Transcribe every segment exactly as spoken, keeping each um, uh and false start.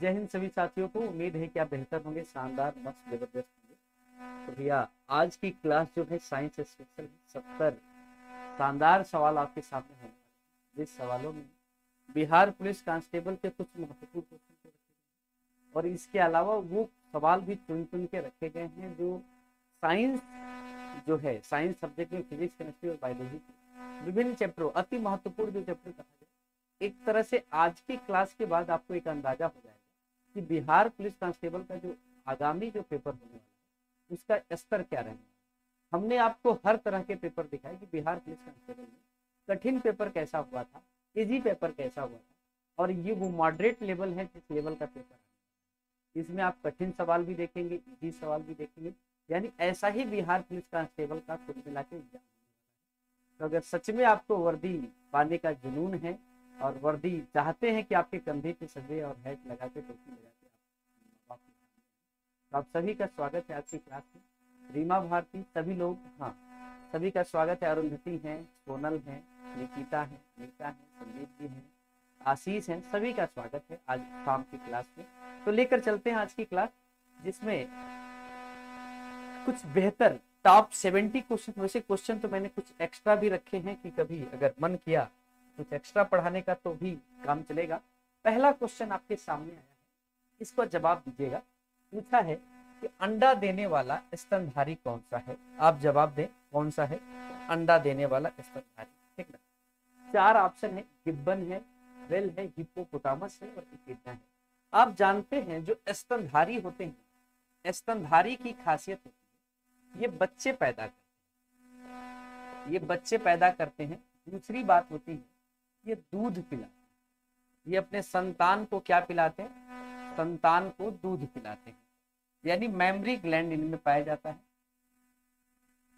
जय हिंद सभी साथियों को। उम्मीद है कि आप बेहतर होंगे, शानदार, मस्त, जबरदस्त होंगे। तो भैया आज की क्लास जो है साइंस स्पेशल सत्तर शानदार सवाल आपके सामने हैं, जिस सवालों में बिहार पुलिस कांस्टेबल के कुछ महत्वपूर्ण क्वेश्चन और इसके अलावा वो सवाल भी चुन चुन के रखे गए हैं जो साइंस जो है साइंस सब्जेक्ट में फिजिक्स, केमिस्ट्री और बायोलॉजी के विभिन्न चैप्टरों, अति महत्वपूर्ण जो चैप्टर कहा जाए, एक तरह से आज की क्लास के बाद आपको एक अंदाजा हो जाएगा कि बिहार पुलिस कांस्टेबल का जो आगामी जो पेपर होने वाला है उसका स्तर क्या रहेगा। हमने आपको हर तरह के पेपर दिखाए कि बिहार पुलिस कांस्टेबल में कठिन पेपर कैसा हुआ था, इजी पेपर कैसा हुआ था, और ये वो मॉडरेट लेवल है जिस लेवल का पेपर है। इसमें आप कठिन सवाल भी देखेंगे, इजी सवाल भी देखेंगे, यानी ऐसा ही बिहार पुलिस कांस्टेबल का कुल मिला के एग्जाम। तो अगर सच में आपको वर्दी पाने का जुनून है और वर्दी चाहते हैं कि आपके कंधे पे सजे और हैट लगा के टोपी लगा के आप, तो आप सभी का स्वागत है आज की क्लास में। रीमा भारती, सभी लोग, हाँ सभी का स्वागत है। अरुंधति हैं, सोनल हैं, निकिता है, नीता है, संदीप जी हैं, आशीष हैं, सभी का स्वागत है आज शाम की क्लास में। तो लेकर चलते हैं आज की क्लास, जिसमें कुछ बेहतर टॉप सेवेंटी क्वेश्चन, वैसे क्वेश्चन तो मैंने कुछ एक्स्ट्रा भी रखे हैं कि कभी अगर मन किया कुछ एक्स्ट्रा पढ़ाने का तो भी काम चलेगा। पहला क्वेश्चन आपके सामने आया है, इसको जवाब दीजिएगा। पूछा है कि अंडा देने वाला स्तनधारी कौन सा है? आप जवाब दें कौन सा है अंडा देने वाला स्तनधारी, ठीक ना। चार ऑप्शन है, गिब्बन है, व्हेल है, हिप्पोपोटामस है और इकिडना है। आप जानते हैं जो स्तनधारी होते हैं, स्तनधारी की खासियत होती है ये बच्चे पैदा करते हैं, ये बच्चे पैदा करते हैं। दूसरी बात होती है ये दूध पिलाते, ये अपने संतान को क्या पिलाते हैं? संतान को दूध पिलाते हैं, यानी मेमरी ग्लैंड इनमें पाया जाता है।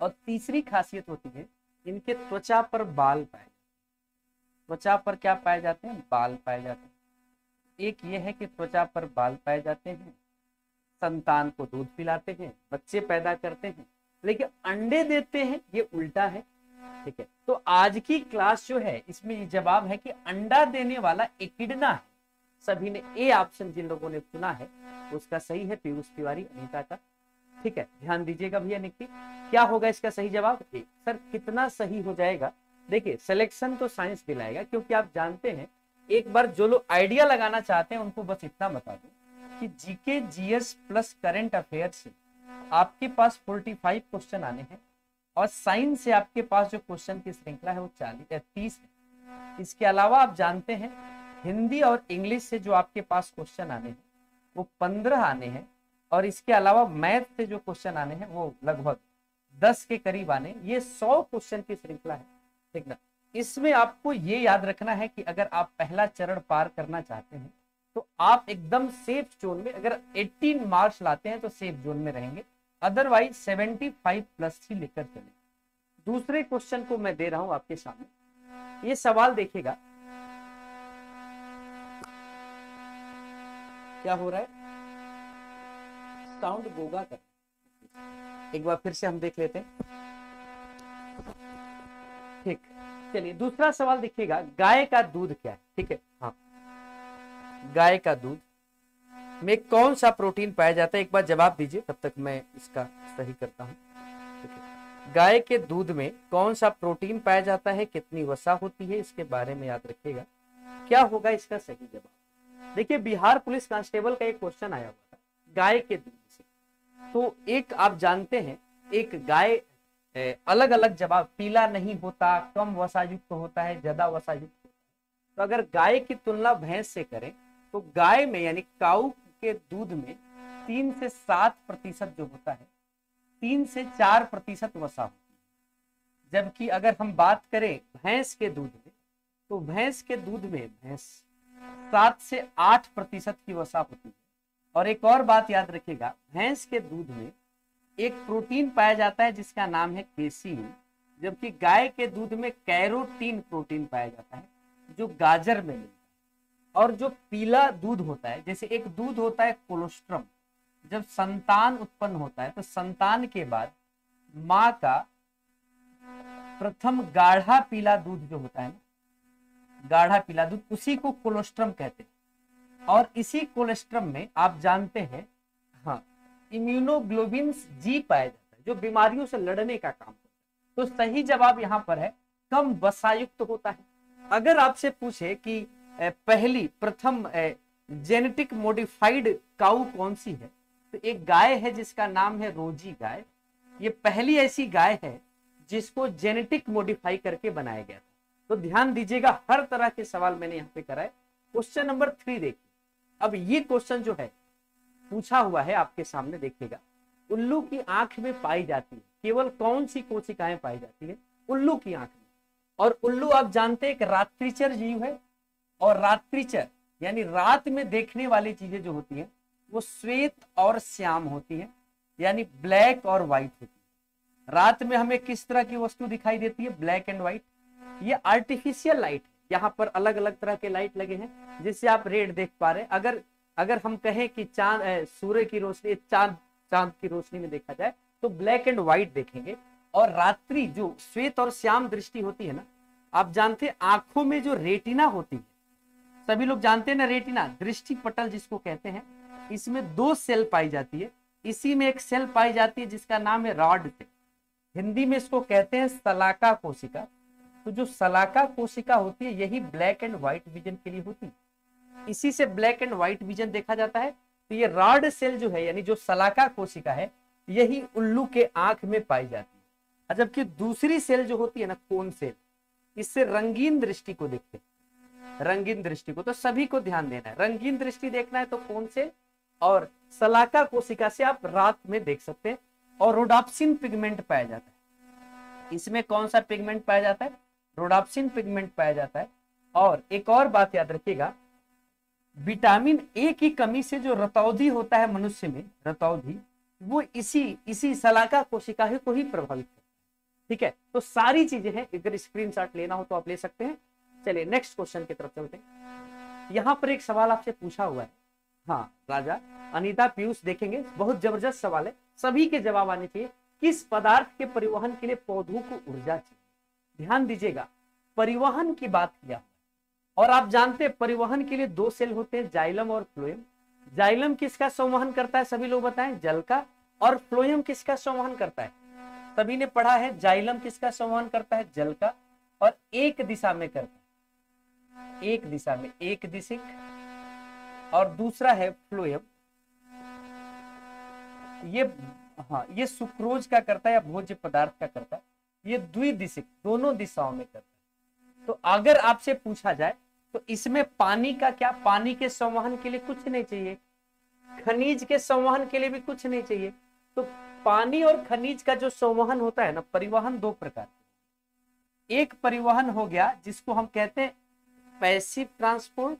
और तीसरी खासियत होती है इनके त्वचा पर बाल पाए जाते हैं। त्वचा पर क्या पाए जाते हैं? बाल पाए जाते हैं। एक ये है कि त्वचा पर बाल पाए जाते हैं, संतान को दूध पिलाते हैं, बच्चे पैदा करते हैं, लेकिन अंडे देते हैं ये उल्टा है, ठीक है। तो आज की क्लास जो है इसमें जवाब है कि अंडा देने वाला एकिडना है। सभी ने ए ऑप्शन जिन लोगों ने चुना है उसका सही है, पीयूष तिवारी, अनीता का, ठीक है। ध्यान दीजिएगा भैया, निकी क्या होगा इसका सही जवाब? ए। सर कितना सही हो जाएगा? देखिए सिलेक्शन तो साइंस दिलाएगा, क्योंकि आप जानते हैं एक बार जो लोग आइडिया लगाना चाहते हैं उनको बस इतना बता दो कि GK, GS plus current affair से आपके पास फोर्टी फाइव क्वेश्चन आने हैं और साइंस से आपके पास जो क्वेश्चन की श्रृंखला है वो चालीस या तीस है। इसके अलावा आप जानते हैं हिंदी और इंग्लिश से जो आपके पास क्वेश्चन आने हैं वो पंद्रह आने हैं, और इसके अलावा मैथ से जो क्वेश्चन आने हैं वो लगभग दस के करीब आने, ये सौ क्वेश्चन की श्रृंखला है, ठीक ना। इसमें आपको ये याद रखना है कि अगर आप पहला चरण पार करना चाहते हैं तो आप एकदम सेफ जोन में, अगर एटीन मार्क्स लाते हैं तो सेफ जोन में रहेंगे, अदरवाइज पचहत्तर प्लस ही लेकर चले। दूसरे क्वेश्चन को मैं दे रहा हूं आपके सामने, ये सवाल देखिएगा क्या हो रहा है, साउंड गोगा कर, एक बार फिर से हम देख लेते हैं, ठीक। चलिए दूसरा सवाल देखिएगा, गाय का दूध क्या है, ठीक है। हाँ, गाय का दूध में कौन सा प्रोटीन पाया जाता है? एक बार जवाब दीजिए, तब तक मैं इसका सही करता हूँ। गाय के दूध में कौन सा प्रोटीन पाया जाता है, कितनी वसा होती है, इसके बारे में याद रखिएगा। क्या होगा इसका सही जवाब? देखिए बिहार पुलिस कांस्टेबल का एक क्वेश्चन आया हुआ था गाय के दूध से, तो एक आप जानते हैं एक गाय अलग अलग जवाब, पीला नहीं होता, कम वसायुक्त होता है, ज्यादा वसायुक्त। तो अगर गाय की तुलना भैंस से करें तो गाय में यानी काऊ के दूध में तीन से सात प्रतिशत जो होता है, तीन से चार प्रतिशत वसा होती है। जबकि अगर हम बात करें भैंस के दूध में तो भैंस के दूध में भैंस सात से आठ प्रतिशत की वसा होती है। और एक और बात याद रखिएगा, भैंस के दूध में एक प्रोटीन पाया जाता है जिसका नाम है केसीन, जबकि गाय के दूध में कैरोटीन प्रोटीन पाया जाता है जो गाजर में मिलता है। और जो पीला दूध होता है, जैसे एक दूध होता है कोलोस्ट्रम, जब संतान उत्पन्न होता है तो संतान के बाद माँ का प्रथम गाढ़ा पीला दूध जो होता है ना, गाढ़ा पीला दूध, उसी को कोलोस्ट्रम कहते हैं। और इसी कोलेस्ट्रम में आप जानते हैं हाँ इम्यूनोग्लोबिन जी पाया जाता है जो बीमारियों से लड़ने का काम करता है। तो सही जवाब यहाँ पर है कम वसायुक्त होता है। अगर आपसे पूछे कि पहली प्रथम जेनेटिक मॉडिफाइड काऊ कौन सी है, तो एक गाय है जिसका नाम है रोजी गाय। ये पहली ऐसी गाय है जिसको जेनेटिक मॉडिफाई करके बनाया गया था। तो ध्यान दीजिएगा, हर तरह के सवाल मैंने यहाँ पे कराए। क्वेश्चन नंबर थ्री देखिए। अब ये क्वेश्चन जो है पूछा हुआ है आपके सामने, देखिएगा। उल्लू की आंख में पाई जाती है केवल कौन सी कोशिकाएं पाई जाती है उल्लू की आंख में? और उल्लू आप जानते हैं एक रात्रिचर जीव है, और रात्रिचर यानी रात में देखने वाली चीजें जो होती हैं वो श्वेत और श्याम होती है, यानी ब्लैक और व्हाइट होती है। रात में हमें किस तरह की वस्तु दिखाई देती है? Black and white. ये आर्टिफिशियल लाइट, यहाँ पर अलग अलग तरह के लाइट लगे हैं जिससे आप रेड देख पा रहे हैं। अगर अगर हम कहें कि चांद सूर्य की रोशनी चांद चांद की रोशनी में देखा जाए तो ब्लैक एंड व्हाइट देखेंगे। और रात्रि जो श्वेत और श्याम दृष्टि होती है ना, आप जानते हैं आंखों में जो रेटिना होती है, सभी लोग जानते हैं ना रेटिना, दृष्टि पटल जिसको कहते हैं, इसमें दो सेल पाई जाती है। इसी में एक सेल पाई जाती है जिसका नाम है रॉड सेल, हिंदी में इसको कहते हैं सलाका कोशिका। तो जो सलाका कोशिका होती है यही ब्लैक एंड व्हाइट विजन के लिए होती है, इसी से ब्लैक एंड व्हाइट विजन देखा जाता है। तो ये रॉड सेल जो है यानी जो सलाका कोशिका है यही उल्लू के आंख में पाई जाती है, जबकि दूसरी सेल जो होती है ना कोन सेल, इससे रंगीन दृष्टि को देखते हैं, रंगीन दृष्टि को। तो सभी को ध्यान देना है, रंगीन दृष्टि देखना है तो कोन सेल और सलाका कोशिका से आप रात में देख सकते हैं। और रोडाप्सिन पिगमेंट पाया जाता है, इसमें कौन सा पिगमेंट पाया जाता है? रोडाप्सिन पिगमेंट पाया जाता है। और एक और बात याद रखिएगा, विटामिन ए की कमी से जो रतौंधी होता है मनुष्य में, रतौंधी वो इसी इसी सलाका कोशिका को ही प्रभावित करता है। ठीक है, तो सारी चीजें हैं, अगर स्क्रीनशॉट लेना हो तो आप ले सकते हैं। चलिए नेक्स्ट क्वेश्चन की तरफ चलते हैं। यहाँ पर एक सवाल आपसे पूछा हुआ है, हाँ राजा अनिता पीयूष देखेंगे, बहुत जबरदस्त सवाल है, सभी के जवाब आने चाहिए। किस पदार्थ के परिवहन के लिए पौधों को ऊर्जा चाहिए? ध्यान दीजिएगा, परिवहन की बात किया, और आप जानते हैं परिवहन के लिए दो सेल होते हैं, जाइलम और फ्लोएम। जाइलम किसका संवहन करता है सभी लोग बताएं, जल का। और फ्लोएम किसका संवहन करता है? सभी ने पढ़ा है, जाइलम किसका संवहन करता है? जल का। और एक दिशा में करता है, एक दिशा में, एक दिशिक। और दूसरा है फ्लोएम, ये हाँ ये सुक्रोज का करता है या भोज्य पदार्थ का करता है, ये द्विदिशिक, दोनों दिशाओं में करता है। तो अगर आपसे पूछा जाए तो इसमें पानी का क्या, पानी के संवहन के लिए कुछ नहीं चाहिए, खनिज के संवहन के लिए भी कुछ नहीं चाहिए। तो पानी और खनिज का जो संवहन होता है ना, परिवहन दो प्रकार के, एक परिवहन हो गया जिसको हम कहते हैं पैसिव ट्रांसपोर्ट,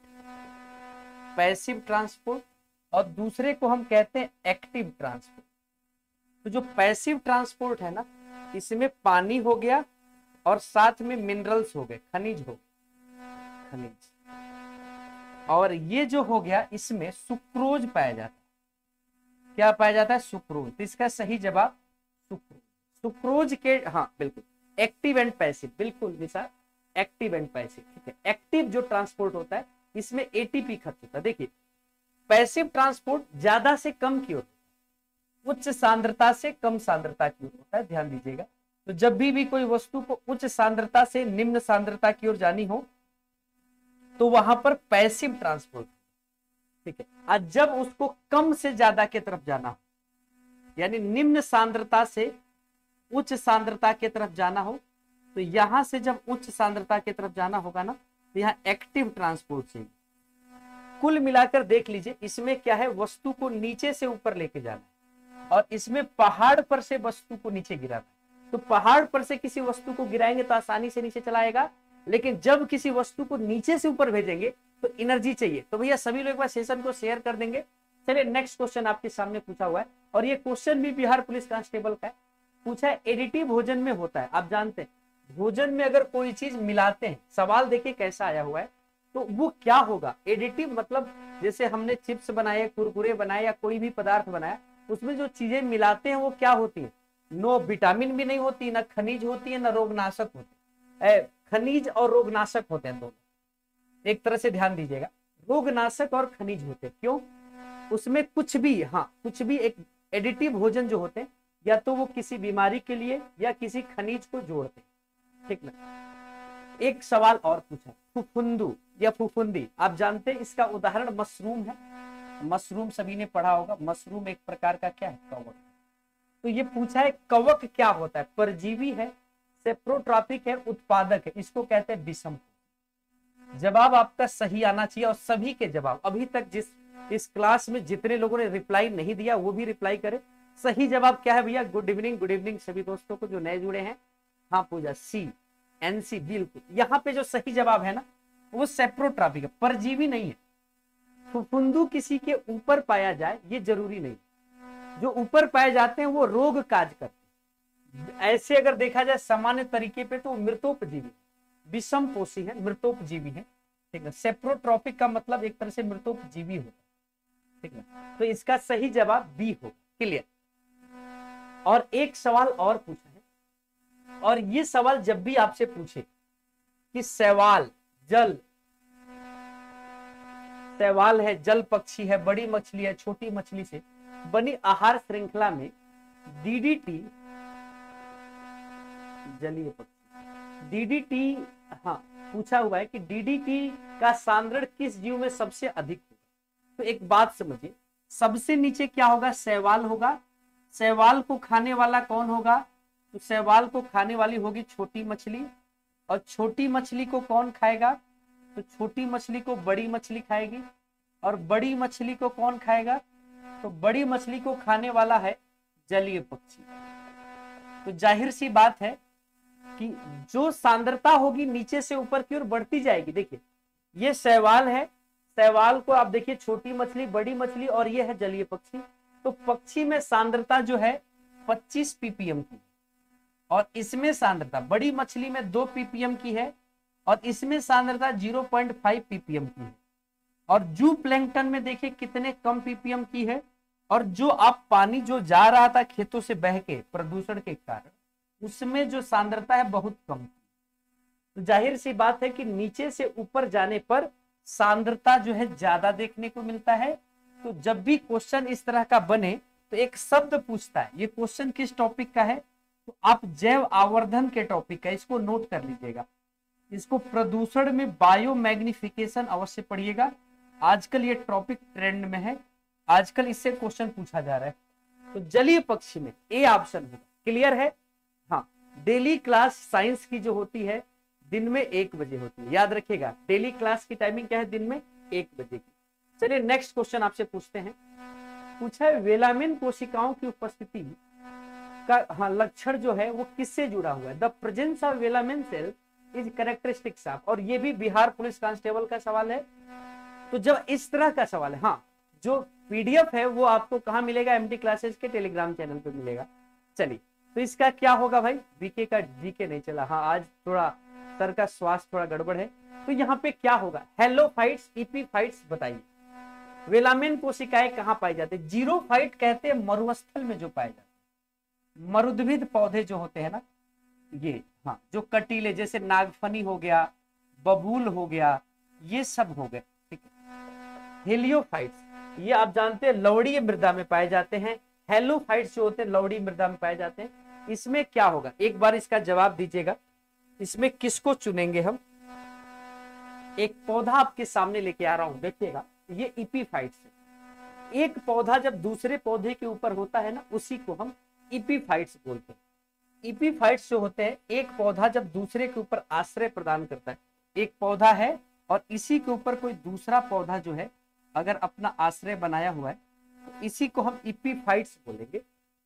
पैसिव ट्रांसपोर्ट, और दूसरे को हम कहते हैं एक्टिव ट्रांसपोर्ट। तो जो पैसिव ट्रांसपोर्ट है ना, इसमें पानी हो गया और साथ में मिनरल्स हो गए, खनिज हो गए, खनिज। और ये जो हो गया इसमें सुक्रोज पाया जाता है, क्या पाया जाता है? सुक्रोज। तो इसका सही जवाब सुक्रोज, सुक्रोज के हाँ बिल्कुल, एक्टिव एंड पैसिव, बिल्कुल निशा, एक्टिव एंड पैसिव। ठीक है, एक्टिव जो ट्रांसपोर्ट होता है इसमें एटीपी खर्च होता है। देखिए पैसिव ट्रांसपोर्ट ज्यादा से कम की होती है, उच्च सांद्रता से कम सांद्रता की ओर होता है, ध्यान दीजिएगा। तो जब भी भी कोई वस्तु को उच्च सांद्रता से निम्न सांद्रता की ओर जानी हो तो वहां पर पैसिव ट्रांसपोर्ट, ठीक है। आज जब उसको कम से ज्यादा के तरफ जाना हो, यानी निम्न सांद्रता से उच्च सांद्रता के तरफ जाना हो, तो यहां से जब उच्च सांद्रता के तरफ जाना होगा ना, तो यहाँ एक्टिव ट्रांसपोर्ट चाहिए। कुल मिलाकर देख लीजिए, इसमें क्या है, वस्तु को नीचे से ऊपर लेके जाना है, और इसमें पहाड़ पर से वस्तु को नीचे गिराना। तो पहाड़ पर से किसी वस्तु को गिराएंगे तो आसानी से नीचे चला आएगा, लेकिन जब किसी वस्तु को नीचे से ऊपर भेजेंगे तो एनर्जी चाहिए। तो भैया सभी लोग एक बार सेशन को शेयर कर देंगे। चलिए नेक्स्ट क्वेश्चन आपके सामने पूछा हुआ है, और ये क्वेश्चन भी बिहार पुलिस कांस्टेबल का है। पूछा है एडिटिव भोजन में होता है, आप जानते हैं भोजन में अगर कोई चीज मिलाते हैं, सवाल देखिए कैसा आया हुआ है, तो वो क्या होगा? एडिटिव मतलब जैसे हमने चिप्स बनाए, कुरकुरे बनाए, या कोई भी पदार्थ बनाया, उसमें जो चीजें मिलाते हैं वो क्या होती है? नो विटामिन भी नहीं होती, ना खनिज होती है, ना रोगनाशक होते हैं। खनिज और रोगनाशक होते हैं दोनों, एक तरह से ध्यान दीजिएगा। रोगनाशक और खनिज होते हैं। क्यों? उसमें कुछ भी हाँ कुछ भी एक एडिटिव भोजन जो होते हैं, या तो वो किसी बीमारी के लिए या किसी खनिज को जोड़ते हैं, ठीक ना। एक सवाल और पूछा, फुफुंदू या फुफुंदी, आप जानते हैं इसका उदाहरण मशरूम है। मशरूम सभी ने पढ़ा होगा, मशरूम एक प्रकार का क्या है, कवक। तो ये पूछा है कवक क्या होता है, परजीवी है, सेप्रोट्रॉपिक है, उत्पादक है, इसको कहते हैं विषम। जवाब आपका सही आना चाहिए और सभी के जवाब, अभी तक जिस इस क्लास में जितने लोगों ने रिप्लाई नहीं दिया वो भी रिप्लाई करे। सही जवाब क्या है भैया? गुड इवनिंग, गुड इवनिंग सभी दोस्तों को जो नए जुड़े हैं। हाँ पूजा, सी एनसी बिल्कुल। यहाँ पे जो सही जवाब है ना वो सेप्रोट्रॉपिक है, परजीवी नहीं है। फुफुंदू किसी के ऊपर पाया जाए ये जरूरी नहीं, जो ऊपर पाए जाते हैं वो रोग काज करते हैं। ऐसे अगर देखा जाए सामान्य तरीके पे तो मृतोपजीवी विषमपोषी है, मृतोपजीवी है, ठीक है। सेप्रोट्रॉपिक का मतलब एक तरह से मृतोपजीवी होगा, ठीक है। तो इसका सही जवाब बी होगा, क्लियर। और एक सवाल और पूछा है, और ये सवाल जब भी आपसे पूछे कि सवाल जल सवाल है, जल पक्षी है, बड़ी मछली है, छोटी मछली से बनी आहार श्रृंखला में डीडीटी जलीय पक्षी डीडीटी हाँ पूछा हुआ है कि डीडीटी का सांद्रण किस जीव में सबसे अधिक होगा। तो एक बात समझिए, सबसे नीचे क्या होगा, शैवाल होगा। शैवाल को खाने वाला कौन होगा, तो शैवाल को खाने वाली होगी छोटी मछली, और छोटी मछली को कौन खाएगा, तो छोटी मछली को बड़ी मछली खाएगी, और बड़ी मछली को कौन खाएगा, तो बड़ी मछली को खाने वाला है जलीय पक्षी। तो जाहिर सी बात है कि जो सांद्रता होगी नीचे से ऊपर की ओर बढ़ती जाएगी। देखिए ये शैवाल है, शैवाल को आप देखिए, छोटी मछली, बड़ी मछली, और ये है जलीय पक्षी। तो पक्षी में सांद्रता जो है पच्चीस पीपीएम की, और इसमें सांद्रता बड़ी मछली में दो पीपीएम की है, और इसमें सांद्रता ज़ीरो पॉइंट फाइव पीपीएम की है। और जू प्लैंकटन में देखिए कितने कम पीपीएम की है, और जो आप पानी जो जा रहा था खेतों से बह के प्रदूषण के कारण, उसमें जो सांद्रता है बहुत कम थी। तो जाहिर सी बात है कि नीचे से ऊपर जाने पर सांद्रता जो है ज्यादा देखने को मिलता है। तो जब भी क्वेश्चन इस तरह का बने तो एक शब्द पूछता है, ये क्वेश्चन किस टॉपिक का है, तो आप जैव आवर्धन के टॉपिक का, इसको नोट कर लीजिएगा। इसको प्रदूषण में बायो मैग्निफिकेशन अवश्य पढ़िएगा, आजकल ये टॉपिक ट्रेंड में है, आजकल इससे क्वेश्चन पूछा जा रहा है। तो जलीय पक्षी में ए ऑप्शन होगा, क्लियर है। हाँ, डेली क्लास साइंस की जो होती है दिन में एक बजे होती है, याद रखिएगा। डेली क्लास की टाइमिंग क्या है, दिन में एक बजे की। चलिए नेक्स्ट क्वेश्चन आपसे पूछते हैं। पूछा है वेलामिन कोशिकाओं की उपस्थिति का हाँ लक्षण जो है वो किससे जुड़ा हुआ है, the presence of melanin cell is characteristics of, और ये भी बिहार पुलिस कांस्टेबल का सवाल है। तो जब इस तरह का सवाल है, हाँ जो पीडीएफ है वो आपको कहाँ मिलेगा, एमडी क्लासेज के टेलीग्राम चैनल पे मिलेगा। चलिए तो इसका क्या होगा भाई, बीके का जीके नहीं चला, हाँ आज थोड़ा सर का स्वास्थ्य थोड़ा गड़बड़ है। तो यहाँ पे क्या होगा, हेलोफाइट्स, इपीफाइट्स बताइए। वेलामिन कोशिकाएं कहाँ पाई जाती है, जीरोफाइट कहते हैं मरुस्थल में जो पाए जाते हैं, मरुद्भिद पौधे जो होते हैं ना ये, हाँ जो कटीले, जैसे नागफनी हो गया, बबूल हो गया, ये सब हो गए, ठीक है। हेलियोफाइट्स ये आप जानते हैं लवणीय मृदा में पाए जाते हैं, हेलोफाइट्स जो होते हैं लवणीय मृदा में पाए जाते हैं। इसमें क्या होगा, एक बार इसका जवाब दीजिएगा, इसमें किसको चुनेंगे हम। एक पौधा आपके सामने लेके आ रहा हूं, देखिएगा ये इपीफाइट्स है। एक पौधा जब दूसरे पौधे के ऊपर होता है ना उसी को हम इपीफाइट्स बोलते हैं। इपीफाइट्स जो होते हैं, एक पौधा जब दूसरे के ऊपर आश्रय प्रदान करता है, एक पौधा है और इसी के ऊपर कोई दूसरा पौधा जो है अगर अपना आश्रय बनाया हुआ है तो इसी को हम इपीफाइट्स बोलेंगे।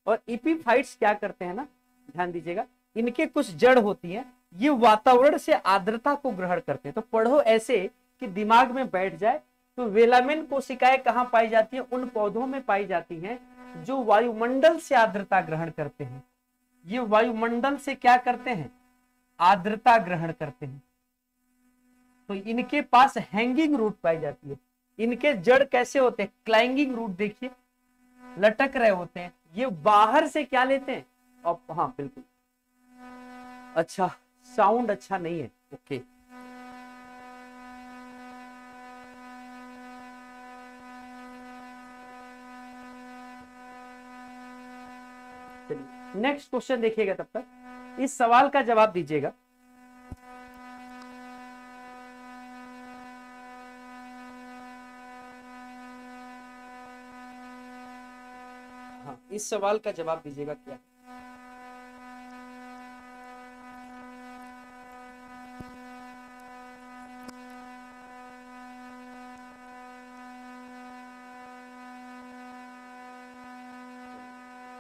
और इपीफाइट्स क्या करते हैं ना, ध्यान दीजिएगा, इनके कुछ जड़ होती है, ये वातावरण से आर्द्रता को ग्रहण करते हैं। तो पढ़ो ऐसे कि दिमाग में बैठ जाए। तो वेलामिन कोशिकाएं कहाँ पाई जाती हैं, उन पौधों में पाई जाती हैं जो वायुमंडल से आर्द्रता ग्रहण करते हैं। ये वायुमंडल से क्या करते हैं, आर्द्रता ग्रहण करते हैं। तो इनके पास हैंगिंग रूट पाई जाती है। इनके जड़ कैसे होते हैं, क्लाइंगिंग रूट, देखिए लटक रहे होते हैं। ये बाहर से क्या लेते हैं, और हाँ बिल्कुल अच्छा साउंड अच्छा नहीं है, ओके चलिए नेक्स्ट क्वेश्चन देखिएगा, तब तक इस सवाल का जवाब दीजिएगा। हाँ, इस सवाल का जवाब दीजिएगा क्या है?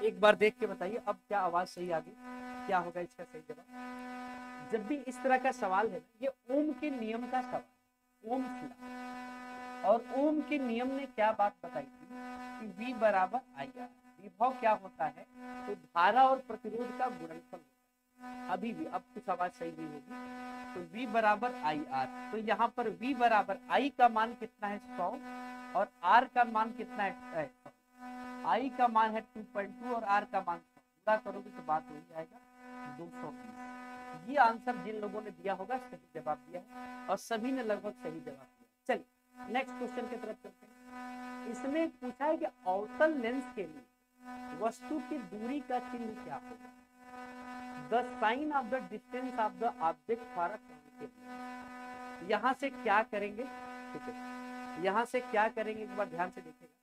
एक बार देख के बताइए अब क्या आवाज सही आ गई, क्या होगा इसका सही जवाब। जब भी इस तरह का सवाल है ना, ये ओम के नियम का सवाल, ओम खिला, और ओम के नियम ने क्या बात बताई थी कि V बराबर I R, विभव क्या होता है तो धारा और प्रतिरोध का गुणनफल होता है। अभी भी अब कुछ आवाज सही नहीं होगी, तो V बराबर I R, तो यहाँ पर V बराबर I का मान कितना है सौ और R का मान कितना है सौ। I का मान है टू पॉइंट टू और R का मान पूरा करोगे तो बात हो जाएगा दो सौ बीस। ये आंसर जिन लोगों ने दिया होगा सही जवाब दिया है, और सभी ने लगभग सही जवाब दिया। चलिए नेक्स्ट क्वेश्चन की तरफ चलते हैं। इसमें पूछा है कि अवतल लेंस के लिए वस्तु की दूरी का चिन्ह क्या होगा। The sign of the distance of the object for a concave, यहाँ से क्या करेंगे, ठीक है, यहाँ से क्या करेंगे एक बार ध्यान से देखिएगा।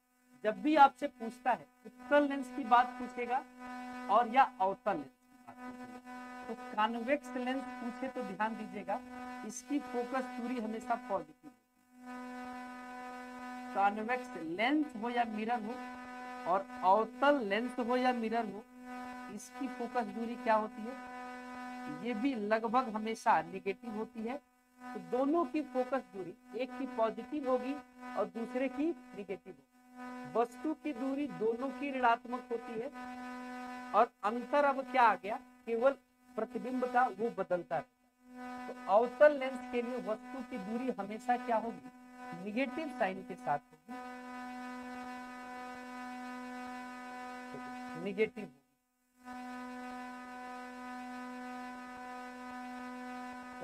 जब भी आपसे पूछता है उत्तल लेंस की बात पूछेगा और या अवतल लेंस की बात पूछेगा, तो कॉन्वेक्स लेंस पूछे तो ध्यान दीजिएगा इसकी फोकस दूरी हमेशा पॉजिटिव होगी। कॉन्वेक्स लेंस हो या मिरर हो और अवतल लेंस हो या मिरर हो, इसकी फोकस दूरी क्या होती है, ये भी लगभग हमेशा निगेटिव होती है। तो दोनों की फोकस दूरी, एक की पॉजिटिव होगी और दूसरे की निगेटिव होगी। वस्तु की दूरी दोनों की ऋणात्मक होती है, और अंतर अब क्या आ गया, केवल प्रतिबिंब का वो बदलता रहता है। तो अवतल लेंस के लिए वस्तु की दूरी हमेशा क्या होगी, निगेटिव साइन के साथ होगी, निगेटिव होगी।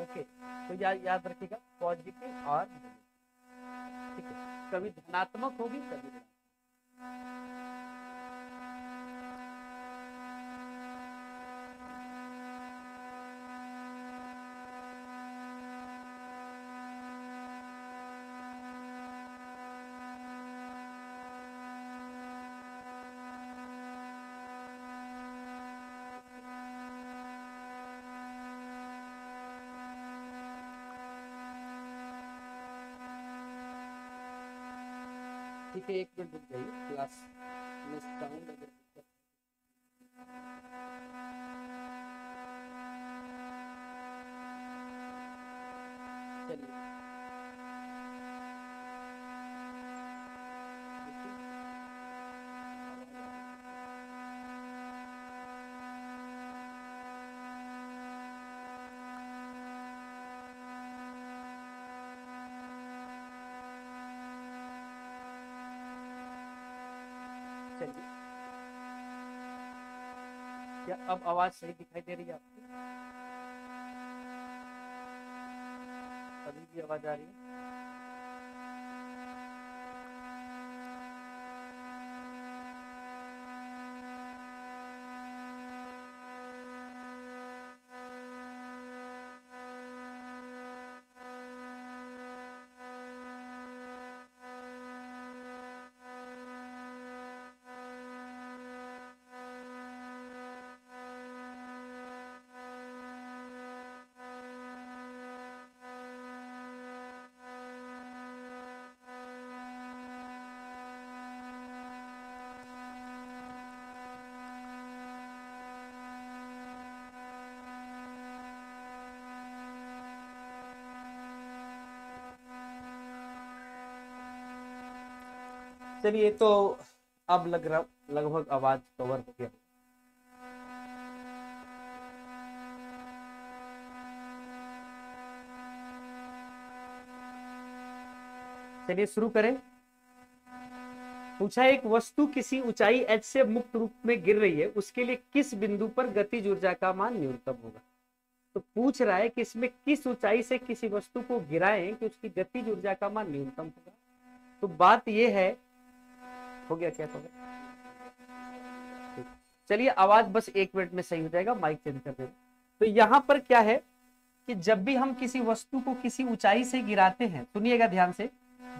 ओके, तो या, याद रखिएगा पॉजिटिव और निगेटिव, ठीक है, कभी धनात्मक होगी कभी ऋणात्मक। ठीक है, एक मिनट रुक जाइए, क्लास में साउंड अगर चलिए क्या अब आवाज सही दिखाई दे रही है आपको? अभी भी आवाज आ रही है? चलिए, तो अब लग रहा लगभग आवाज कवर हो गया। चलिए शुरू करें। पूछा एक वस्तु किसी ऊंचाई एच से मुक्त रूप में गिर रही है, उसके लिए किस बिंदु पर गतिज ऊर्जा का मान न्यूनतम होगा। तो पूछ रहा है कि इसमें किस ऊंचाई से किसी वस्तु को गिराएं कि उसकी गतिज ऊर्जा का मान न्यूनतम होगा। तो बात यह है, हो गया क्या, हो गया, चलिए आवाज बस एक मिनट में सही हो जाएगा, माइक चेंज कर देंगे। तो यहाँ पर क्या है कि जब भी हम किसी वस्तु को किसी ऊंचाई से गिराते हैं, सुनिएगा ध्यान से,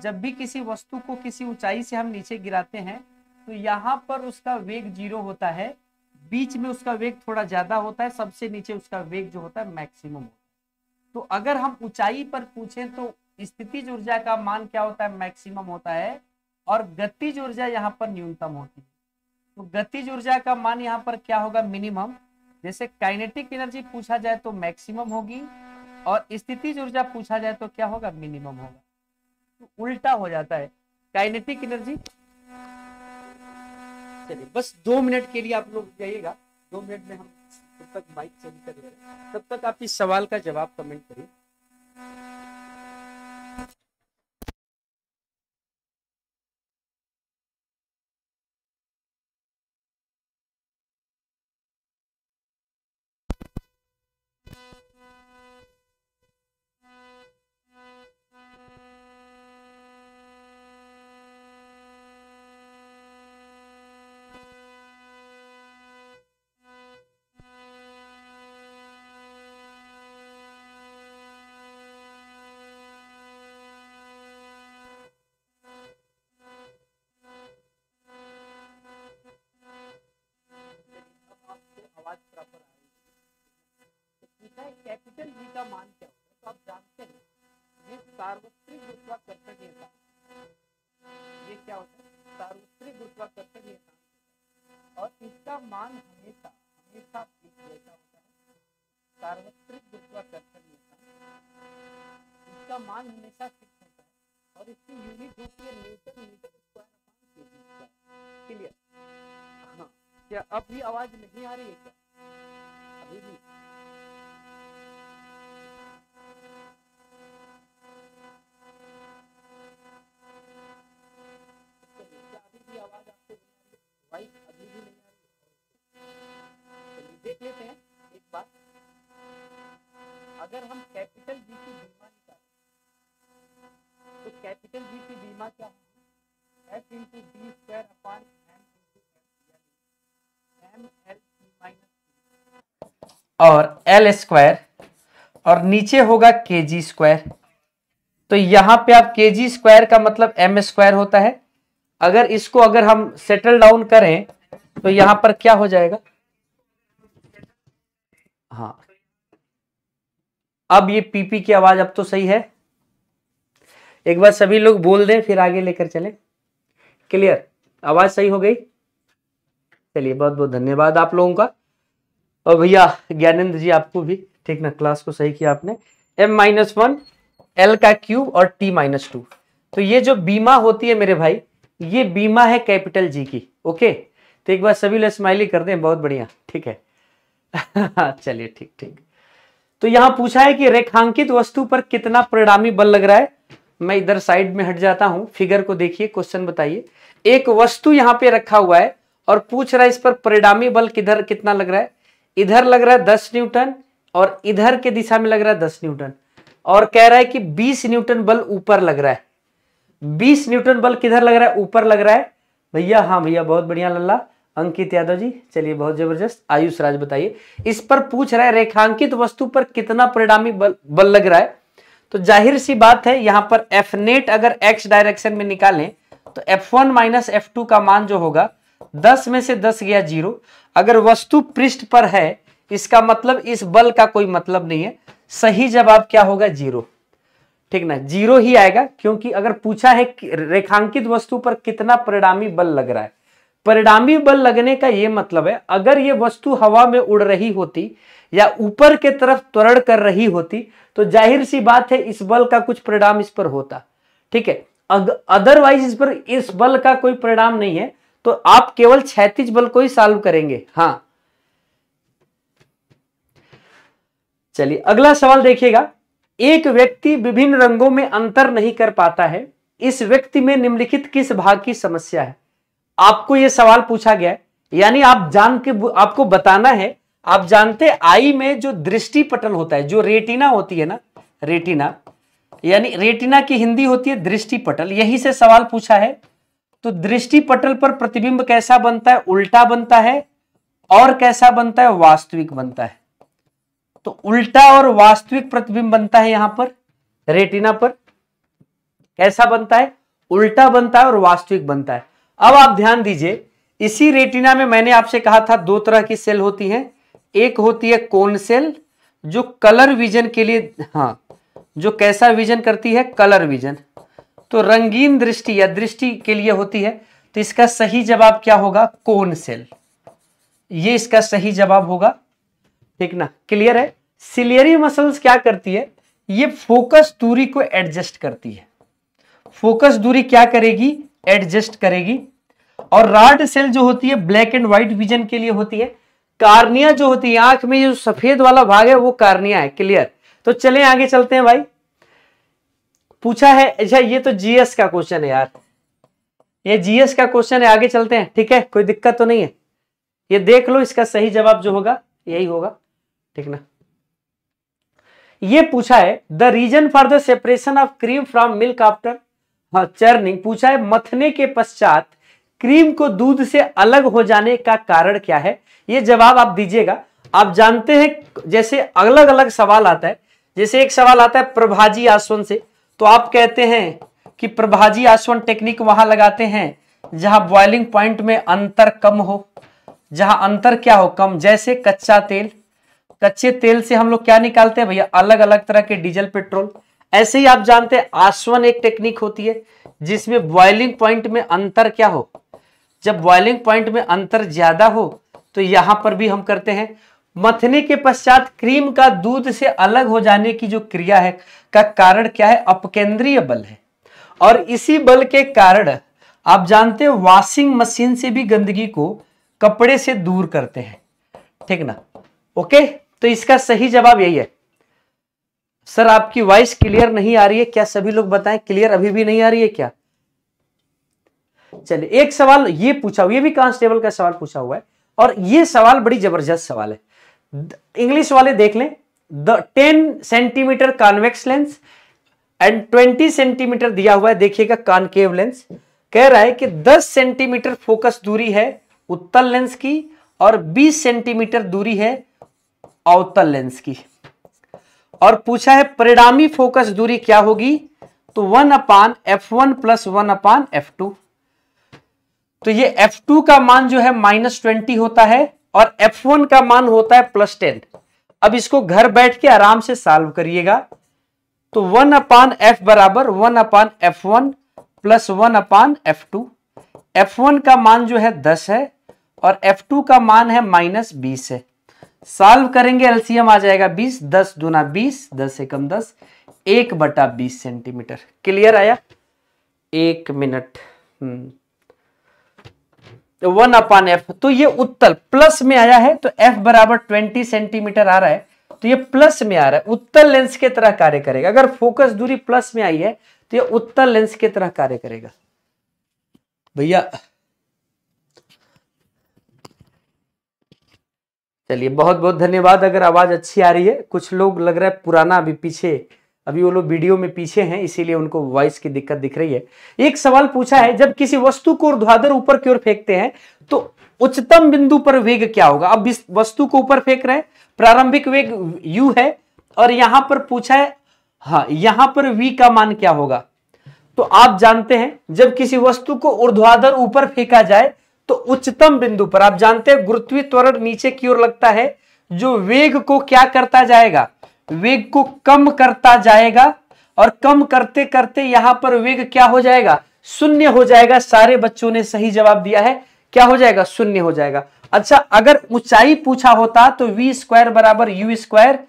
जब भी किसी वस्तु को किसी ऊंचाई से हम नीचे गिराते हैं तो यहाँ पर उसका वेग जीरो होता है, बीच में उसका वेग थोड़ा ज्यादा होता है, सबसे नीचे उसका वेग जो होता है मैक्सिमम होता है। तो अगर हम ऊंचाई पर पूछें तो स्थितिज ऊर्जा का मान क्या होता है, मैक्सिमम होता है, और गतिज ऊर्जा यहाँ पर न्यूनतम होती है। तो गतिज ऊर्जा का मान यहाँ पर क्या होगा, मिनिमम। जैसे काइनेटिक एनर्जी पूछा जाए तो मैक्सिमम होगी और स्थितिज ऊर्जा पूछा जाए तो क्या होगा, मिनिमम होगा। तो उल्टा हो जाता है काइनेटिक एनर्जी। चलिए बस दो मिनट के लिए आप लोग जाइएगा, दो मिनट में हम तब तक माइक चेंज कर रहे हैं, तब तक आप इस सवाल का जवाब कमेंट करिए। कैपिटल जी का मान क्या होता है, तो आप जानते हैं ये सार्वत्रिक गुरुत्वाकर्षण नियतांक, ये क्या होता है, सार्वत्रिक गुरुत्वाकर्षण नियतांक, और इसका मान हमेशा हमेशा एक जैसा होता है। सार्वत्रिक गुरुत्वाकर्षण नियतांक, इसका मान हमेशा फिक्स होता है और इसकी यूनिट होती है न्यूटन मीटर स्क्वायर। क्लियर? हाँ, क्या अब भी आवाज नहीं आ रही है क्या? अभी भी? अगर हम कैपिटल जी की बीमा निकालें तो कैपिटल जी की बीमा क्या है, F into D square upon M into M, L C minus और एल स्क्वायर, और नीचे होगा के जी स्क्वायर। तो यहाँ पे आप के जी स्क्वायर का मतलब एम स्क्वायर होता है। अगर इसको अगर हम सेटल डाउन करें तो यहाँ पर क्या हो जाएगा, हाँ अब ये पीपी की आवाज अब तो सही है। एक बार सभी लोग बोल दें फिर आगे लेकर चलें। क्लियर? आवाज सही हो गई? चलिए बहुत बहुत धन्यवाद आप लोगों का। और भैया ज्ञानेंद्र जी आपको भी, ठीक ना, क्लास को सही किया आपने। एम माइनस वन, एल का क्यूब और टी माइनस टू। तो ये जो बीमा होती है मेरे भाई, ये बीमा है कैपिटल जी की। ओके, तो एक बार सभी लोग स्माइली कर दें। बहुत बढ़िया, ठीक है। चलिए ठीक ठीक। तो यहां पूछा है कि रेखांकित वस्तु पर कितना परिणामी बल लग रहा है। मैं इधर साइड में हट जाता हूं, फिगर को देखिए, क्वेश्चन बताइए। एक वस्तु यहां पे रखा हुआ है और पूछ रहा है इस पर परिणामी बल किधर कितना लग रहा है। इधर लग रहा है दस न्यूटन और इधर के दिशा में लग रहा है दस न्यूटन, और कह रहा है कि बीस न्यूटन बल ऊपर लग रहा है। बीस न्यूटन बल किधर लग रहा है, ऊपर लग रहा है भैया। हाँ भैया बहुत बढ़िया लल्ला, अंकित यादव जी, चलिए बहुत जबरदस्त। आयुष राज बताइए, इस पर पूछ रहा है रेखांकित वस्तु पर कितना परिणामी बल, बल लग रहा है। तो जाहिर सी बात है यहाँ पर एफ नेट अगर एक्स डायरेक्शन में निकालें तो F one minus F two का मान जो होगा, दस में से दस गया जीरो। अगर वस्तु पृष्ठ पर है इसका मतलब इस बल का कोई मतलब नहीं है। सही जवाब क्या होगा, जीरो, ठीक ना, जीरो ही आएगा। क्योंकि अगर पूछा है कि रेखांकित वस्तु पर कितना परिणामी बल लग रहा है, परिणामी बल लगने का यह मतलब है अगर ये वस्तु हवा में उड़ रही होती या ऊपर के तरफ त्वरण कर रही होती तो जाहिर सी बात है इस बल का कुछ परिणाम इस पर होता, ठीक है। अदरवाइज इस पर इस बल का कोई परिणाम नहीं है, तो आप केवल क्षैतिज बल को ही सॉल्व करेंगे। हाँ चलिए अगला सवाल देखिएगा। एक व्यक्ति विभिन्न रंगों में अंतर नहीं कर पाता है, इस व्यक्ति में निम्नलिखित किस भाग की समस्या है। आपको यह सवाल पूछा गया है, यानी आप जान के आपको बताना है। आप जानते आई में जो दृष्टि पटल होता है, जो रेटिना होती है ना, रेटिना यानी रेटिना की हिंदी होती है दृष्टि पटल, यही से सवाल पूछा है। तो दृष्टि पटल पर प्रतिबिंब कैसा बनता है, उल्टा बनता है, और कैसा बनता है, वास्तविक बनता है। तो उल्टा और वास्तविक प्रतिबिंब बनता है यहां पर रेटिना पर। कैसा बनता है, उल्टा बनता है और वास्तविक बनता है। अब आप ध्यान दीजिए, इसी रेटिना में मैंने आपसे कहा था दो तरह की सेल होती हैं। एक होती है कोन सेल जो कलर विजन के लिए, हाँ, जो कैसा विजन करती है, कलर विजन, तो रंगीन दृष्टि या दृष्टि के लिए होती है। तो इसका सही जवाब क्या होगा, कोन सेल। ये इसका सही जवाब होगा, ठीक ना, क्लियर है। सिलियरी मसल्स क्या करती है, ये फोकस दूरी को एडजस्ट करती है। फोकस दूरी क्या करेगी, एडजस्ट करेगी। और रॉड सेल जो होती है ब्लैक एंड व्हाइट विजन के लिए होती है। कार्निया जो होती है, आंख में जो सफेद वाला भाग है वो कार्निया है, क्लियर। तो चलें आगे चलते हैं भाई। पूछा है, अच्छा ये तो जीएस का क्वेश्चन है यार, ये जीएस का क्वेश्चन है, आगे चलते हैं, ठीक है, कोई दिक्कत तो नहीं है। ये देख लो, इसका सही जवाब जो होगा यही होगा, ठीक ना। ये पूछा है the reason for the separation of cream from milk after churning, पूछा है मथने के पश्चात क्रीम को दूध से अलग हो जाने का कारण क्या है। ये जवाब आप दीजिएगा। आप जानते हैं जैसे अलग अलग सवाल आता है, जैसे एक सवाल आता है प्रभाजी आसवन से, तो आप कहते हैं कि प्रभाजी आसवन टेक्निक वहां लगाते हैं जहां बॉइलिंग पॉइंट में अंतर कम हो, जहां अंतर क्या हो, कम। जैसे कच्चा तेल, कच्चे तेल से हम लोग क्या निकालते हैं भैया, अलग अलग तरह के डीजल पेट्रोल। ऐसे ही आप जानते हैं आसवन एक टेक्निक होती है जिसमें बॉइलिंग पॉइंट में अंतर क्या हो, जब बॉइलिंग पॉइंट में अंतर ज्यादा हो, तो यहां पर भी हम करते हैं। मथने के पश्चात क्रीम का दूध से अलग हो जाने की जो क्रिया है का कारण क्या है, अपकेंद्रीय बल है। और इसी बल के कारण आप जानते हैं वॉशिंग मशीन से भी गंदगी को कपड़े से दूर करते हैं, ठीक ना, ओके। तो इसका सही जवाब यही है। सर आपकी वॉइस क्लियर नहीं आ रही है, क्या सभी लोग बताएं, क्लियर अभी भी नहीं आ रही है क्या। चलिए एक सवाल ये पूछा हुआ, ये भी कांस्टेबल का सवाल पूछा हुआ है, और ये सवाल बड़ी जबरदस्त सवाल है, इंग्लिश वाले देख लें। The ten centimetre convex lens and twenty centimetre दिया हुआ है, देखिएगा कॉन्केव लेंस। कह रहा है कि दस सेंटीमीटर फोकस दूरी है उत्तल लेंस की और बीस सेंटीमीटर दूरी है अवतल लेंस की। और पूछा है परिणामी फोकस दूरी क्या होगी, तो one upon F one plus one upon F two. तो ये एफ टू का मान जो है माइनस ट्वेंटी होता है और एफ वन का मान होता है प्लस टेन। अब इसको घर बैठ के आराम से सॉल्व करिएगा। तो वन अपान एफ बराबर one upon F one plus one upon F two. F one का मान जो है दस है और एफ टू का मान है माइनस बीस है। सॉल्व करेंगे, एलसीएम आ जाएगा बीस, दस दूना बीस, दस एकम दस, एक बटा बीस सेंटीमीटर। क्लियर आया, एक minute. Hmm one upon F, तो ये उत्तल प्लस में आया है, तो एफ बराबर ट्वेंटी सेंटीमीटर आ रहा है, तो ये प्लस में आ रहा है, उत्तल लेंस के तरह कार्य करेगा। अगर फोकस दूरी प्लस में आई है तो ये उत्तल लेंस के तरह कार्य करेगा। भैया चलिए, बहुत बहुत धन्यवाद। अगर आवाज अच्छी आ रही है, कुछ लोग लग रहा है पुराना, अभी पीछे, अभी वो लोग वीडियो में पीछे हैं, इसीलिए उनको वॉइस की दिक्कत दिख रही है। एक सवाल पूछा है, जब किसी वस्तु को ऊर्ध्वाधर ऊपर की ओर फेंकते हैं तो उच्चतम बिंदु पर वेग क्या होगा। अब इस वस्तु को ऊपर फेंक रहे हैं, प्रारंभिक वेग u है, और यहां पर पूछा है, हाँ, यहां पर v का मान क्या होगा। तो आप जानते हैं जब किसी वस्तु को ऊर्ध्वाधर ऊपर फेंका जाए तो उच्चतम बिंदु पर, आप जानते हैं गुरुत्वीय त्वरण नीचे की ओर लगता है, जो वेग को क्या करता जाएगा, वेग को कम करता जाएगा, और कम करते करते यहां पर वेग क्या हो जाएगा, शून्य हो जाएगा। सारे बच्चों ने सही जवाब दिया है, क्या हो जाएगा, शून्य हो जाएगा। अच्छा, अगर ऊंचाई पूछा होता तो वी स्क्वायर बराबर यू स्क्वायर,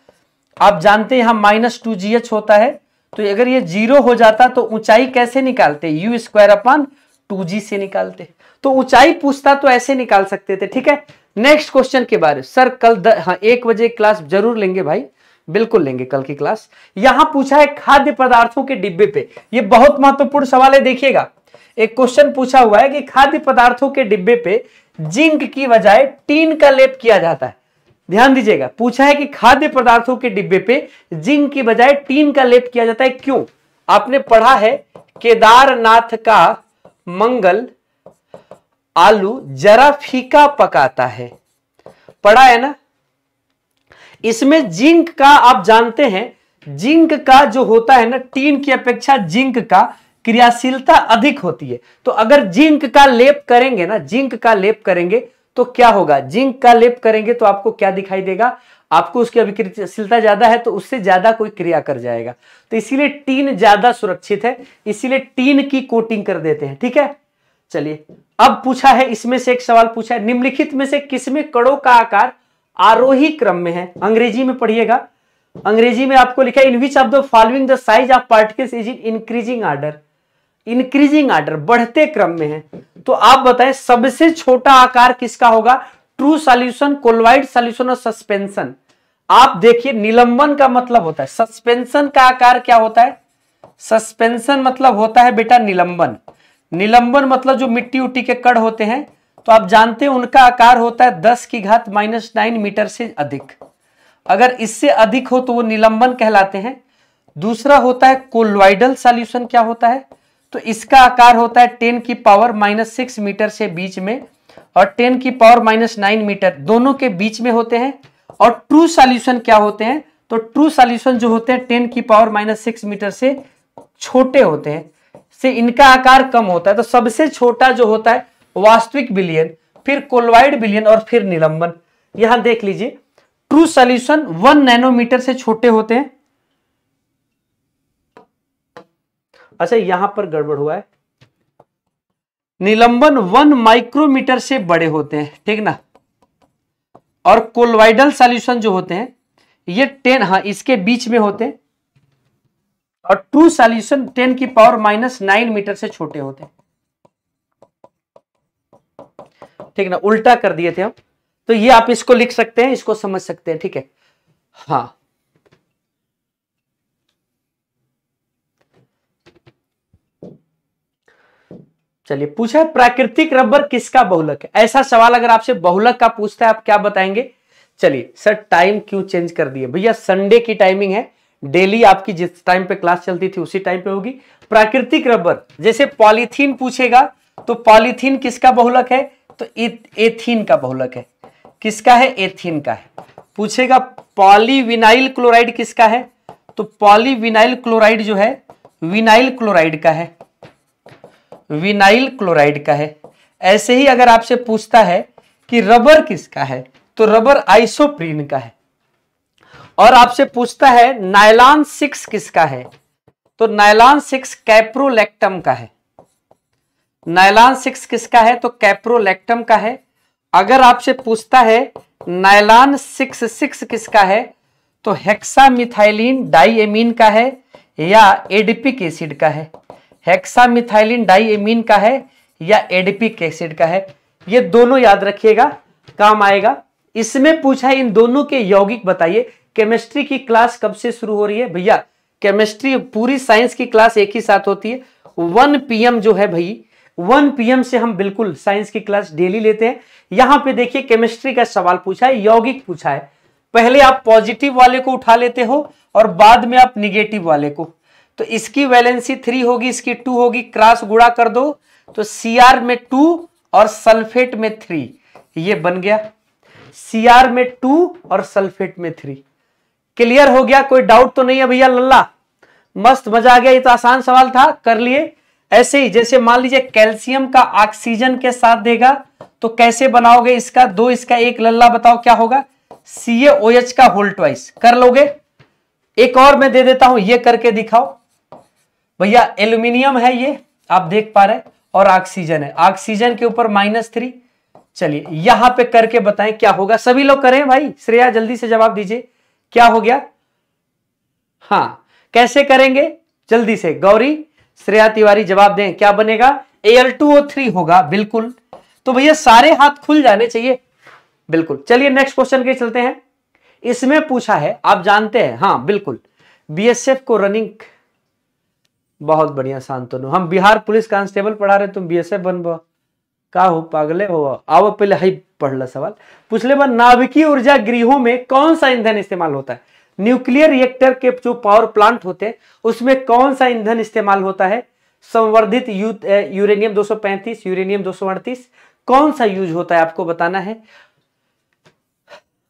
आप जानते हैं यहां माइनस टू जी एच होता है, तो अगर ये जीरो हो जाता तो ऊंचाई कैसे निकालते, U square upon two G से निकालते। तो ऊंचाई पूछता तो ऐसे निकाल सकते थे, ठीक है। नेक्स्ट क्वेश्चन के बारे में सर कल द, हाँ, एक बजे क्लास जरूर लेंगे भाई, बिल्कुल लेंगे कल की क्लास। यहां पूछा है खाद्य पदार्थों के डिब्बे पे, ये बहुत महत्वपूर्ण सवाल है, देखिएगा। एक क्वेश्चन पूछा हुआ है कि खाद्य पदार्थों के डिब्बे पे जिंक की बजाय टीन का लेप किया जाता है। ध्यान दीजिएगा, पूछा है कि खाद्य पदार्थों के डिब्बे पे जिंक की बजाय टीन का लेप किया जाता है, क्यों। आपने पढ़ा है केदारनाथ का मंगल आलू जरा फीका पकाता है, पढ़ा है ना। इसमें जिंक का, आप जानते हैं जिंक का जो होता है ना, टीन की अपेक्षा जिंक का क्रियाशीलता अधिक होती है। तो अगर जिंक का लेप करेंगे ना, जिंक का लेप करेंगे तो क्या होगा, जिंक का लेप करेंगे तो आपको क्या दिखाई देगा, आपको उसकी अभिक्रियाशीलता ज्यादा है तो उससे ज्यादा कोई क्रिया कर जाएगा। तो इसीलिए टीन ज्यादा सुरक्षित है, इसीलिए टीन की कोटिंग कर देते हैं। ठीक है, चलिए अब पूछा है, इसमें से एक सवाल पूछा है, निम्नलिखित में से किसमें कणों का आकार आरोही क्रम में है। अंग्रेजी में पढ़िएगा, अंग्रेजी में आपको लिखा है in which of the following the size of particles is in increasing order. Increasing order बढ़ते क्रम में है। तो आप बताएं सबसे छोटा आकार किसका होगा, ट्रू सॉल्यूशन, कोलॉइड सॉल्यूशन और सस्पेंशन। आप देखिए निलंबन का मतलब होता है, सस्पेंशन का आकार क्या होता है, सस्पेंशन मतलब होता है बेटा निलंबन। निलंबन मतलब जो मिट्टी उट्टी के कण होते हैं, तो आप जानते हैं उनका आकार होता है दस की घात माइनस नाइन मीटर से अधिक। अगर इससे अधिक हो तो वो निलंबन कहलाते हैं। दूसरा होता है कोलॉइडल सॉल्यूशन, क्या होता है, तो इसका आकार होता है टेन की पावर माइनस सिक्स मीटर से बीच में और टेन की पावर माइनस नाइन मीटर, दोनों के बीच में होते हैं। और ट्रू सॉल्यूशन क्या होते हैं, तो ट्रू सॉल्यूशन जो होते हैं टेन की पावर माइनस सिक्स मीटर से छोटे होते हैं, से इनका आकार कम होता है। तो सबसे छोटा जो होता है वास्तविक विलयन, फिर कोलॉइड विलयन और फिर निलंबन। यहां देख लीजिए ट्रू सॉल्यूशन वन नैनोमीटर से छोटे होते हैं। अच्छा यहां पर गड़बड़ हुआ है, निलंबन वन माइक्रोमीटर से बड़े होते हैं, ठीक ना। और कोलॉइडल सॉल्यूशन जो होते हैं ये टेन, हाँ इसके बीच में होते हैं। और ट्रू सॉल्यूशन टेन की पावर माइनस नाइन मीटर से छोटे होते हैं, ठीक ना, उल्टा कर दिए थे हम। तो ये आप इसको लिख सकते हैं, इसको समझ सकते हैं, ठीक है। हाँ चलिए, पूछा है प्राकृतिक रबर किसका बहुलक है। ऐसा सवाल अगर आपसे बहुलक का पूछता है आप क्या बताएंगे। चलिए सर टाइम क्यों चेंज कर दिए, भैया संडे की टाइमिंग है, डेली आपकी जिस टाइम पे क्लास चलती थी उसी टाइम पे होगी। प्राकृतिक रबर, जैसे पॉलीथीन पूछेगा तो पॉलीथीन किसका बहुलक है, तो एथीन का बहुलक है। किसका है, एथीन का है। पूछेगा पॉलीविनाइल क्लोराइड किसका है, तो पॉलीविनाइल क्लोराइड जो है विनाइल क्लोराइड का है, विनाइल क्लोराइड का है। ऐसे ही अगर आपसे पूछता है कि रबर किसका है, तो रबर आइसोप्रीन का है। और आपसे पूछता है नायलॉन सिक्स किसका है, तो नायलॉन सिक्स कैप्रोलैक्टम का है। नायलॉन सिक्स किसका है, तो कैप्रोलैक्टम का है। अगर आपसे पूछता है नायलॉन सिक्स सिक्स किसका है, तो हेक्सामिथाइलिन डाइएमीन का है या एडिपिक एसिड का है। हेक्सामिथाइलिन डाइएमीन का है या एडिपिक एसिड का है, ये दोनों याद रखिएगा, काम आएगा। इसमें पूछा है इन दोनों के यौगिक बताइए। केमिस्ट्री की क्लास कब से शुरू हो रही है भैया, केमिस्ट्री पूरी साइंस की क्लास एक ही साथ होती है। वन पी एम जो है भाई, वन पी एम से हम बिल्कुल साइंस की क्लास डेली लेते हैं। यहां पे देखिए केमिस्ट्री का सवाल पूछा है, यौगिक पूछा है। पहले आप पॉजिटिव वाले को उठा लेते हो और बाद में आप निगेटिव वाले को। तो इसकी वैलेंसी थ्री होगी, इसकी टू होगी, क्रॉस गुणा कर दो तो सीआर में टू और सल्फेट में थ्री, ये बन गया सीआर में टू और सल्फेट में थ्री। क्लियर हो गया, कोई डाउट तो नहीं है भैया लल्ला, मस्त मजा आ गया। ये तो आसान सवाल था, कर लिए। ऐसे ही जैसे मान लीजिए कैल्शियम का ऑक्सीजन के साथ देगा तो कैसे बनाओगे, इसका दो इसका एक, लल्ला बताओ क्या होगा, सी ए ओ एच का होल ट्वाइस, कर लोगे। एक और मैं दे देता हूं, ये करके दिखाओ भैया। एल्यूमिनियम है ये, आप देख पा रहे हैं, और ऑक्सीजन है, ऑक्सीजन के ऊपर माइनस थ्री। चलिए यहां पे करके बताएं क्या होगा, सभी लोग करें भाई, श्रेया जल्दी से जवाब दीजिए क्या हो गया। हाँ कैसे करेंगे, जल्दी से गौरी श्रेया तिवारी जवाब दें, क्या बनेगा, A L two O three होगा बिल्कुल। तो भैया सारे हाथ खुल जाने चाहिए बिल्कुल। चलिए नेक्स्ट क्वेश्चन के चलते हैं। इसमें पूछा है, आप जानते हैं हाँ बिल्कुल, बी एस एफ को रनिंग, बहुत बढ़िया शांतनु, हम बिहार पुलिस कांस्टेबल पढ़ा रहे तुम बी एस एफ बनबो, का हो पागले हो, आओ पहले हाई पढ़ला सवाल। पिछले बार नाभिकीय ऊर्जा गृहों में कौन सा ईंधन इस्तेमाल होता है, न्यूक्लियर रिएक्टर के जो पावर प्लांट होते हैं उसमें कौन सा ईंधन इस्तेमाल होता है। संवर्धित यूरेनियम दो सौ पैंतीस, यूरेनियम दो सौ अड़तीस, कौन सा यूज होता है आपको बताना है।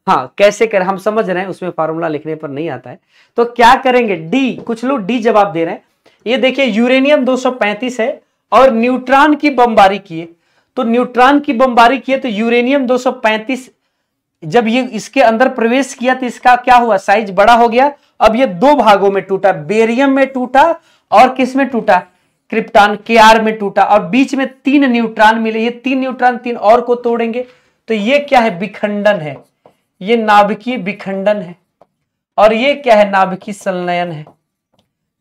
हाँ कैसे कर, हम समझ रहे हैं उसमें फार्मूला लिखने पर नहीं आता है, तो क्या करेंगे डी, कुछ लोग डी जवाब दे रहे हैं। ये देखिए यूरेनियम दो सौ पैंतीस है और न्यूट्रॉन की बमबारी किए, तो न्यूट्रॉन की बमबारी किए तो यूरेनियम दो सौ पैंतीस जब ये इसके अंदर प्रवेश किया तो इसका क्या हुआ, साइज बड़ा हो गया। अब ये दो भागों में टूटा, बेरियम में टूटा और किस में टूटा, क्रिप्टॉन के आर में टूटा, और बीच में तीन न्यूट्रॉन मिले। ये तीन न्यूट्रॉन तीन और को तोड़ेंगे तो ये क्या है, विखंडन है, ये नाभिकीय विखंडन है। और ये क्या है, नाभिकीय संलयन है।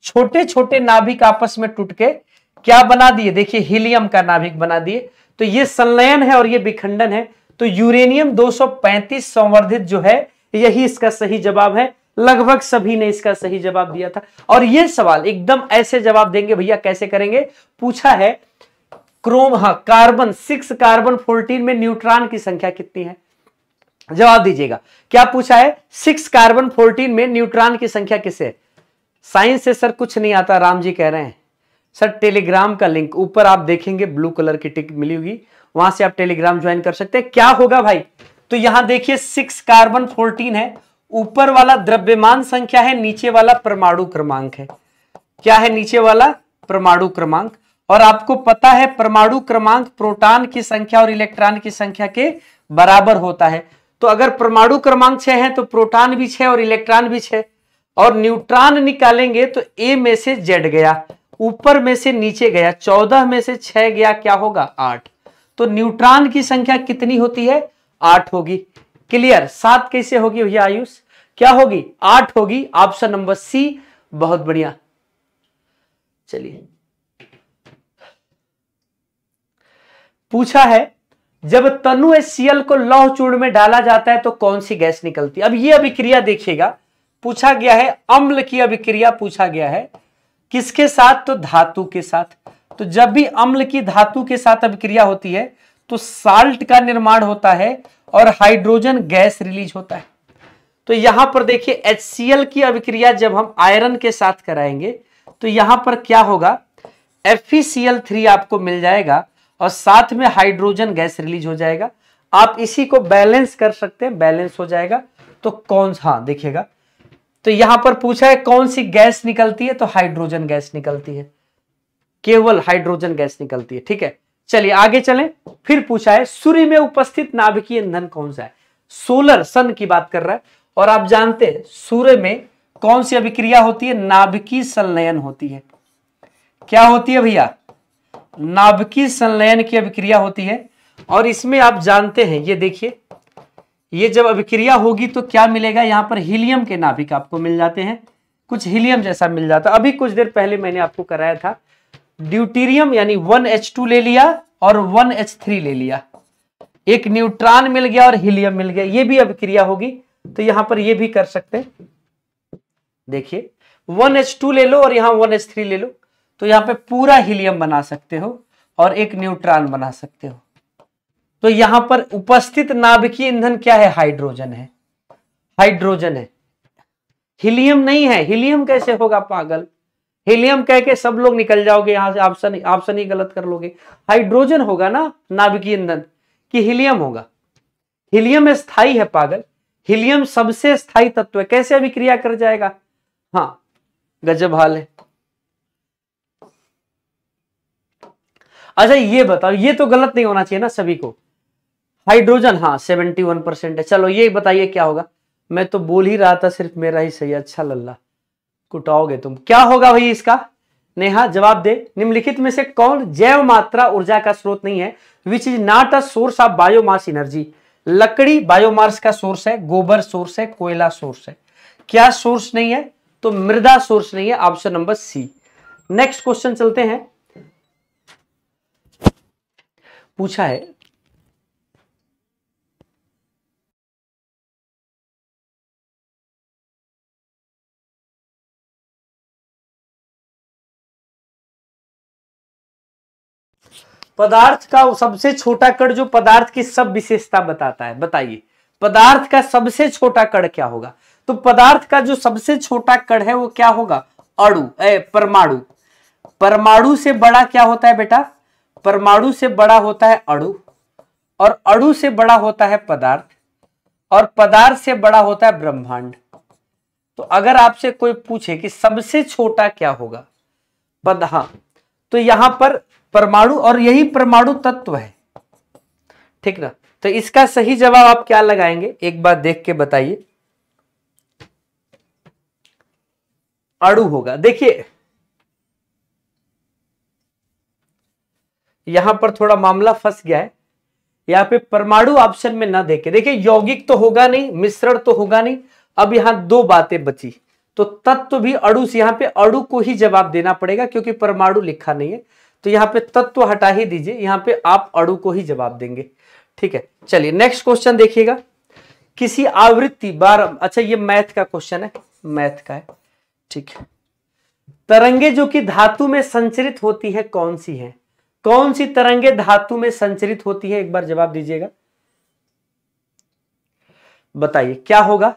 छोटे छोटे नाभिक आपस में टूट के क्या बना दिए, देखिए हीलियम का नाभिक बना दिए। तो ये संलयन है और ये विखंडन है। तो यूरेनियम दो सौ पैंतीस संवर्धित जो है यही इसका सही जवाब है। लगभग सभी ने इसका सही जवाब दिया था। और ये सवाल एकदम ऐसे जवाब देंगे भैया, कैसे करेंगे, पूछा है क्रोम हाँ कार्बन सिक्स कार्बन फोर्टीन में न्यूट्रॉन की संख्या कितनी है, जवाब दीजिएगा। क्या पूछा है, सिक्स कार्बन फोर्टीन में न्यूट्रॉन की संख्या किससे है। साइंस से सर कुछ नहीं आता, राम जी कह रहे हैं सर टेलीग्राम का लिंक ऊपर आप देखेंगे ब्लू कलर की टिक मिली होगी, वहां से आप टेलीग्राम ज्वाइन कर सकते हैं। क्या होगा भाई, तो यहां देखिए सिक्स कार्बन फोर्टीन है, ऊपर वाला द्रव्यमान संख्या है, नीचे वाला परमाणु क्रमांक है। क्या है, नीचे वाला परमाणु क्रमांक। और आपको पता है परमाणु क्रमांक प्रोटॉन की संख्या और इलेक्ट्रॉन की संख्या के बराबर होता है। तो अगर परमाणु क्रमांक छह है तो प्रोटॉन भी छह और इलेक्ट्रॉन भी छह। और न्यूट्रॉन निकालेंगे तो ए में से जेड गया, ऊपर में से नीचे गया, चौदह में से छह गया, क्या होगा आठ। तो न्यूट्रॉन की संख्या कितनी होती है, आठ होगी। क्लियर, सात कैसे होगी भैया आयुष, क्या होगी, आठ होगी। ऑप्शन नंबर सी, बहुत बढ़िया। चलिए पूछा है जब तनु एच सी एल को लौह चूर्ण में डाला जाता है तो कौन सी गैस निकलती है। अब ये अभिक्रिया देखिएगा, पूछा गया है अम्ल की अभिक्रिया, पूछा गया है किसके साथ, तो धातु के साथ। तो जब भी अम्ल की धातु के साथ अभिक्रिया होती है तो साल्ट का निर्माण होता है और हाइड्रोजन गैस रिलीज होता है। तो यहां पर देखिए एच सी एल की अभिक्रिया जब हम आयरन के साथ कराएंगे तो यहां पर क्या होगा, F E C L three आपको मिल जाएगा और साथ में हाइड्रोजन गैस रिलीज हो जाएगा। आप इसी को बैलेंस कर सकते हैं, बैलेंस हो जाएगा। तो कौन सा हाँ, देखिएगा तो यहां पर पूछा है कौन सी गैस निकलती है, तो हाइड्रोजन गैस निकलती है, केवल हाइड्रोजन गैस निकलती है। ठीक है, चलिए आगे चलें। फिर पूछा है सूर्य में उपस्थित नाभिकीय ईंधन कौन सा है, सोलर सन की बात कर रहा है। और आप जानते हैं सूर्य में कौन सी अभिक्रिया होती है, नाभिकीय संलयन होती है। क्या होती है भैया, नाभिकीय संलयन की अभिक्रिया होती है। और इसमें आप जानते हैं ये देखिए, ये जब अभिक्रिया होगी तो क्या मिलेगा, यहां पर हीलियम के नाभिक आपको मिल जाते हैं, कुछ हीलियम जैसा मिल जाता। अभी कुछ देर पहले मैंने आपको कराया था ड्यूटेरियम यानी वन एच टू ले लिया और वन एच थ्री ले लिया, एक न्यूट्रॉन मिल गया और हीलियम मिल गया। ये भी अभिक्रिया होगी तो यहां पर ये भी कर सकते हैं। देखिए वन एच टू ले लो और यहां वन एच थ्री ले लो तो यहां पे पूरा हीलियम बना सकते हो और एक न्यूट्रॉन बना सकते हो। तो यहां पर उपस्थित नाभिकीय ईंधन क्या है, हाइड्रोजन है, हाइड्रोजन है, हीलियम नहीं है। हीलियम कैसे होगा पागल, हीलियम कह के सब लोग निकल जाओगे यहां से, ऑप्शन ऑप्शन ही गलत कर लोगे। हाइड्रोजन होगा ना नाभिकीय ईंधन कि हीलियम होगा, हीलियम स्थायी है पागल, हीलियम सबसे स्थायी तत्व है, कैसे अभिक्रिया कर जाएगा। हाँ गजब हाल है। अच्छा ये बताओ, ये तो गलत नहीं होना चाहिए ना सभी को, हाइड्रोजन हाँ इकहत्तर परसेंट है। चलो ये बताइए क्या होगा, मैं तो बोल ही रहा था सिर्फ मेरा ही सही, अच्छा लल्ला कुटाओगे तुम। क्या होगा भाई इसका, नेहा जवाब दे। निम्नलिखित में से कौन जैव मात्रा ऊर्जा का स्रोत नहीं है, which is not a source of biomass energy. लकड़ी बायोमास का सोर्स है, गोबर सोर्स है, कोयला सोर्स है, क्या सोर्स नहीं है, तो मृदा सोर्स नहीं है। Option number C. Next question चलते हैं। पूछा है पदार्थ का सबसे छोटा कण जो पदार्थ की सब विशेषता बताता है, बताइए पदार्थ का सबसे छोटा कण क्या होगा। तो पदार्थ का जो सबसे छोटा कण है वो क्या होगा, अणु परमाणु। परमाणु से बड़ा क्या होता है बेटा, परमाणु से बड़ा होता है अणु और अणु से बड़ा होता है पदार्थ और पदार्थ से बड़ा होता है ब्रह्मांड। तो अगर आपसे कोई पूछे कि सबसे छोटा क्या होगा पद, हाँ, तो यहां पर परमाणु, और यही परमाणु तत्व है, ठीक ना। तो इसका सही जवाब आप क्या लगाएंगे, एक बार देख के बताइए, अणु होगा। देखिए यहां पर थोड़ा मामला फंस गया है, यहाँ पे परमाणु ऑप्शन में ना देखे। देखिए यौगिक तो होगा नहीं, मिश्रण तो होगा नहीं, अब यहां दो बातें बची, तो तत्व भी अणु से, यहाँ पे अणु को ही जवाब देना पड़ेगा क्योंकि परमाणु लिखा नहीं है, तो यहाँ पे तत्व हटा ही दीजिए, यहाँ पे आप अणु को ही जवाब देंगे, ठीक है। चलिए नेक्स्ट क्वेश्चन देखिएगा, किसी आवृत्ति बारह, अच्छा ये मैथ का क्वेश्चन है, मैथ का है, ठीक है। तरंगे जो कि धातु में संचरित होती है कौन सी है, कौन सी तरंगे धातु में संचरित होती है, एक बार जवाब दीजिएगा, बताइए क्या होगा।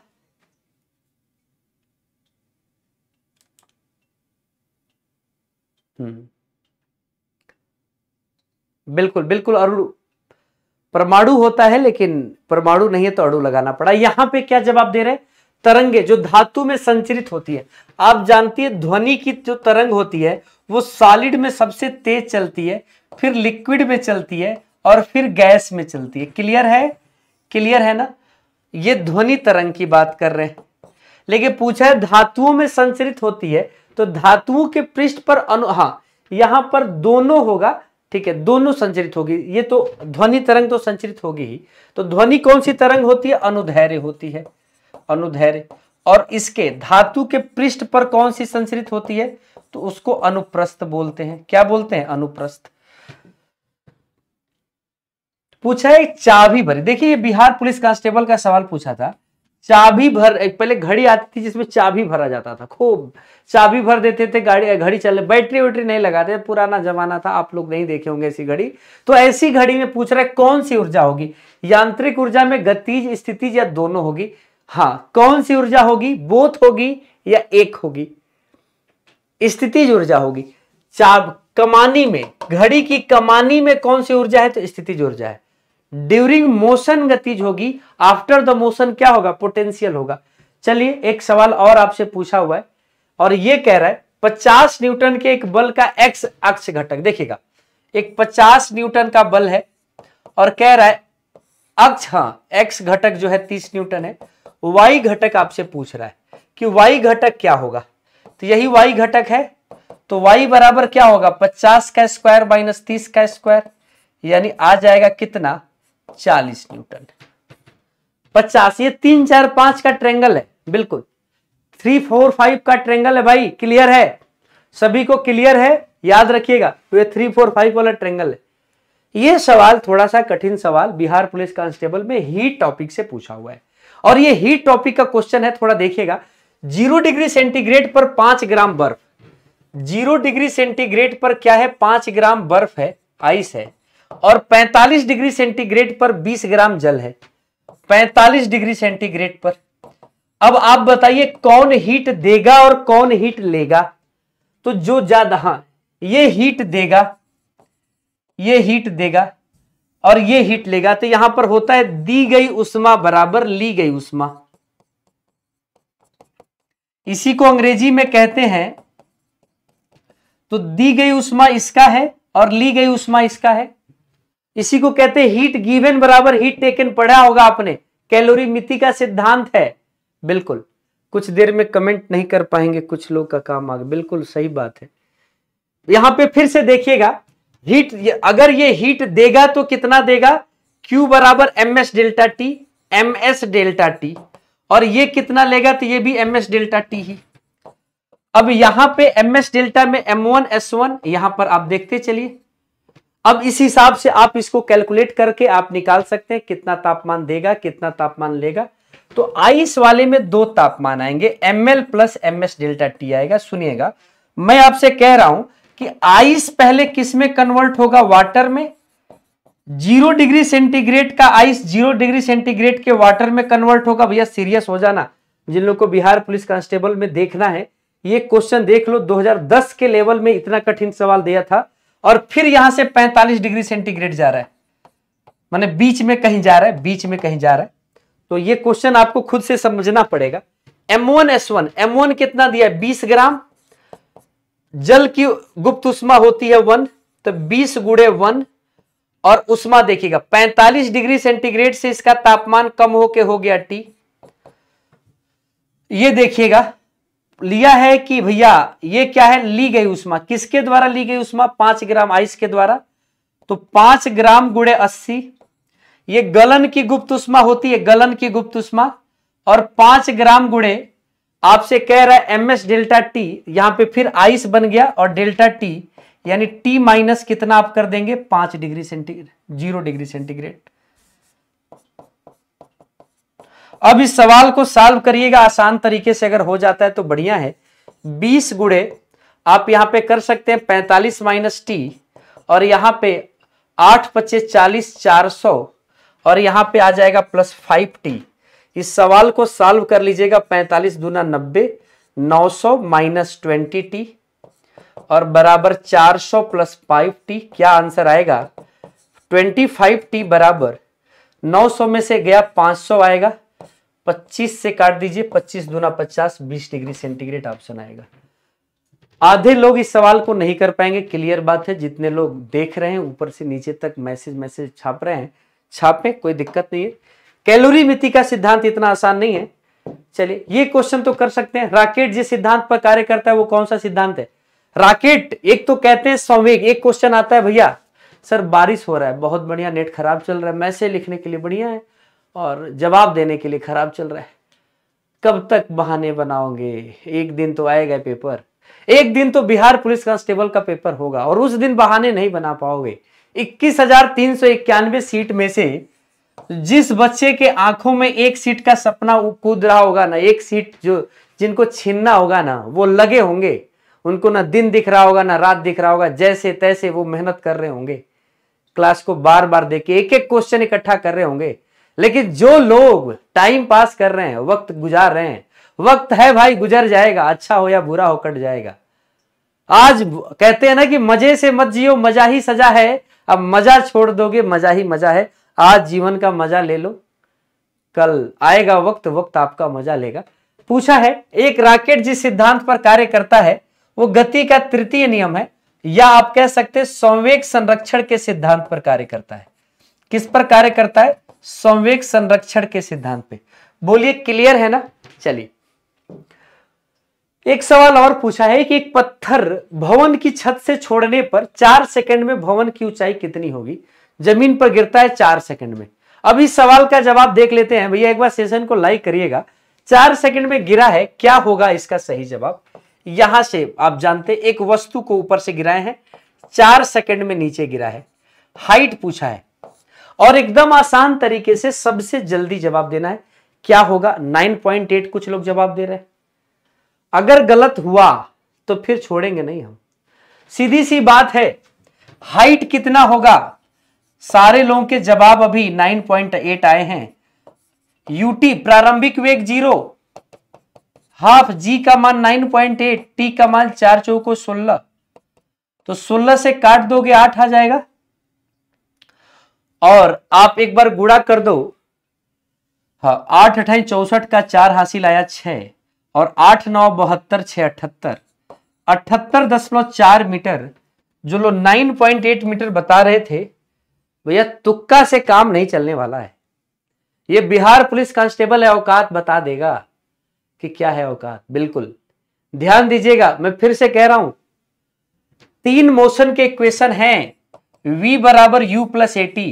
हम्म, बिल्कुल बिल्कुल अणु, परमाणु होता है, लेकिन परमाणु नहीं है तो अणु लगाना पड़ा। यहां पे क्या जवाब दे रहे हैं, तरंगे जो धातु में संचरित होती है। आप जानती है ध्वनि की जो तरंग होती है वो सॉलिड में सबसे तेज चलती है, फिर लिक्विड में चलती है और फिर गैस में चलती है। क्लियर है, क्लियर है ना, ये ध्वनि तरंग की बात कर रहे हैं। लेकिन पूछा है धातुओं में संचरित होती है, तो धातुओं के पृष्ठ पर अनु, हाँ यहां पर दोनों होगा, ठीक है, दोनों संचरित होगी। ये तो ध्वनि तरंग तो संचरित होगी ही, तो ध्वनि कौन सी तरंग होती है, अनुदैर्घ्य होती है, अनुदैर्घ्य। और इसके धातु के पृष्ठ पर कौन सी संचरित होती है, तो उसको अनुप्रस्थ बोलते हैं। क्या बोलते हैं, अनुप्रस्थ। पूछा है चाबी भरी, देखिए ये बिहार पुलिस कांस्टेबल का सवाल पूछा था, चाबी भर, पहले घड़ी आती थी जिसमें चाबी भरा जाता था, खूब चाबी भर देते थे गाड़ी, घड़ी चलने, बैटरी वैटरी नहीं लगाते, पुराना जमाना था, आप लोग नहीं देखे होंगे ऐसी घड़ी। तो ऐसी घड़ी में पूछ रहा है कौन सी ऊर्जा होगी, यांत्रिक ऊर्जा में गतिज, स्थितिज या दोनों होगी, हाँ कौन सी ऊर्जा होगी, बोथ होगी या एक होगी, स्थितिज ऊर्जा होगी। चाब कमानी में, घड़ी की कमानी में कौन सी ऊर्जा है, तो स्थितिज ऊर्जा है। ड्यूरिंग मोशन गतिज होगी, आफ्टर द मोशन क्या होगा, पोटेंशियल होगा। चलिए एक सवाल और आपसे पूछा हुआ है, और ये कह रहा है पचास न्यूटन के एक बल का एक्स अक्ष घटक। देखिएगा एक पचास न्यूटन का बल है और कह रहा है अक्ष, हाँ एक्स घटक जो है तीस न्यूटन है। वाई घटक आपसे पूछ रहा है कि वाई घटक क्या होगा, तो यही वाई घटक है, तो वाई बराबर क्या होगा, पचास का स्क्वायर माइनस तीस का स्क्वायर, यानी आ जाएगा कितना, चालीस न्यूटन। पचास, ये तीन चार पांच का ट्रेंगल है, बिल्कुल थ्री फोर फाइव का ट्रेंगल है भाई। क्लियर है, सभी को क्लियर है, याद रखिएगा तो ये थ्री फोर फाइव वाला ट्रेंगल है। ये सवाल थोड़ा सा कठिन सवाल बिहार पुलिस कांस्टेबल में ही टॉपिक से पूछा हुआ है, और ये हीट टॉपिक का क्वेश्चन है, थोड़ा देखिएगा। जीरो डिग्री सेंटीग्रेड पर पांच ग्राम बर्फ, जीरो डिग्री सेंटीग्रेड पर क्या है, पांच ग्राम बर्फ है, आइस है, और पैंतालीस डिग्री सेंटीग्रेड पर बीस ग्राम जल है, पैंतालीस डिग्री सेंटीग्रेड पर। अब आप बताइए कौन हीट देगा और कौन हीट लेगा, तो जो ज्यादा, हाँ ये हीट देगा, ये हीट देगा और ये हीट लेगा, तो यहां पर होता है दी गई उष्मा बराबर ली गई उष्मा। इसी को अंग्रेजी में कहते हैं, तो दी गई उष्मा इसका है और ली गई उष्मा इसका है। इसी को कहते हैं हीट गिवन बराबर हीट टेकन, पढ़ा होगा आपने, कैलोरी मिति का सिद्धांत है, बिल्कुल। कुछ देर में कमेंट नहीं कर पाएंगे, कुछ लोग का काम आगे, बिल्कुल सही बात है। यहां पे फिर से देखिएगा हीट, अगर ये हीट देगा तो कितना देगा, Q बराबर M S delta T, M S delta T, और ये कितना लेगा, तो ये भी एम एस डेल्टा टी ही। अब यहां पे एम एस डेल्टा में एम वन एस वन, यहां पर आप देखते चलिए। अब इस हिसाब से आप इसको कैलकुलेट करके आप निकाल सकते हैं कितना तापमान देगा, कितना तापमान लेगा। तो आइस वाले में दो तापमान आएंगे, M L plus M S delta T आएगा। सुनिएगा मैं आपसे कह रहा हूं कि आइस पहले किस में कन्वर्ट होगा, वाटर में। जीरो डिग्री सेंटीग्रेड का आइस जीरो डिग्री सेंटीग्रेड के वाटर में कन्वर्ट होगा। भैया सीरियस हो जाना, जिन लोगों को बिहार पुलिस कांस्टेबल में देखना है ये क्वेश्चन देख लो, दो हज़ार दस के लेवल में इतना कठिन सवाल दिया था। और फिर यहां से पैंतालीस डिग्री सेंटीग्रेड जा रहा है, माने बीच में कहीं जा रहा है, बीच में कहीं जा रहा है। तो ये क्वेश्चन आपको खुद से समझना पड़ेगा। M one S one, M one कितना दिया है? बीस ग्राम। जल की गुप्त उष्मा होती है वन, तो बीस गुड़े वन, और उष्मा देखिएगा पैंतालीस डिग्री सेंटीग्रेड से इसका तापमान कम होके हो गया टी। ये देखिएगा लिया है कि भैया ये क्या है, ली गई उष्मा किसके द्वारा ली गई उष्मा, पांच ग्राम आइस के द्वारा, तो पांच ग्राम गुड़े अस्सी। ये गलन की गुप्त उष्मा होती है, गलन की गुप्त उष्मा, और पांच ग्राम गुणे आपसे कह रहा है एम एस डेल्टा टी, यहां पे फिर आइस बन गया और डेल्टा टी यानी टी माइनस कितना आप कर देंगे, पांच degree centigrade, zero degree centigrade. अब इस सवाल को सॉल्व करिएगा आसान तरीके से, अगर हो जाता है तो बढ़िया है। बीस गुणे आप यहां पे कर सकते हैं पैंतालीस माइनस टी, और यहां पे आठ पच्चे चालीस, चार सौ, और यहां पे आ जाएगा प्लस फाइव टी। इस सवाल को सॉल्व कर लीजिएगा, पैंतालीस दूना नब्बे, नौ सौ माइनस ट्वेंटी टी और बराबर चार सौ प्लस फाइव टी। क्या आंसर आएगा, ट्वेंटी फाइव टी बराबर नौ सौ में से गया पांच सौ आएगा, पच्चीस से काट दीजिए, पच्चीस दूना पचास, बीस डिग्री सेंटीग्रेड ऑप्शन आएगा। आधे लोग इस सवाल को नहीं कर पाएंगे, क्लियर बात है। जितने लोग देख रहे हैं ऊपर से नीचे तक मैसेज मैसेज छाप रहे हैं, छापे, कोई दिक्कत नहीं है। कैलोरी मिति का सिद्धांत इतना आसान नहीं है। चलिए ये क्वेश्चन तो कर सकते हैं। राकेट जिस सिद्धांत पर कार्य करता है वो कौन सा सिद्धांत है? राकेट एक तो कहते हैं संवेग। एक क्वेश्चन आता है भैया सर बारिश हो रहा है, बहुत बढ़िया, नेट खराब चल रहा है, मैसेज लिखने के लिए बढ़िया है और जवाब देने के लिए खराब चल रहा है। कब तक बहाने बनाओगे, एक दिन तो आएगा पेपर, एक दिन तो बिहार पुलिस कांस्टेबल का पेपर होगा और उस दिन बहाने नहीं बना पाओगे। इक्कीस हजार तीन सौ इक्यानवे सीट में से जिस बच्चे के आंखों में एक सीट का सपना कूद रहा होगा ना, एक सीट जो जिनको छीनना होगा ना, वो लगे होंगे, उनको ना दिन दिख रहा होगा ना रात दिख रहा होगा, जैसे तैसे वो मेहनत कर रहे होंगे, क्लास को बार बार देख के एक एक क्वेश्चन इकट्ठा कर रहे होंगे। लेकिन जो लोग टाइम पास कर रहे हैं, वक्त गुजार रहे हैं, वक्त है भाई गुजर जाएगा, अच्छा हो या बुरा हो कट जाएगा। आज कहते हैं ना कि मजे से मत जियो, मजा ही सजा है। अब मजा छोड़ दोगे, मजा ही मजा है। आज जीवन का मजा ले लो, कल आएगा वक्त, वक्त आपका मजा लेगा। पूछा है एक राकेट जिस सिद्धांत पर कार्य करता है वो गति का तृतीय नियम है, या आप कह सकते हैं संवेग संरक्षण के सिद्धांत पर कार्य करता है। किस पर कार्य करता है? संवेग संरक्षण के सिद्धांत पे। बोलिए क्लियर है ना। चलिए एक सवाल और पूछा है कि एक पत्थर भवन की छत से छोड़ने पर चार सेकंड में भवन की ऊंचाई कितनी होगी? जमीन पर गिरता है चार सेकंड में। अब इस सवाल का जवाब देख लेते हैं। भैया एक बार सेशन को लाइक करिएगा। चार सेकंड में गिरा है, क्या होगा इसका सही जवाब? यहां से आप जानते हैं एक वस्तु को ऊपर से गिराए हैं, चार सेकंड में नीचे गिरा है। हाइट पूछा है और एकदम आसान तरीके से सबसे जल्दी जवाब देना है। क्या होगा? नाइन पॉइंट एट कुछ लोग जवाब दे रहे हैं। अगर गलत हुआ तो फिर छोड़ेंगे नहीं हम, सीधी सी बात है। हाइट कितना होगा? सारे लोगों के जवाब अभी नाइन पॉइंट एट आए हैं। यूटी प्रारंभिक वेग जीरो, हाफ जी का मान नाइन पॉइंट एट, टी का मान चार चौको सोलह, तो सोलह से काट दोगे आठ आ जाएगा। और आप एक बार गुणा कर दो, हाँ, आठ अठाई चौसठ का चार हासिल आया छह, और आठ नौ बहत्तर छह अठहत्तर, अठहत्तर दशमलव चार मीटर जो लोग नाइन पॉइंट एट मीटर बता रहे थे, भैया तुक्का से काम नहीं चलने वाला है। ये बिहार पुलिस कांस्टेबल है, औकात बता देगा कि क्या है औकात। बिल्कुल ध्यान दीजिएगा, मैं फिर से कह रहा हूं, तीन मोशन के इक्वेशन हैं, v बराबर यू प्लस एटी,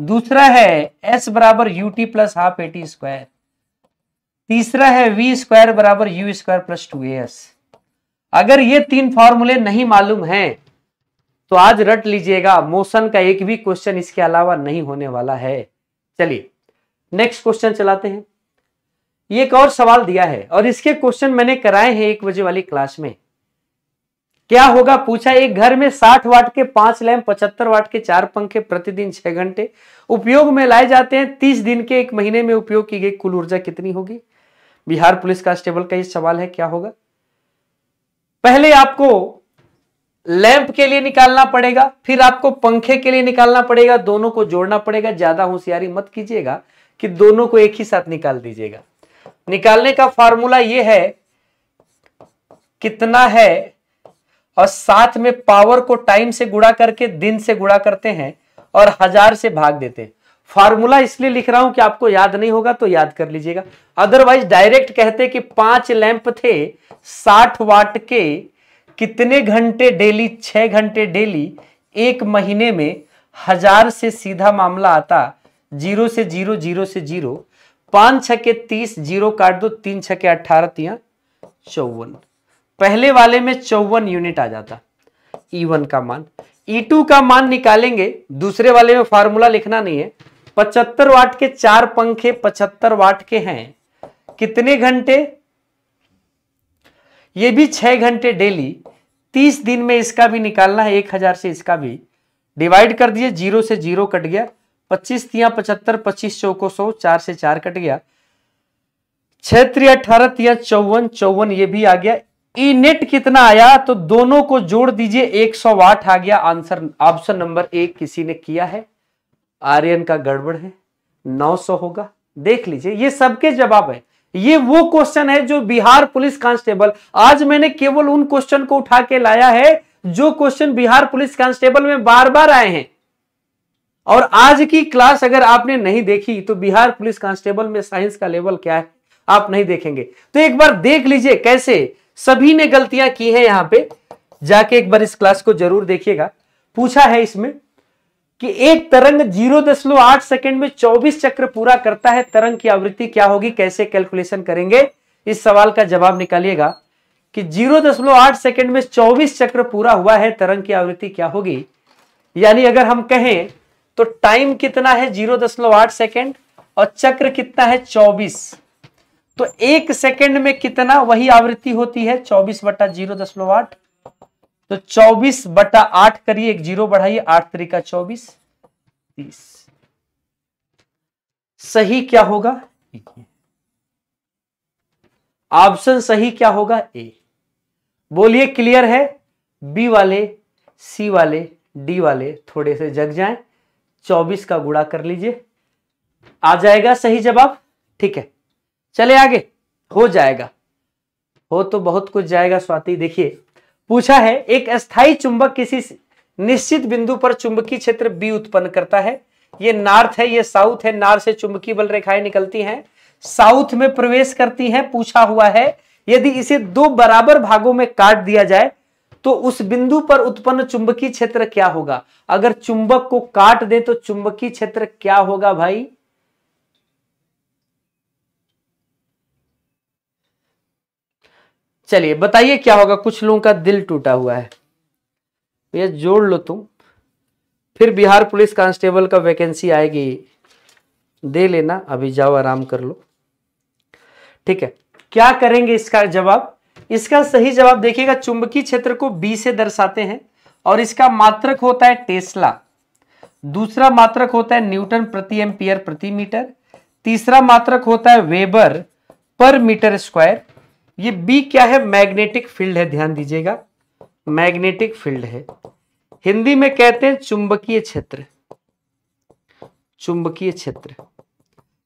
दूसरा है s बराबर U T plus half A T square, तीसरा है v स्क्वायर बराबर U square plus two A S. अगर ये तीन फॉर्मूले नहीं मालूम हैं तो आज रट लीजिएगा, मोशन का एक भी क्वेश्चन इसके अलावा नहीं होने वाला है। चलिए नेक्स्ट क्वेश्चन चलाते हैं। ये एक और सवाल दिया है और इसके क्वेश्चन मैंने कराए हैं एक बजे वाली क्लास में। क्या होगा पूछा, एक घर में साठ वाट के पांच लैंप, पचहत्तर वाट के चार पंखे, प्रतिदिन छह घंटे उपयोग में लाए जाते हैं, तीस दिन के एक महीने में उपयोग की गई कुल ऊर्जा कितनी होगी? बिहार पुलिस कांस्टेबल का ये सवाल है, क्या होगा? पहले आपको लैंप के लिए निकालना पड़ेगा, फिर आपको पंखे के लिए निकालना पड़ेगा, दोनों को जोड़ना पड़ेगा। ज्यादा होशियारी मत कीजिएगा कि दोनों को एक ही साथ निकाल दीजिएगा। निकालने का फार्मूला ये है कितना है और साथ में पावर को टाइम से गुणा करके दिन से गुणा करते हैं और हजार से भाग देते हैं। फार्मूला इसलिए लिख रहा हूं कि आपको याद नहीं होगा तो याद कर लीजिएगा, अदरवाइज डायरेक्ट कहते कि पांच लैंप थे साठ वाट के, कितने घंटे डेली? छह घंटे डेली, एक महीने में। हजार से सीधा मामला आता, जीरो से जीरो, जीरो से जीरो, पांच छक्के तीस, जीरो काट दो, तीन छक्के अट्ठारह, तिया चौवन। पहले वाले में चौवन यूनिट आ जाता ई वन का मान। ई टू का मान निकालेंगे, दूसरे वाले में फार्मूला लिखना नहीं है। पचहत्तर वाट के चार पंखे पचहत्तर वाट के हैं, कितने घंटे? ये भी छह घंटे डेली। तीस दिन में इसका भी निकालना है, एक हजार से इसका भी डिवाइड कर दिए, जीरो से जीरो कट गया, पच्चीस तिया पचहत्तर, पच्चीस चौको सौ, चार से चार कट गया, छह त्रिया अठारह, तिया चौवन, चौवन ये भी आ गया। ई नेट कितना आया? तो दोनों को जोड़ दीजिए, सौ वाट आ गया आंसर। ऑप्शन नंबर एक किसी ने किया है, आर्यन का गड़बड़ है, नौ सौ होगा, देख लीजिए। ये सबके जवाब है। ये वो क्वेश्चन है जो बिहार पुलिस कांस्टेबल, आज मैंने केवल उन क्वेश्चन को उठा के लाया है जो क्वेश्चन बिहार पुलिस कांस्टेबल में बार बार आए हैं। और आज की क्लास अगर आपने नहीं देखी तो बिहार पुलिस कांस्टेबल में साइंस का लेवल क्या है आप नहीं देखेंगे। तो एक बार देख लीजिए कैसे सभी ने गलतियां की हैं। यहां पे जाके एक बार इस क्लास को जरूर देखिएगा। पूछा है इसमें कि एक तरंग ज़ीरो दशमलव आठ सेकंड में चौबीस चक्र पूरा करता है, तरंग की आवृत्ति क्या होगी, कैसे कैलकुलेशन करेंगे? इस सवाल का जवाब निकालिएगा कि ज़ीरो दशमलव आठ सेकंड में चौबीस चक्र पूरा हुआ है, तरंग की आवृत्ति क्या होगी? यानी अगर हम कहें तो टाइम कितना है ज़ीरो दशमलव आठ सेकंड और चक्र कितना है चौबीस, तो एक सेकंड में कितना वही आवृत्ति होती है, चौबीस बटा ज़ीरो दशमलव आठ। तो चौबीस बटा आठ करिए, एक जीरो बढ़ाइए, आठ तरीका चौबीस, तीस। सही क्या होगा? ऑप्शन सही क्या होगा? ए। बोलिए क्लियर है? बी वाले, सी वाले, डी वाले थोड़े से जग जाएं, चौबीस का गुणा कर लीजिए, आ जाएगा सही जवाब। ठीक है, चले आगे, हो जाएगा, हो तो बहुत कुछ जाएगा। स्वाति देखिए पूछा है, एक अस्थायी चुंबक किसी निश्चित बिंदु पर चुंबकीय क्षेत्र बी उत्पन्न करता है। ये नॉर्थ है, ये साउथ है। नॉर्थ से चुंबकीय बल रेखाएं निकलती हैं, साउथ में प्रवेश करती हैं। पूछा हुआ है यदि इसे दो बराबर भागों में काट दिया जाए तो उस बिंदु पर उत्पन्न चुंबकीय क्षेत्र क्या होगा? अगर चुंबक को काट दे तो चुंबकीय क्षेत्र क्या होगा भाई? चलिए बताइए क्या होगा। कुछ लोगों का दिल टूटा हुआ है, ये जोड़ लो तुम, फिर बिहार पुलिस कांस्टेबल का वैकेंसी आएगी, दे लेना, अभी जाओ आराम कर लो। ठीक है, क्या करेंगे इसका जवाब? इसका सही जवाब देखिएगा, चुंबकीय क्षेत्र को बी से दर्शाते हैं और इसका मात्रक होता है टेस्ला, दूसरा मात्रक होता है न्यूटन प्रति एम्पियर प्रति मीटर, तीसरा मात्रक होता है वेबर पर मीटर स्क्वायर। ये बी क्या है? मैग्नेटिक फील्ड है, ध्यान दीजिएगा, मैग्नेटिक फील्ड है। हिंदी में कहते हैं चुंबकीय क्षेत्र, चुंबकीय क्षेत्र।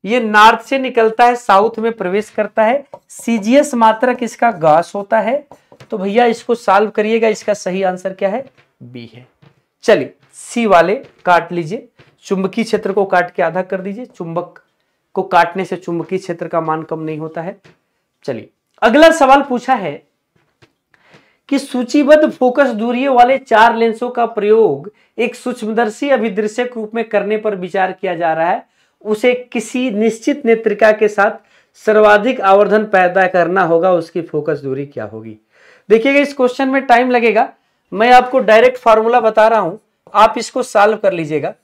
ये नॉर्थ से निकलता है, साउथ में प्रवेश करता है। सीजीएस मात्रक इसका गॉस होता है। तो भैया इसको सॉल्व करिएगा, इसका सही आंसर क्या है? बी है। चलिए सी वाले काट लीजिए, चुंबकीय क्षेत्र को काट के आधा कर दीजिए, चुंबक को काटने से चुंबकीय क्षेत्र का मान कम नहीं होता है। चलिए अगला सवाल पूछा है कि सूचीबद्ध फोकस दूरियों वाले चार लेंसों का प्रयोग एक सूक्ष्मदर्शी अभिदृश्यक रूप में करने पर विचार किया जा रहा है। उसे किसी निश्चित नेत्रिका के साथ सर्वाधिक आवर्धन पैदा करना होगा, उसकी फोकस दूरी क्या होगी? देखिएगा इस क्वेश्चन में टाइम लगेगा, मैं आपको डायरेक्ट फॉर्मूला बता रहा हूं, आप इसको सॉल्व कर लीजिएगा।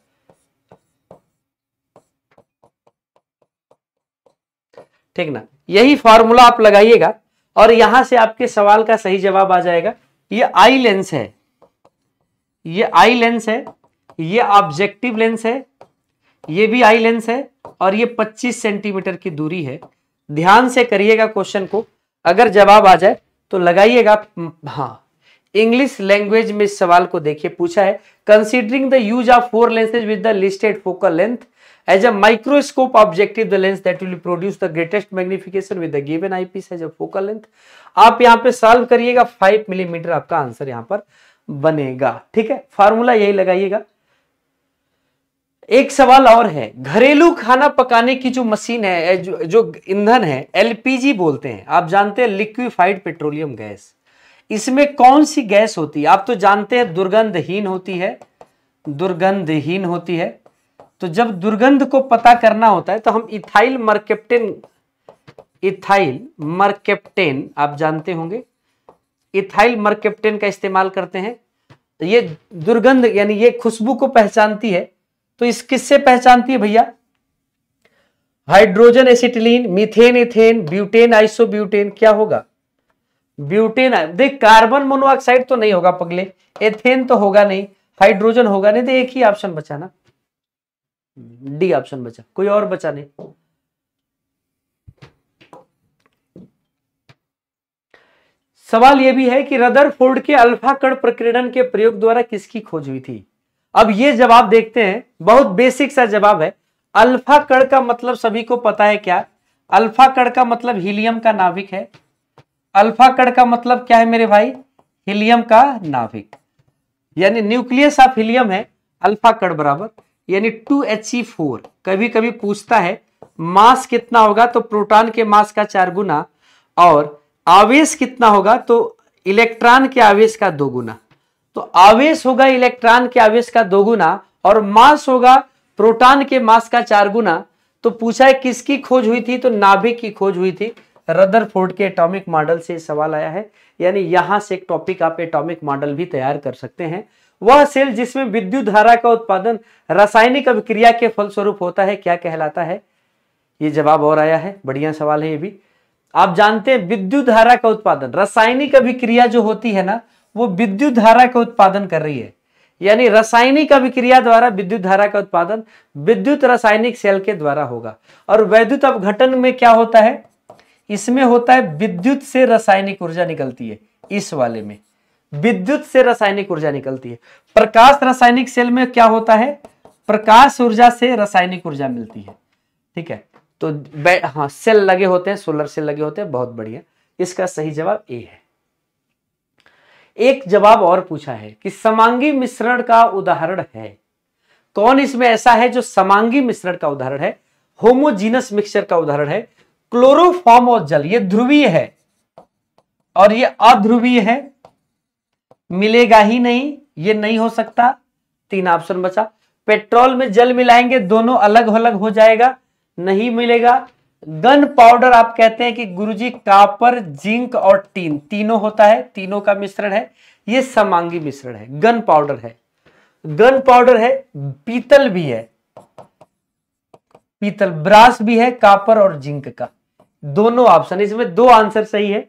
ठीक ना, यही फार्मूला आप लगाइएगा और यहां से आपके सवाल का सही जवाब आ जाएगा। ये आई लेंस है, ये आई लेंस है, ये ऑब्जेक्टिव लेंस है, ये भी आई लेंस है और ये पच्चीस सेंटीमीटर की दूरी है। ध्यान से करिएगा क्वेश्चन को, अगर जवाब आ जाए तो लगाइएगा। हाँ, इंग्लिश लैंग्वेज में सवाल को देखिए, पूछा है considering the use of four lenses with the listed focal length as a microscope objective the lens that will produce the greatest magnification with the given eyepiece as a focal length. आप यहाँ पे solve करिएगा, five millimetre आपका answer यहाँ पर बनेगा। ठीक है, फार्मूला यही लगाइएगा। एक सवाल और है, घरेलू खाना पकाने की जो मशीन है, जो, जो ईंधन है एलपीजी बोलते हैं, आप जानते हैं लिक्विफाइड पेट्रोलियम गैस, इसमें कौन सी गैस होती है? आप तो जानते हैं दुर्गंधहीन होती है, दुर्गंधहीन होती है। तो जब दुर्गंध को पता करना होता है तो हम इथाइल मरकेप्टेन, इथाइल मरकेप्टेन आप जानते होंगे, इथाइल मरकेप्टेन का इस्तेमाल करते हैं। ये दुर्गंध यानी ये खुशबू को पहचानती है, तो इस किससे पहचानती है भैया? Hydrogen acetylene, methane, ethane, butane, isobutane, क्या होगा? ब्यूटेन। देख कार्बन मोनोऑक्साइड तो नहीं होगा पगले, एथेन तो होगा नहीं, हाइड्रोजन होगा नहीं, तो एक ही ऑप्शन बचा ना, डी ऑप्शन बचा, कोई और बचा नहीं। सवाल यह भी है कि रदरफोर्ड के अल्फा कण प्रकीर्णन के प्रयोग द्वारा किसकी खोज हुई थी? अब ये जवाब देखते हैं, बहुत बेसिक सा जवाब है। अल्फा कण का मतलब सभी को पता है क्या? अल्फा कण का मतलब हीलियम का नाभिक है। अल्फा कण का मतलब क्या है मेरे भाई? हीलियम का नाभिक, यानी न्यूक्लियस ऑफ हीलियम है अल्फा कण बराबर, यानी टू एच ई फोर। कभी कभी पूछता है मास कितना होगा, तो प्रोटॉन के मास का चार गुना, और आवेश कितना होगा तो इलेक्ट्रॉन के आवेश का दो गुना। तो आवेश होगा इलेक्ट्रॉन के आवेश का दो गुना और मास होगा प्रोटॉन के मास का चार गुना। तो पूछा है किसकी खोज हुई थी, तो नाभिक की खोज हुई थी। रदरफोर्ड के एटॉमिक मॉडल से सवाल आया है, यानी यहां से एक टॉपिक आप एटॉमिक मॉडल भी तैयार कर सकते हैं। वह सेल जिसमें विद्युत धारा का उत्पादन रासायनिक अभिक्रिया के फलस्वरूप होता है क्या कहलाता है? ये जवाब और आया है, बढ़िया सवाल है ये भी। आप जानते हैं विद्युत धारा का उत्पादन, रासायनिक अभिक्रिया जो होती है ना, वो विद्युत धारा का उत्पादन कर रही है, यानी रासायनिक अभिक्रिया द्वारा विद्युत धारा का उत्पादन विद्युत रासायनिक सेल के द्वारा होगा। और वैद्युत अपघटन में क्या होता है? इसमें होता है विद्युत से रासायनिक ऊर्जा निकलती है, इस वाले में विद्युत से रासायनिक ऊर्जा निकलती है। प्रकाश रासायनिक सेल में क्या होता है? प्रकाश ऊर्जा से रासायनिक ऊर्जा मिलती है। ठीक है, तो हाँ, सेल लगे होते हैं, सोलर सेल लगे होते हैं। बहुत बढ़िया, इसका सही जवाब ए है। एक जवाब और पूछा है कि समांगी मिश्रण का उदाहरण है कौन? इसमें ऐसा है जो समांगी मिश्रण का उदाहरण है, होमोजीनस मिक्सचर का उदाहरण है। क्लोरोफॉर्म और जल, ये ध्रुवीय है और ये अध्रुवीय है, मिलेगा ही नहीं, ये नहीं हो सकता। तीन ऑप्शन बचा। पेट्रोल में जल मिलाएंगे, दोनों अलग अलग हो जाएगा, नहीं मिलेगा। गन पाउडर आप कहते हैं कि गुरुजी कॉपर, जिंक और टीन, तीनों होता है, तीनों का मिश्रण है, ये समांगी मिश्रण है। गन पाउडर है, गन पाउडर है, पीतल भी है, पीतल, ब्रास भी है, कॉपर और जिंक का, दोनों ऑप्शन। इसमें दो आंसर सही है,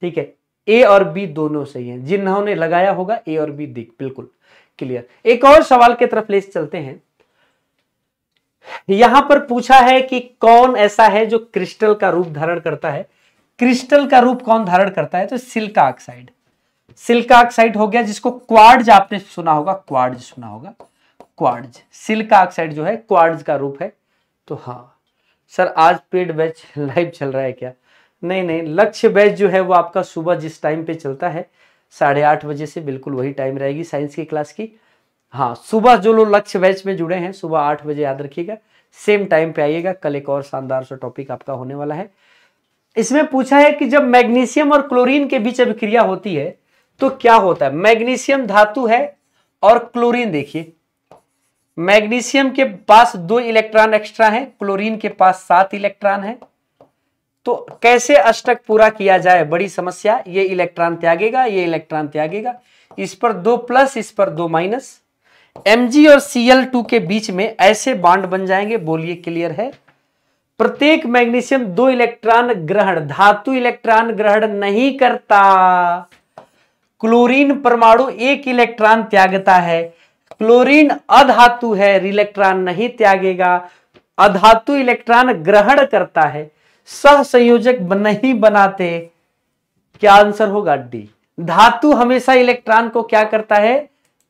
ठीक है, ए और बी दोनों सही हैं, जिन्होंने लगाया होगा ए और बी दिख बिल्कुल क्लियर। एक और सवाल के तरफ ले चलते हैं। यहां पर पूछा है कि कौन ऐसा है जो क्रिस्टल का रूप धारण करता है? क्रिस्टल का रूप कौन धारण करता है? तो सिलिका ऑक्साइड, सिलिका ऑक्साइड हो गया, जिसको क्वार्ट्ज आपने सुना होगा, क्वार्ट्ज सुना होगा, क्वार्ट्ज, सिलिका ऑक्साइड जो है क्वार्ट्ज का रूप है। तो हाँ सर, आज पेड बैच लाइव चल रहा है क्या? नहीं नहीं, लक्ष्य बैच जो है वो आपका सुबह जिस टाइम पे चलता है, साढ़े आठ बजे से बिल्कुल वही टाइम रहेगी साइंस की क्लास की। हाँ, सुबह जो लोग लक्ष्य बैच में जुड़े हैं, सुबह आठ बजे याद रखिएगा, सेम टाइम पे आइएगा। कल एक और शानदार सा टॉपिक आपका होने वाला है। इसमें पूछा है कि जब मैग्नीशियम और क्लोरीन के बीच अभिक्रिया होती है तो क्या होता है? मैग्नीशियम धातु है और क्लोरीन, देखिए मैग्नीशियम के पास दो इलेक्ट्रॉन एक्स्ट्रा हैं, क्लोरीन के पास सात इलेक्ट्रॉन हैं। तो कैसे अष्टक पूरा किया जाए? बड़ी समस्या। ये इलेक्ट्रॉन त्यागेगा, ये इलेक्ट्रॉन त्यागेगा, इस पर दो प्लस, इस पर दो माइनस। Mg और सी एल टू के बीच में ऐसे बांड बन जाएंगे, बोलिए क्लियर है? प्रत्येक मैग्नीशियम दो इलेक्ट्रॉन ग्रहण, धातु इलेक्ट्रॉन ग्रहण नहीं करता, क्लोरीन परमाणु एक इलेक्ट्रॉन त्यागता है। क्लोरीन अधातु है, इलेक्ट्रॉन नहीं त्यागेगा, अधातु इलेक्ट्रॉन ग्रहण करता है, सहसंयोजक नहीं बनाते। क्या आंसर होगा? डी। धातु हमेशा इलेक्ट्रॉन को क्या करता है?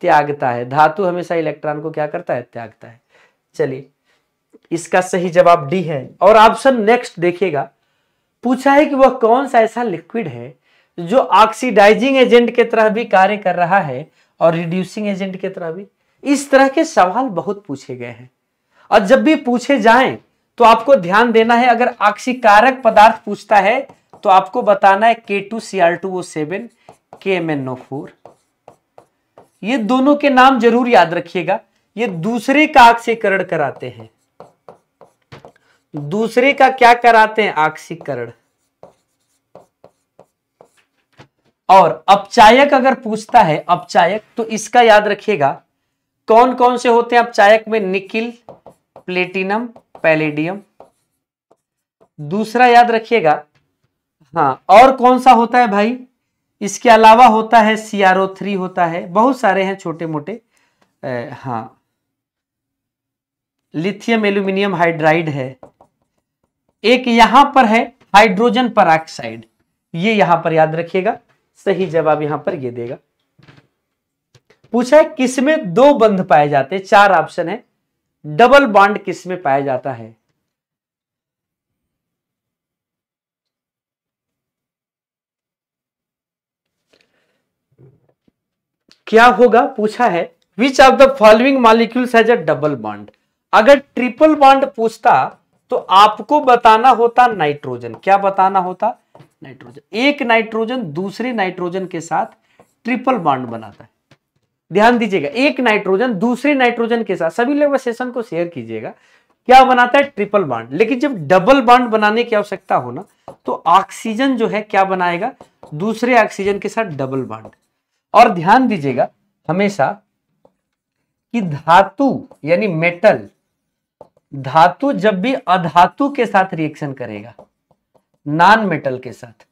त्यागता है। धातु हमेशा इलेक्ट्रॉन को क्या करता है? त्यागता है। चलिए, इसका सही जवाब डी है। और ऑप्शन नेक्स्ट देखिएगा, पूछा है कि वह कौन सा ऐसा लिक्विड है जो ऑक्सीडाइजिंग एजेंट के तरह भी कार्य कर रहा है और रिड्यूसिंग एजेंट के तरह भी। इस तरह के सवाल बहुत पूछे गए हैं और जब भी पूछे जाएं तो आपको ध्यान देना है। अगर ऑक्सीकारक पदार्थ पूछता है तो आपको बताना है K two C R two O seven, K M N O four. ये दोनों के नाम जरूर याद रखिएगा, ये दूसरे का ऑक्सीकरण कराते हैं। दूसरे का क्या कराते हैं? ऑक्सीकरण। और अपचायक अगर पूछता है, अपचायक, तो इसका याद रखिएगा कौन कौन से होते हैं अपचायक में? Nickel, platinum, palladium. दूसरा याद रखिएगा, हाँ, और कौन सा होता है भाई? इसके अलावा होता है सी आर ओ थ्री होता है, बहुत सारे हैं छोटे मोटे। हाँ, लिथियम एल्यूमिनियम हाइड्राइड है। एक यहां पर है हाइड्रोजन परऑक्साइड, ये यहां पर याद रखिएगा। सही जवाब यहां पर ये देगा। पूछा है किसमें दो बंध पाए जाते हैं? चार ऑप्शन है। डबल बॉन्ड किसमें पाया जाता है? क्या होगा? पूछा है which of the following molecules has a double bond. अगर ट्रिपल बॉन्ड पूछता तो आपको बताना होता नाइट्रोजन। क्या बताना होता? नाइट्रोजन। एक नाइट्रोजन दूसरे नाइट्रोजन के साथ ट्रिपल बॉन्ड बनाता है। ध्यान दीजिएगा, एक नाइट्रोजन दूसरे नाइट्रोजन के साथ, सभी लोग सेशन को शेयर कीजिएगा, क्या बनाता है? Triple bond. लेकिन जब डबल बॉन्ड बनाने की आवश्यकता हो ना, तो ऑक्सीजन जो है क्या बनाएगा? दूसरे ऑक्सीजन के साथ डबल बॉन्ड। और ध्यान दीजिएगा हमेशा कि धातु यानी मेटल, धातु जब भी अधातु के साथ रिएक्शन करेगा, नॉन मेटल के साथ,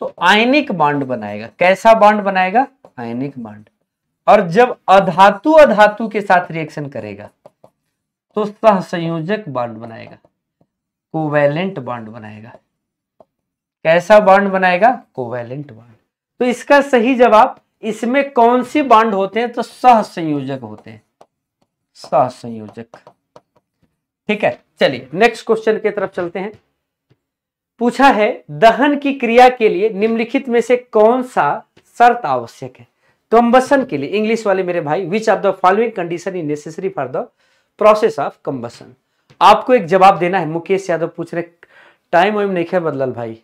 तो आयनिक बॉन्ड बनाएगा। कैसा बॉन्ड बनाएगा? Ionic bond. और जब अधातु अधातु के साथ रिएक्शन करेगा तो सहसंयोजक बॉन्ड बनाएगा, कोवैलेंट बॉन्ड बनाएगा। कैसा बॉन्ड बनाएगा? Covalent bond. तो इसका सही जवाब, इसमें कौन सी बॉन्ड होते हैं? तो सहसंयोजक होते हैं, सहसंयोजक। ठीक है, चलिए नेक्स्ट क्वेश्चन की तरफ चलते हैं। पूछा है दहन की क्रिया के लिए निम्नलिखित में से कौन सा शर्त आवश्यक है? कंबसन के लिए, इंग्लिश वाले मेरे भाई, which of the following condition is necessary for the process of combustion. आपको एक जवाब देना है। मुकेश यादव पूछ रहे टाइम वाइम नहीं है बदलल भाई,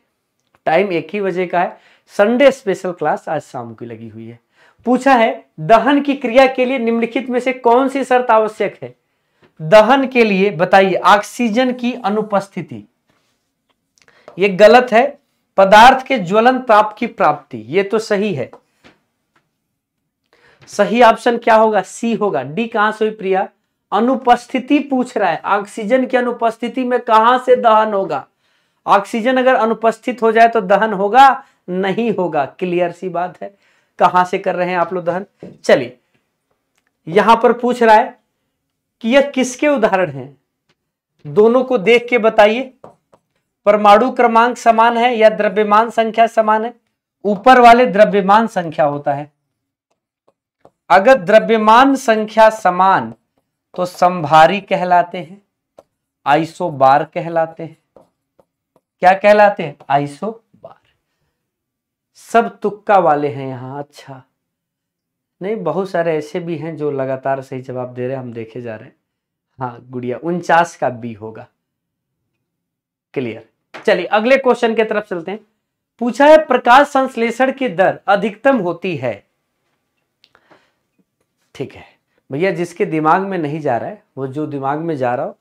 टाइम एक ही बजे का है। संडे स्पेशल क्लास आज शाम की लगी हुई है। पूछा है दहन की क्रिया के लिए निम्नलिखित में से कौन सी शर्त आवश्यक है? दहन के लिए बताइए, ऑक्सीजन की अनुपस्थिति, ये गलत है। पदार्थ के ज्वलन ताप की प्राप्ति, ये तो सही है। सही ऑप्शन क्या होगा? सी होगा। डी कहां से हुई प्रिया? अनुपस्थिति पूछ रहा है, ऑक्सीजन की अनुपस्थिति में कहां से दहन होगा? ऑक्सीजन अगर अनुपस्थित हो जाए तो दहन होगा नहीं होगा, क्लियर सी बात है। कहां से कर रहे हैं आप लोग दहन? चलिए, यहां पर पूछ रहा है कि यह किसके उदाहरण हैं? दोनों को देख के बताइए, परमाणु क्रमांक समान है या द्रव्यमान संख्या समान है? ऊपर वाले द्रव्यमान संख्या होता है। अगर द्रव्यमान संख्या समान तो समभारी कहलाते हैं, आइसोबार कहलाते हैं। क्या कहलाते हैं? आइसोबार। सब तुक्का वाले हैं यहाँ। अच्छा, नहीं, बहुत सारे ऐसे भी हैं जो लगातार सही जवाब दे रहे हैं, हम देखे जा रहे हैं। हाँ गुड़िया, उनचास का बी होगा। क्लियर। चलिए अगले क्वेश्चन की तरफ चलते हैं। पूछा है प्रकाश संश्लेषण की दर अधिकतम होती है। ठीक है भैया, जिसके दिमाग में नहीं जा रहा है वो जो दिमाग में जा रहा हो,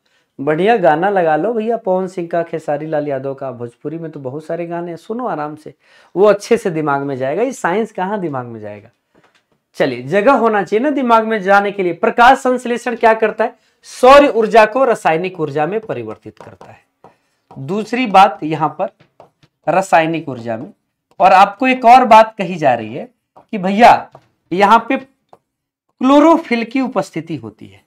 बढ़िया गाना लगा लो भैया, पवन सिंह का, खेसारी लाल यादव का, भोजपुरी में तो बहुत सारे गाने हैं, सुनो आराम से, वो अच्छे से दिमाग में जाएगा। ये साइंस कहाँ दिमाग में जाएगा? चलिए, जगह होना चाहिए ना दिमाग में जाने के लिए। प्रकाश संश्लेषण क्या करता है? सौर ऊर्जा को रासायनिक ऊर्जा में परिवर्तित करता है। दूसरी बात यहाँ पर रासायनिक ऊर्जा में। और आपको एक और बात कही जा रही है कि भैया यहाँ पे क्लोरोफिल की उपस्थिति होती है,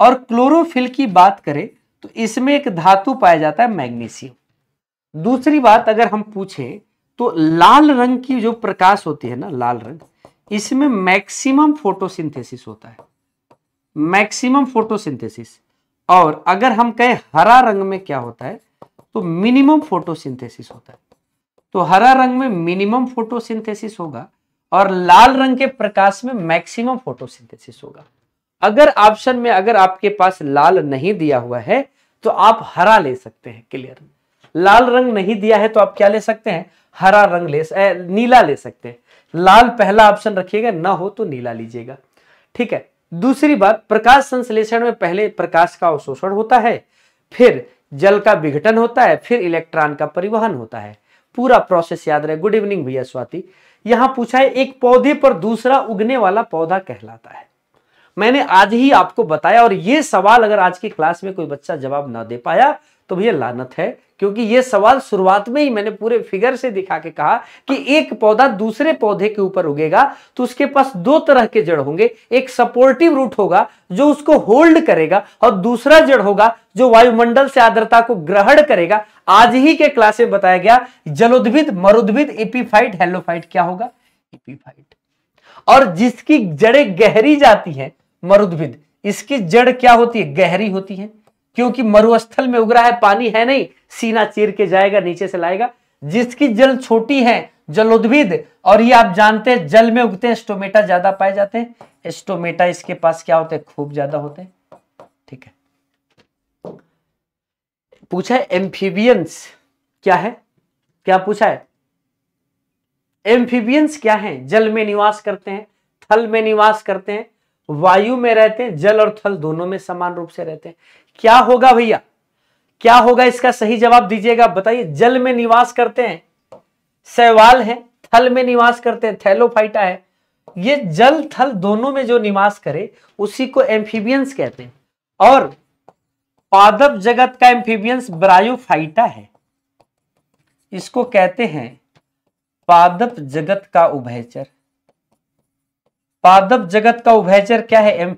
और क्लोरोफिल की बात करें तो इसमें एक धातु पाया जाता है मैग्नीशियम। दूसरी बात, अगर हम पूछें तो लाल रंग की जो प्रकाश होती है ना, लाल रंग, इसमें मैक्सिमम फोटोसिंथेसिस होता है, मैक्सिमम फोटोसिंथेसिस। और अगर हम कहें हरा रंग में क्या होता है तो मिनिमम फोटोसिंथेसिस होता है। तो हरा रंग में मिनिमम फोटोसिंथेसिस होगा और लाल रंग के प्रकाश में मैक्सिमम फोटोसिंथेसिस होगा। अगर ऑप्शन में अगर आपके पास लाल नहीं दिया हुआ है तो आप हरा ले सकते हैं, क्लियर। लाल रंग नहीं दिया है तो आप क्या ले सकते हैं, हरा रंग ले, ए, नीला ले सकते हैं। लाल पहला ऑप्शन रखिएगा, ना हो तो नीला लीजिएगा, ठीक है। दूसरी बात, प्रकाश संश्लेषण में पहले प्रकाश का अवशोषण होता है, फिर जल का विघटन होता है, फिर इलेक्ट्रॉन का परिवहन होता है। पूरा प्रोसेस याद रहे। गुड इवनिंग भैया स्वाति। यहां पूछा है एक पौधे पर दूसरा उगने वाला पौधा कहलाता है। मैंने आज ही आपको बताया और ये सवाल अगर आज की क्लास में कोई बच्चा जवाब ना दे पाया तो भैया लानत है, क्योंकि ये सवाल शुरुआत में ही मैंने पूरे फिगर से दिखा के कहा कि एक पौधा दूसरे पौधे के ऊपर उगेगा तो उसके पास दो तरह के जड़ होंगे। एक सपोर्टिव रूट होगा जो उसको होल्ड करेगा और दूसरा जड़ होगा जो वायुमंडल से आर्द्रता को ग्रहण करेगा। आज ही के क्लास में बताया गया जलोद्भिद, मरुद्भिद, एपीफाइट, हेलोफाइट। क्या होगा? एपीफाइट। और जिसकी जड़ें गहरी जाती हैं, मरुद्भिद, इसकी जड़ क्या होती है? गहरी होती है, क्योंकि मरुस्थल में उग रहा है, पानी है नहीं, सीना चीर के जाएगा, नीचे से लाएगा। जिसकी जल छोटी है, जलोद्भिद, और ये आप जानते हैं जल में उगते हैं, स्टोमेटा ज्यादा पाए जाते हैं। स्टोमेटा इसके पास क्या होते हैं? खूब ज्यादा होते हैं, ठीक है। पूछा है एम्फीबियंस क्या है, क्या पूछा है? एम्फीबियंस क्या है? जल में निवास करते हैं, थल में निवास करते हैं, वायु में रहते हैं, जल और थल दोनों में समान रूप से रहते हैं। क्या होगा भैया, क्या होगा? इसका सही जवाब दीजिएगा, बताइए। जल में निवास करते हैं शैवाल है, थल में निवास करते हैं थैलोफाइटा है। ये जल थल दोनों में जो निवास करे उसी को एम्फीबियंस कहते हैं। और पादप जगत का एम्फीबियंस ब्रायोफाइटा है, इसको कहते हैं पादप जगत का उभयचर। पादप जगत का उभयचर क्या है?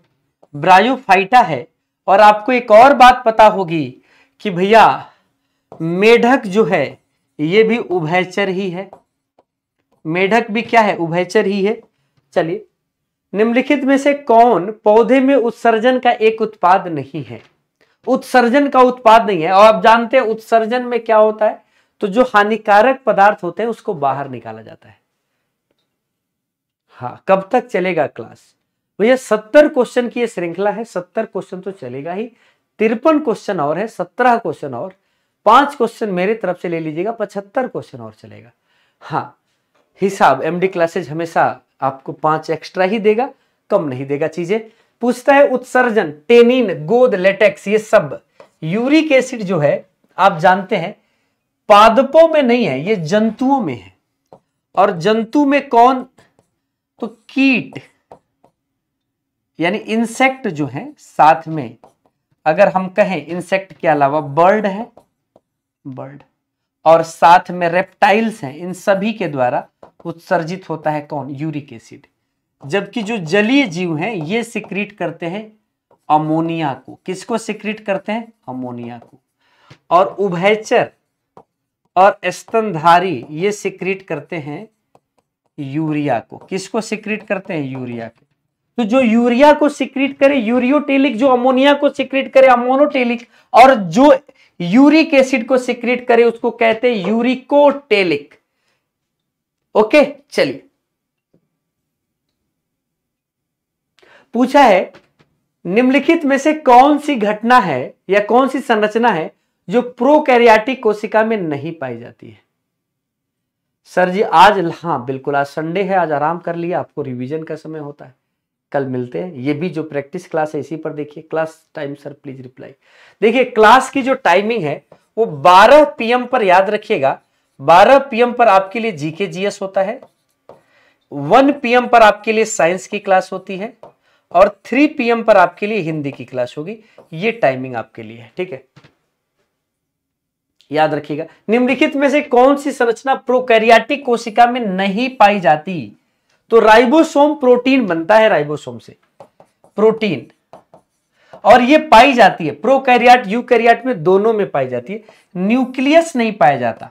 ब्रायोफाइटा है। और आपको एक और बात पता होगी कि भैया मेढक जो है ये भी उभयचर ही है, मेढक भी क्या है? उभयचर ही है। चलिए, निम्नलिखित में से कौन पौधे में उत्सर्जन का एक उत्पाद नहीं है? उत्सर्जन का उत्पाद नहीं है। और आप जानते हैं उत्सर्जन में क्या होता है, तो जो हानिकारक पदार्थ होते हैं उसको बाहर निकाला जाता है। हाँ, कब तक चलेगा क्लास भैया? सत्तर क्वेश्चन की ये श्रृंखला है, सत्तर क्वेश्चन तो चलेगा ही, तिरपन क्वेश्चन और है, सत्रह क्वेश्चन और, पांच क्वेश्चन मेरे तरफ से ले लीजिएगा, पचहत्तर क्वेश्चन और चलेगा। हाँ, हिसाब एमडी क्लासेज हमेशा आपको पांच एक्स्ट्रा ही देगा, कम नहीं देगा चीजें। पूछता है उत्सर्जन, टेनिन, गोद, लेटेक्स, ये सब। यूरिक एसिड जो है आप जानते हैं पादपों में नहीं है, ये जंतुओं में है। और जंतु में कौन? तो कीट यानी इंसेक्ट जो है, साथ में अगर हम कहें इंसेक्ट के अलावा बर्ड है, बर्ड, और साथ में रेप्टाइल्स हैं, इन सभी के द्वारा उत्सर्जित होता है कौन? Uric acid. जबकि जो जलीय जीव हैं ये सिक्रीट करते हैं अमोनिया को। किसको सिक्रीट करते हैं? अमोनिया को। और उभयचर और स्तनधारी ये सिक्रीट करते हैं यूरिया को। किसको सिक्रीट करते हैं? यूरिया को। तो जो यूरिया को सिक्रीट करे यूरियोटेलिक, जो अमोनिया को सिक्रीट करे अमोनोटेलिक, और जो यूरिक एसिड को सिक्रीट करे उसको कहते हैं यूरिकोटेलिक। ओके, चलिए। पूछा है निम्नलिखित में से कौन सी घटना है या कौन सी संरचना है जो प्रोकैरियोटिक कोशिका में नहीं पाई जाती है? सर जी आज, हाँ बिल्कुल, आज संडे है, आज आराम कर लिया, आपको रिवीजन का समय होता है, कल मिलते हैं। ये भी जो प्रैक्टिस क्लास है इसी पर देखिए। Class time sir please reply. देखिए क्लास की जो टाइमिंग है वो बारह पी एम पर याद रखिएगा। बारह पी एम पर आपके लिए जीके जीएस होता है, एक पी एम पर आपके लिए साइंस की क्लास होती है, और तीन पी एम पर आपके लिए हिंदी की क्लास होगी। ये टाइमिंग आपके लिए है, ठीक है, याद रखिएगा। निम्नलिखित में से कौन सी संरचना प्रोकैरियोटिक कोशिका में नहीं पाई जाती? तो राइबोसोम प्रोटीन बनता है, राइबोसोम से प्रोटीन, और ये पाई जाती है प्रोकैरियोट यूकैरियोट में, दोनों में पाई जाती है। न्यूक्लियस नहीं पाया जाता,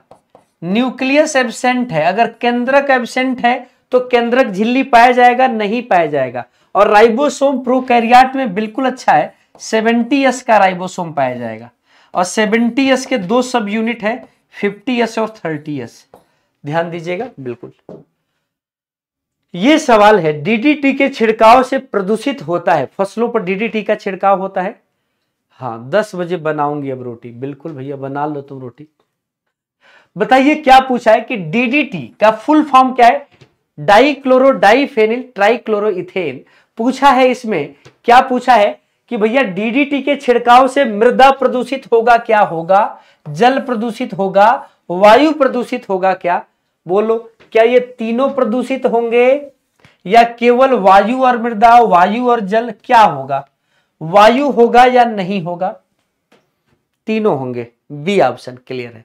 न्यूक्लियस एब्सेंट है, अगर केंद्रक एब्सेंट है तो केंद्रक झिल्ली पाया जाएगा, नहीं पाया जाएगा। और राइबोसोम प्रोकैरियोट में बिल्कुल अच्छा है, सेवेंटी एस का राइबोसोम पाया जाएगा। और सेवेंटी एस के दो सब यूनिट है, फिफ्टी एस और थर्टी एस, ध्यान दीजिएगा बिल्कुल। ये सवाल है, डीडीटी के छिड़काव से प्रदूषित होता है, फसलों पर डीडीटी का छिड़काव होता है। हाँ, दस बजे बनाऊंगी अब रोटी, बिल्कुल भैया बना लो तुम रोटी। बताइए क्या पूछा है कि डीडीटी का फुल फॉर्म क्या है, डाइक्लोरो डाइफेनिल ट्राइक्लोरो इथेन पूछा है। इसमें क्या पूछा है कि भैया डीडीटी के छिड़काव से मृदा प्रदूषित होगा क्या होगा, जल प्रदूषित होगा, वायु प्रदूषित होगा क्या? बोलो, क्या ये तीनों प्रदूषित होंगे या केवल वायु और मृदा, वायु और जल? क्या होगा, वायु होगा या नहीं होगा? तीनों होंगे, बी ऑप्शन क्लियर है।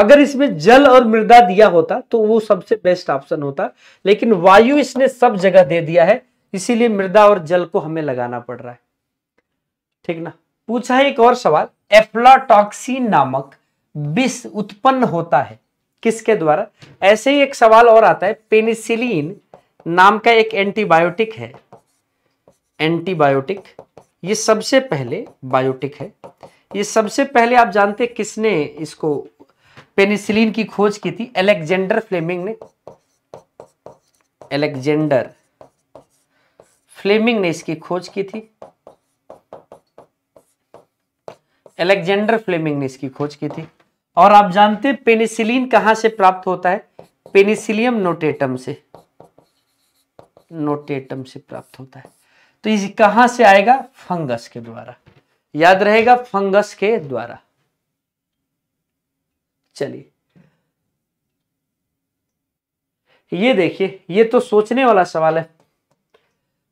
अगर इसमें जल और मृदा दिया होता तो वो सबसे बेस्ट ऑप्शन होता, लेकिन वायु इसने सब जगह दे दिया है, इसीलिए मृदा और जल को हमें लगाना पड़ रहा है, ठीक ना। पूछा है एक और सवाल, एफ्लाटॉक्सिन नामक विष उत्पन्न होता है किसके द्वारा? ऐसे ही एक सवाल और आता है, पेनिसिलिन नाम का एक एंटीबायोटिक है, एंटीबायोटिक, ये सबसे पहले बायोटिक है, ये सबसे पहले आप जानते किसने इसको पेनिसिलिन की खोज की थी? अलेक्जेंडर फ्लेमिंग ने, अलेक्जेंडर फ्लेमिंग ने इसकी खोज की थी, अलेक्जेंडर फ्लेमिंग ने इसकी खोज की थी। और आप जानते हैं पेनिसिलिन कहां से प्राप्त होता है? पेनिसिलियम नोटेटम से, नोटेटम से प्राप्त होता है। तो ये कहां से आएगा? फंगस के द्वारा, याद रहेगा फंगस के द्वारा। चलिए ये देखिए, ये तो सोचने वाला सवाल है।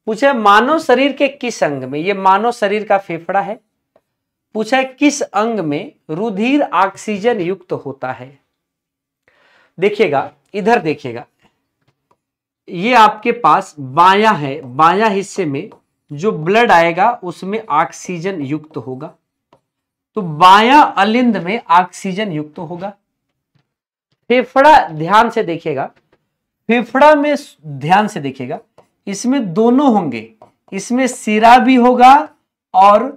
पूछा है मानव शरीर के किस अंग में, ये मानव शरीर का फेफड़ा है, पूछा है किस अंग में रुधिर ऑक्सीजन युक्त होता है? देखिएगा इधर, देखिएगा ये आपके पास बायां है, बायां हिस्से में जो ब्लड आएगा उसमें ऑक्सीजन युक्त होगा, तो बायां अलिंद में ऑक्सीजन युक्त होगा। फेफड़ा ध्यान से देखिएगा, फेफड़ा में ध्यान से देखिएगा, इसमें दोनों होंगे, इसमें सिरा भी होगा और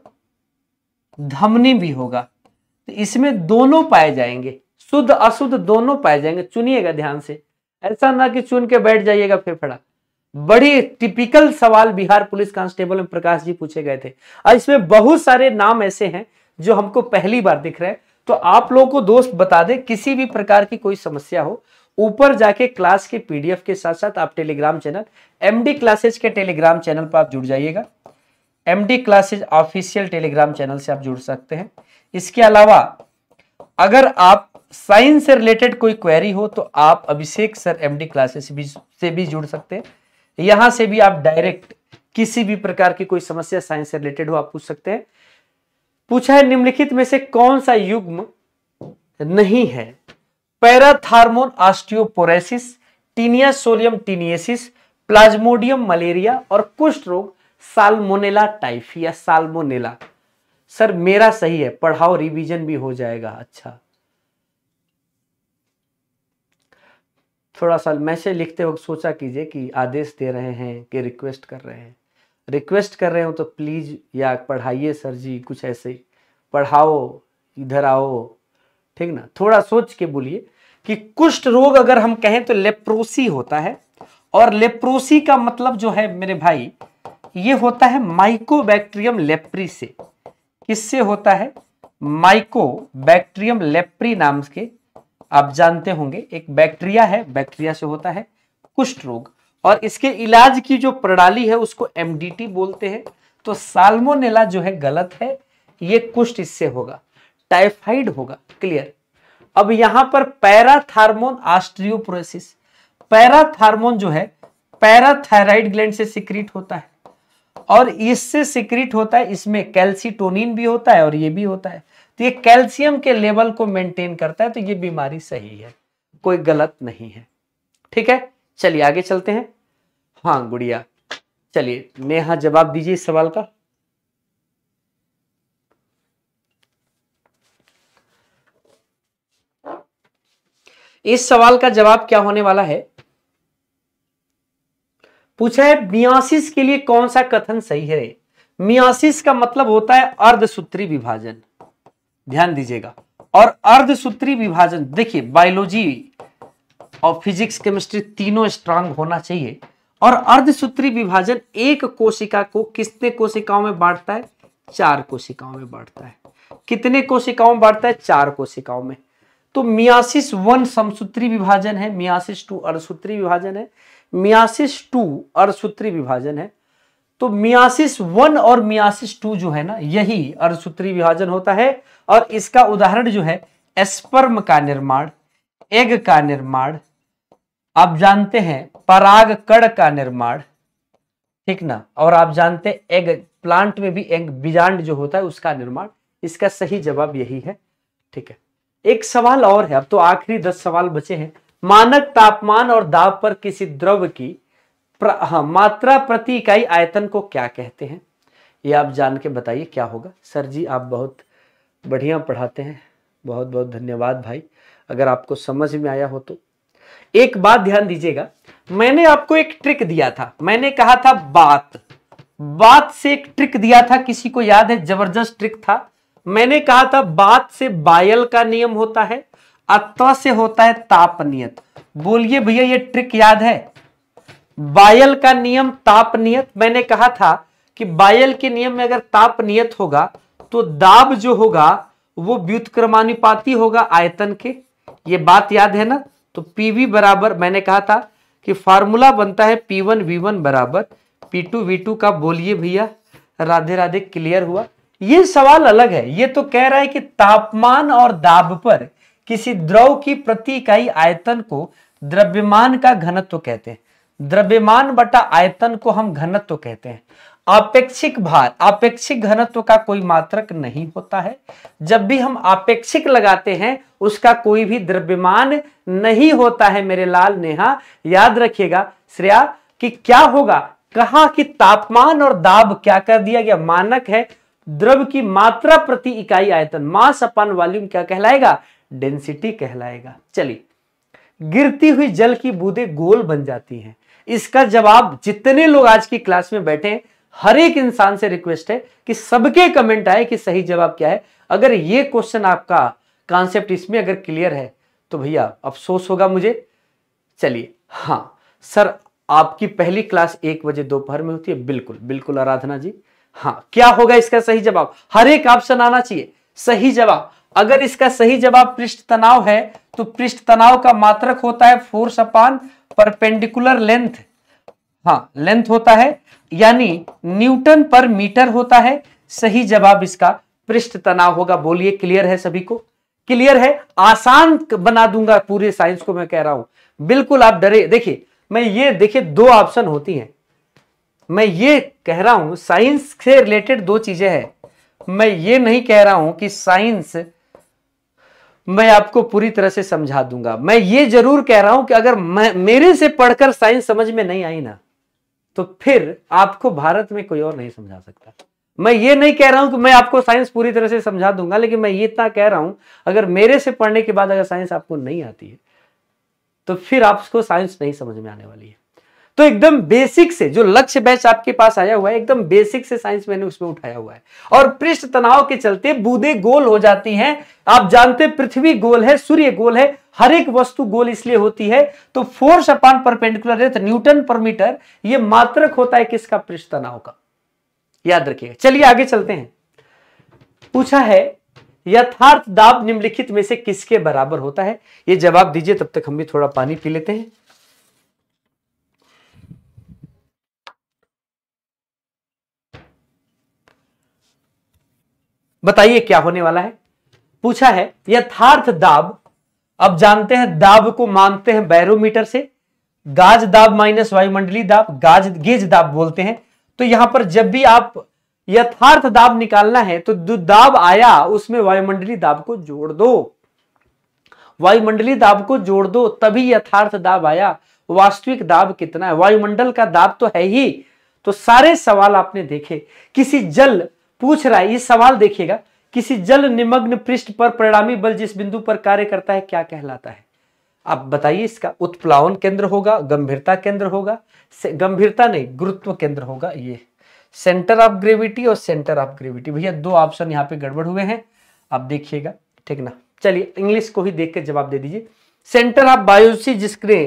धमनी भी होगा, तो इसमें दोनों पाए जाएंगे, शुद्ध अशुद्ध दोनों पाए जाएंगे। चुनिएगा ध्यान से, ऐसा ना कि चुन के बैठ जाइएगा फेफड़ा। बड़ी टिपिकल सवाल बिहार पुलिस कांस्टेबल में प्रकाश जी पूछे गए थे, और इसमें बहुत सारे नाम ऐसे हैं जो हमको पहली बार दिख रहे हैं। तो आप लोगों को दोस्त बता दें, किसी भी प्रकार की कोई समस्या हो, ऊपर जाके क्लास के पीडीएफ के साथ साथ आप टेलीग्राम चैनल एमडी क्लासेज के टेलीग्राम चैनल पर आप जुड़ जाइएगा। MD classes official Telegram channel से आप जुड़ सकते हैं। इसके अलावा अगर आप साइंस से रिलेटेड कोई क्वेरी हो तो आप अभिषेक सर एमडी क्लासेज भी से भी जुड़ सकते हैं। यहाँ से भी आप डायरेक्ट किसी भी प्रकार की कोई समस्या साइंस से रिलेटेड हो आप पूछ सकते हैं। पूछा है निम्नलिखित में से कौन सा युग्म नहीं है? Parathormone osteoporosis, taenia solium taeniasis, plasmodium malaria और कुष्ठ रोग साल्मोनेला टाइफी या साल्मोनेला। सर मेरा सही है, पढ़ाओ रिवीजन भी हो जाएगा। अच्छा, थोड़ा सा मैसेज लिखते वक्त सोचा कीजिए कि आदेश दे रहे हैं कि रिक्वेस्ट कर रहे हैं, रिक्वेस्ट कर रहे हो तो प्लीज या पढ़ाइए सर जी, कुछ ऐसे ही पढ़ाओ, इधर आओ, ठीक ना। थोड़ा सोच के बोलिए कि कुष्ठ रोग अगर हम कहें तो लेप्रोसी होता है, और लेप्रोसी का मतलब जो है मेरे भाई ये होता है माइकोबैक्टीरियम लेप्री से। किससे होता है? माइकोबैक्टीरियम लेप्री नाम के, आप जानते होंगे एक बैक्टीरिया है, बैक्टीरिया से होता है कुष्ठ रोग। और इसके इलाज की जो प्रणाली है उसको एमडीटी बोलते हैं। तो साल्मोनेला जो है गलत है, ये कुष्ठ इससे होगा, टाइफाइड होगा, क्लियर। अब यहां पर पैराथार्मोन ऑस्टियोपोरोसिस, पैराथार्मोन जो है पैराथायराइड ग्लैंड से सिक्रीट होता है, और इससे सिक्रीट होता है, इसमें कैल्सिटोनिन भी होता है और ये भी होता है, तो ये कैल्शियम के लेवल को मेंटेन करता है। तो ये बीमारी सही है, कोई गलत नहीं है, ठीक है। चलिए आगे चलते हैं। हाँ गुड़िया, चलिए नेहा जवाब दीजिए इस सवाल का। इस सवाल का जवाब क्या होने वाला है? पूछा है मियासिस के लिए कौन सा कथन सही है। मियासिस का मतलब होता है अर्धसूत्री विभाजन, ध्यान दीजिएगा। और अर्धसूत्री विभाजन, देखिए बायोलॉजी और फिजिक्स केमिस्ट्री तीनों स्ट्रांग होना चाहिए। और अर्धसूत्री विभाजन एक कोशिका को कितने कोशिकाओं में बांटता है? चार कोशिकाओं में बांटता है। कितने कोशिकाओं में बांटता है? चार कोशिकाओं में। तो मियासिस वन समसूत्री विभाजन है, मियासिस टू अर्धसूत्री विभाजन है, मियासिस टू अर्धसूत्री विभाजन है। तो मियासिस वन और मियासिस टू जो है ना, यही अर्धसूत्री विभाजन होता है। और इसका उदाहरण जो है स्पर्म का निर्माण, एग का निर्माण, आप जानते हैं परागकण का निर्माण, ठीक ना, और आप जानते हैं एग, प्लांट में भी एग बीजांड जो होता है उसका निर्माण। इसका सही जवाब यही है, ठीक है। एक सवाल और है, अब तो आखिरी दस सवाल बचे हैं। मानक तापमान और दाब पर किसी द्रव की प्र, हाँ, मात्रा प्रति इकाई आयतन को क्या कहते हैं? ये आप जान के बताइए क्या होगा। सर जी आप बहुत बढ़िया पढ़ाते हैं, बहुत बहुत धन्यवाद भाई। अगर आपको समझ में आया हो तो एक बात ध्यान दीजिएगा, मैंने आपको एक ट्रिक दिया था, मैंने कहा था बात बात से एक ट्रिक दिया था, किसी को याद है? जबरदस्त ट्रिक था। मैंने कहा था बात से बायल का नियम होता है, अतः से होता है ताप नियत। बोलिए भैया ये ट्रिक याद है? बायल का नियम, ताप नियत। मैंने कहा था कि बायल के नियम में अगर ताप नियत होगा तो दाब जो होगा वो व्युत्क्रमानुपाती होगा आयतन के। ये बात याद है ना? तो पीवी बराबर, मैंने कहा था कि फार्मूला बनता है पी वन वी वन बराबर पी टू वी टू का। बोलिए भैया राधे राधे, क्लियर हुआ? ये सवाल अलग है, ये तो कह रहा है कि तापमान और दाब पर किसी द्रव की प्रति इकाई आयतन को द्रव्यमान का घनत्व कहते हैं। द्रव्यमान बटा आयतन को हम घनत्व कहते हैं। आपेक्षिक भार, आपेक्षिक घनत्व का कोई मात्रक नहीं होता है। जब भी हम आपेक्षिक लगाते हैं उसका कोई भी द्रव्यमान नहीं होता है। मेरे लाल नेहा याद रखिएगा, श्रेया, कि क्या होगा? कहा कि तापमान और दाब क्या कर दिया गया? मानक है। द्रव की मात्रा प्रति इकाई आयतन, मास अपन वॉल्यूम, क्या कहलाएगा? डेंसिटी कहलाएगा। चलिए, गिरती हुई जल की बूंदें गोल बन जाती हैं। इसका जवाब जितने लोग आज की क्लास में बैठे हैं, हर एक इंसान से रिक्वेस्ट है कि सबके कमेंट आए कि सही जवाब क्या है। अगर ये क्वेश्चन आपका कॉन्सेप्ट इसमें अगर क्लियर है तो भैया अफसोस होगा मुझे। चलिए, हाँ सर आपकी पहली क्लास एक बजे दोपहर में होती है। बिल्कुल बिल्कुल आराधना जी, हाँ। क्या होगा इसका सही जवाब? हर एक ऑप्शन आना चाहिए सही जवाब। अगर इसका सही जवाब पृष्ठ तनाव है तो पृष्ठ तनाव का मात्रक होता है फोर्स अपान परपेंडिकुलर लेंथ, हाँ लेंथ होता है, यानी न्यूटन पर मीटर होता है। सही जवाब इसका पृष्ठ तनाव होगा। बोलिए क्लियर है? सभी को क्लियर है? आसान बना दूंगा पूरे साइंस को, मैं कह रहा हूं, बिल्कुल आप डरे। देखिए मैं ये, देखिए दो ऑप्शन होती हैं, मैं ये कह रहा हूं साइंस से रिलेटेड दो चीजें हैं। मैं ये नहीं कह रहा हूं कि साइंस मैं आपको पूरी तरह से समझा दूंगा। मैं ये जरूर कह रहा हूं कि अगर मैं, मेरे से पढ़कर साइंस समझ में नहीं आई ना तो फिर आपको भारत में कोई और नहीं समझा सकता। मैं ये नहीं कह रहा हूं कि मैं आपको साइंस पूरी तरह से समझा दूंगा, लेकिन मैं ये इतना कह रहा हूं अगर मेरे से पढ़ने के बाद अगर साइंस आपको नहीं आती है तो फिर आपको साइंस नहीं समझ में आने वाली है। तो एकदम बेसिक से जो लक्ष्य बैच आपके पास आया हुआ है, एकदम बेसिक से साइंस मैंने उसमें उठाया हुआ है। और पृष्ठ तनाव के चलते बूंदें गोल हो जाती हैं। आप जानते हैं पृथ्वी गोल है, सूर्य गोल है, हर एक वस्तु गोल इसलिए होती है। तो force upon perpendicular length, newton पर मीटर, ये मात्रक होता है किसका? पृष्ठ तनाव का। याद रखिएगा। चलिए आगे चलते हैं। पूछा है यथार्थ दाब निम्नलिखित में से किसके बराबर होता है? ये जवाब दीजिए, तब तक हम भी थोड़ा पानी पी लेते हैं। बताइए क्या होने वाला है। पूछा है यथार्थ दाब, अब जानते हैं दाब को मानते हैं बैरोमीटर से, गाज दाब माइनस वायुमंडलीय दाब, गाज गेज दाब बोलते हैं। तो यहां पर जब भी आप यथार्थ दाब निकालना है तो जो दाब आया उसमें वायुमंडलीय दाब को जोड़ दो, वायुमंडलीय दाब को जोड़ दो, तभी यथार्थ दाब आया। वास्तविक दाब कितना है? वायुमंडल का दाब तो है ही। तो सारे सवाल आपने देखे। किसी जल पूछ रहा है, ये सवाल देखिएगा, किसी जल निमग्न पृष्ठ पर परिणामी बल जिस बिंदु पर कार्य करता है क्या कहलाता है? आप बताइए, इसका उत्प्लावन केंद्र होगा, गंभीरता केंद्र होगा, गंभीरता नहीं गुरुत्व केंद्र होगा, ये सेंटर ऑफ ग्रेविटी और सेंटर ऑफ ग्रेविटी। भैया दो ऑप्शन यहाँ पे गड़बड़ हुए हैं, आप देखिएगा, ठीक ना। चलिए इंग्लिश को ही देख के जवाब दे दीजिए। सेंटर ऑफ बायोप्सी जिसने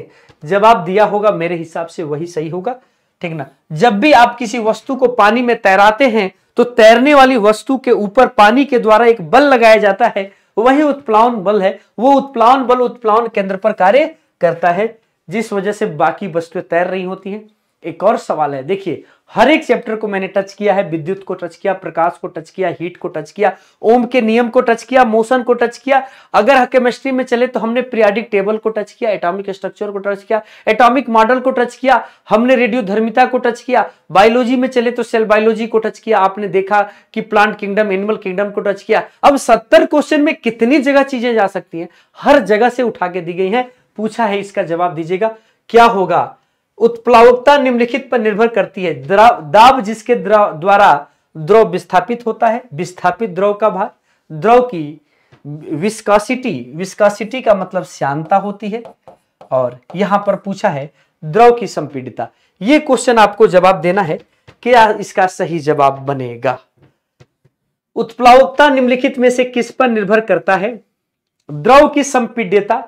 जवाब दिया होगा मेरे हिसाब से वही सही होगा, ठीक ना। जब भी आप किसी वस्तु को पानी में तैराते हैं तो तैरने वाली वस्तु के ऊपर पानी के द्वारा एक बल लगाया जाता है, वही उत्प्लावन बल है। वो उत्प्लावन बल उत्प्लावन केंद्र पर कार्य करता है, जिस वजह से बाकी वस्तुएं तैर रही होती हैं। एक और सवाल है, देखिए हर एक चैप्टर को मैंने टच किया है, विद्युत को टच किया, प्रकाश को टच किया, हीट को टच किया, ओम के नियम को टच किया, मोशन को टच किया। अगर केमिस्ट्री में चले तो हमने पीरियोडिक टेबल को टच किया, एटॉमिक स्ट्रक्चर को टच किया, एटॉमिक मॉडल को टच किया, हमने रेडियोधर्मिता को टच किया। बायोलॉजी में चले तो सेल बायोलॉजी को टच किया, आपने देखा कि प्लांट किंगडम, एनिमल किंगडम को टच किया। अब सत्तर क्वेश्चन में कितनी जगह चीजें जा सकती है, हर जगह से उठा के दी गई है, पूछा है, इसका जवाब दीजिएगा क्या होगा। उत्प्लावकता निम्नलिखित पर निर्भर करती है, दाब जिसके द्वारा द्रव विस्थापित होता है, विस्थापित द्रव का भार, द्रव की विस्कोसिटी, विस्कोसिटी का मतलब श्यानता होती है, और यहां पर पूछा है द्रव की संपीडिता। ये क्वेश्चन आपको जवाब देना है, क्या इसका सही जवाब बनेगा। उत्प्लावकता निम्नलिखित में से किस पर निर्भर करता है, द्रव की संपीड्यता,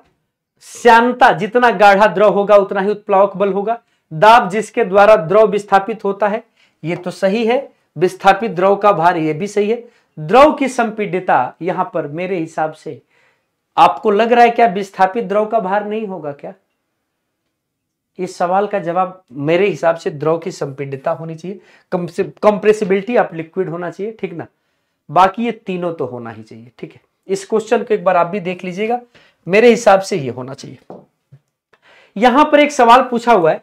श्यानता, जितना गाढ़ा द्रव होगा उतना ही उत्प्लावक बल होगा, दाब जिसके द्वारा द्रव विस्थापित होता है, ये तो सही है, विस्थापित द्रव का भार ये भी सही है। द्रव की संपीड्यता यहां पर मेरे हिसाब से आपको लग रहा है क्या विस्थापित द्रव का भार नहीं होगा क्या। इस सवाल का जवाब मेरे हिसाब से द्रव की संपीड्यता होनी चाहिए, कंप्रेसिबिलिटी ऑफ लिक्विड होना चाहिए, ठीक ना। बाकी ये तीनों तो होना ही चाहिए, ठीक है। इस क्वेश्चन को एक बार आप भी देख लीजिएगा, मेरे हिसाब से ये होना चाहिए। यहां पर एक सवाल पूछा हुआ है,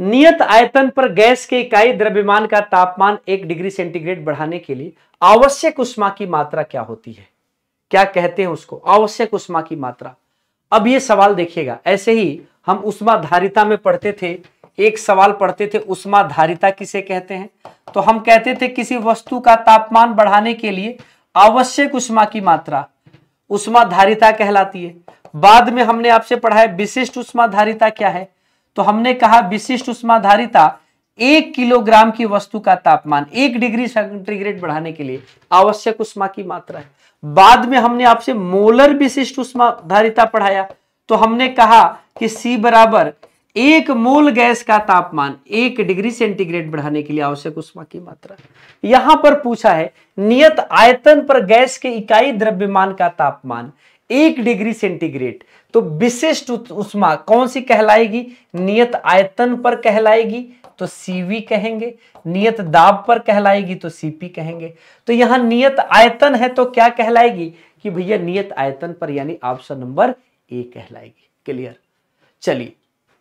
नियत आयतन पर गैस के इकाई द्रव्यमान का तापमान एक डिग्री सेंटीग्रेड बढ़ाने के लिए आवश्यक ऊष्मा की मात्रा क्या होती है, क्या कहते हैं उसको, आवश्यक ऊष्मा की मात्रा। अब ये सवाल देखिएगा, ऐसे ही हम ऊष्माधारिता में पढ़ते थे, एक सवाल पढ़ते थे ऊष्माधारिता किसे कहते हैं, तो हम कहते थे किसी वस्तु का तापमान बढ़ाने के लिए आवश्यक ऊष्मा की मात्रा ऊष्माधारिता कहलाती है। बाद में हमने आपसे पढ़ा है विशिष्ट ऊष्माधारिता क्या है, तो हमने कहा विशिष्ट ऊष्माधारिता एक किलोग्राम की वस्तु का तापमान एक डिग्री सेंटीग्रेड बढ़ाने के लिए आवश्यक ऊष्मा की मात्रा है। बाद में हमने आपसे मोलर विशिष्ट ऊष्माधारिता पढ़ाया, तो हमने कहा कि सी बराबर एक मोल गैस का तापमान एक डिग्री सेंटीग्रेड बढ़ाने के लिए आवश्यक ऊष्मा की मात्रा। यहां पर पूछा है नियत आयतन पर गैस के इकाई द्रव्यमान का तापमान एक डिग्री सेंटीग्रेड, तो विशिष्ट ऊष्मा कौन सी कहलाएगी, नियत आयतन पर कहलाएगी तो सीवी कहेंगे, नियत दाब पर कहलाएगी तो सीपी कहेंगे। तो यहां नियत आयतन है तो क्या कहलाएगी कि भैया नियत आयतन पर, यानी ऑप्शन नंबर ए कहलाएगी। क्लियर। चलिए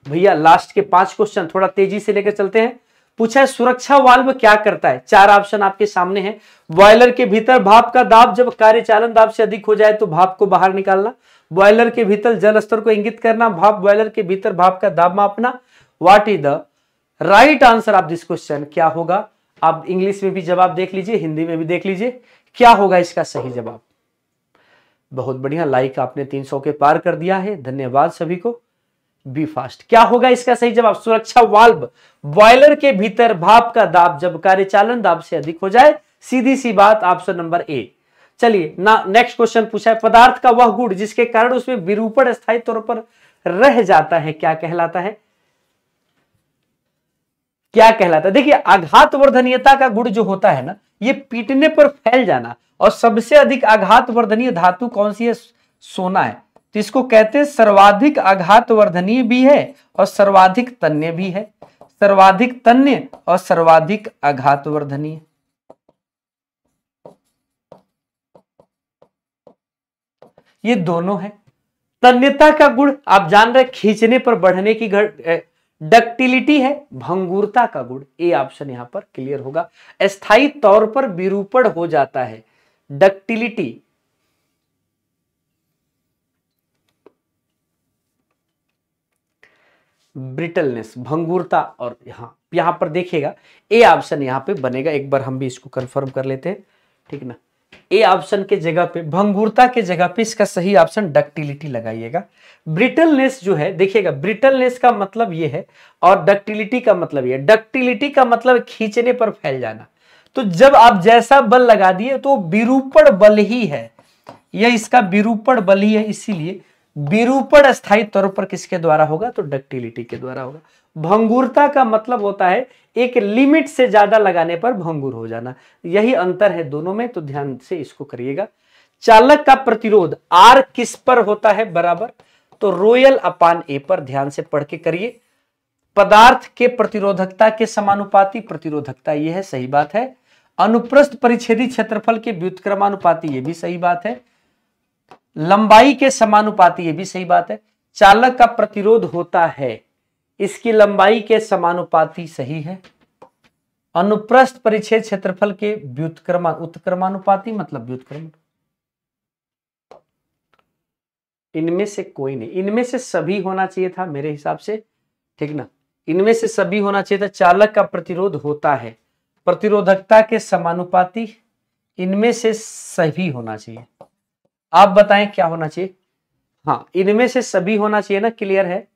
भैया लास्ट के पांच क्वेश्चन थोड़ा तेजी से लेकर चलते हैं। पूछा है सुरक्षा वाल्व क्या करता है, चार ऑप्शन आपके सामने हैं। बॉयलर के भीतर भाप का दाब जब कार्यचालन दाब से अधिक हो जाए तो भाप को बाहर निकालना, बॉयलर के भीतर जल स्तर को इंगित करना, भाप बॉयलर के भीतर भाप का दाब मापना। What is the right answer of this question, क्या होगा। आप इंग्लिश में भी जवाब देख लीजिए, हिंदी में भी देख लीजिए, क्या होगा इसका सही जवाब। बहुत बढ़िया, लाइक आपने तीन सौ के पार कर दिया है, धन्यवाद सभी को। बी फास्ट, क्या होगा इसका सही जवाब, सुरक्षा वाल्व। बॉयलर के भीतर भाप का दाब जब कार्यचालन दाब से अधिक हो जाए, सीधी सी बात, ऑप्शन नंबर ए। चलिए ना, नेक्स्ट क्वेश्चन पूछा है पदार्थ का वह गुण जिसके कारण उसमें विरूपण स्थायी तौर पर रह जाता है क्या कहलाता है, क्या कहलाता है। देखिए आघात वर्धनीयता का गुण जो होता है ना, ये पीटने पर फैल जाना, और सबसे अधिक आघात वर्धनीय धातु कौन सी है, सोना है, तो इसको कहते हैं सर्वाधिक आघात वर्धनीय भी है और सर्वाधिक तन्य भी है, सर्वाधिक तन्य और सर्वाधिक आघात वर्धनीय। ये दोनों है। तन्यता का गुण आप जान रहे, खींचने पर बढ़ने की घट, डक्टिलिटी है। भंगुरता का गुण, ए ऑप्शन यहां पर क्लियर होगा, स्थायी तौर पर विरूपण हो जाता है, डक्टिलिटी। ब्रिटलनेस, भंगुरता, और यहाँ यहाँ पर देखिएगा ए ऑप्शन यहाँ पे बनेगा। एक बार हम भी इसको कंफर्म कर लेते हैं, ठीक ना। ए ऑप्शन के जगह पे, भंगुरता के जगह पे इसका सही ऑप्शन डक्टिलिटी लगाइएगा। ब्रिटलनेस जो है देखिएगा, ब्रिटलनेस का मतलब ये है और डक्टिलिटी का मतलब ये है। डक्टिलिटी का मतलब खींचने पर फैल जाना। तो जब आप जैसा बल लगा दिए तो विरूपण बल ही है, यह इसका विरूपण बल ही है, इसीलिए विरूपण स्थायी तौर पर किसके द्वारा होगा तो डक्टिलिटी के द्वारा होगा। भंगुरता का मतलब होता है एक लिमिट से ज्यादा लगाने पर भंगुर हो जाना, यही अंतर है दोनों में, तो ध्यान से इसको करिएगा। चालक का प्रतिरोध आर किस पर होता है बराबर, तो रोयल अपान ए पर, ध्यान से पढ़ के करिए। पदार्थ के प्रतिरोधकता के समानुपाती, प्रतिरोधकता यह है, सही बात है। अनुप्रस्थ परिच्छेदी क्षेत्रफल के व्युत्क्रमानुपाती, ये भी सही बात है। लंबाई के समानुपाती, ये भी सही बात है। चालक का प्रतिरोध होता है इसकी लंबाई के समानुपाती, सही है। अनुप्रस्थ परिच्छेद क्षेत्रफल के व्युत्क्रमा उत्क्रमानुपाती मतलब व्युत्क्रम, इनमें से कोई नहीं, इनमें से सभी होना चाहिए था मेरे हिसाब से, ठीक ना, इनमें से सभी होना चाहिए था। चालक का प्रतिरोध होता है प्रतिरोधकता के समानुपाती, इनमें से सभी होना चाहिए। आप बताएं क्या होना चाहिए, हाँ इनमें से सभी होना चाहिए ना, क्लियर है,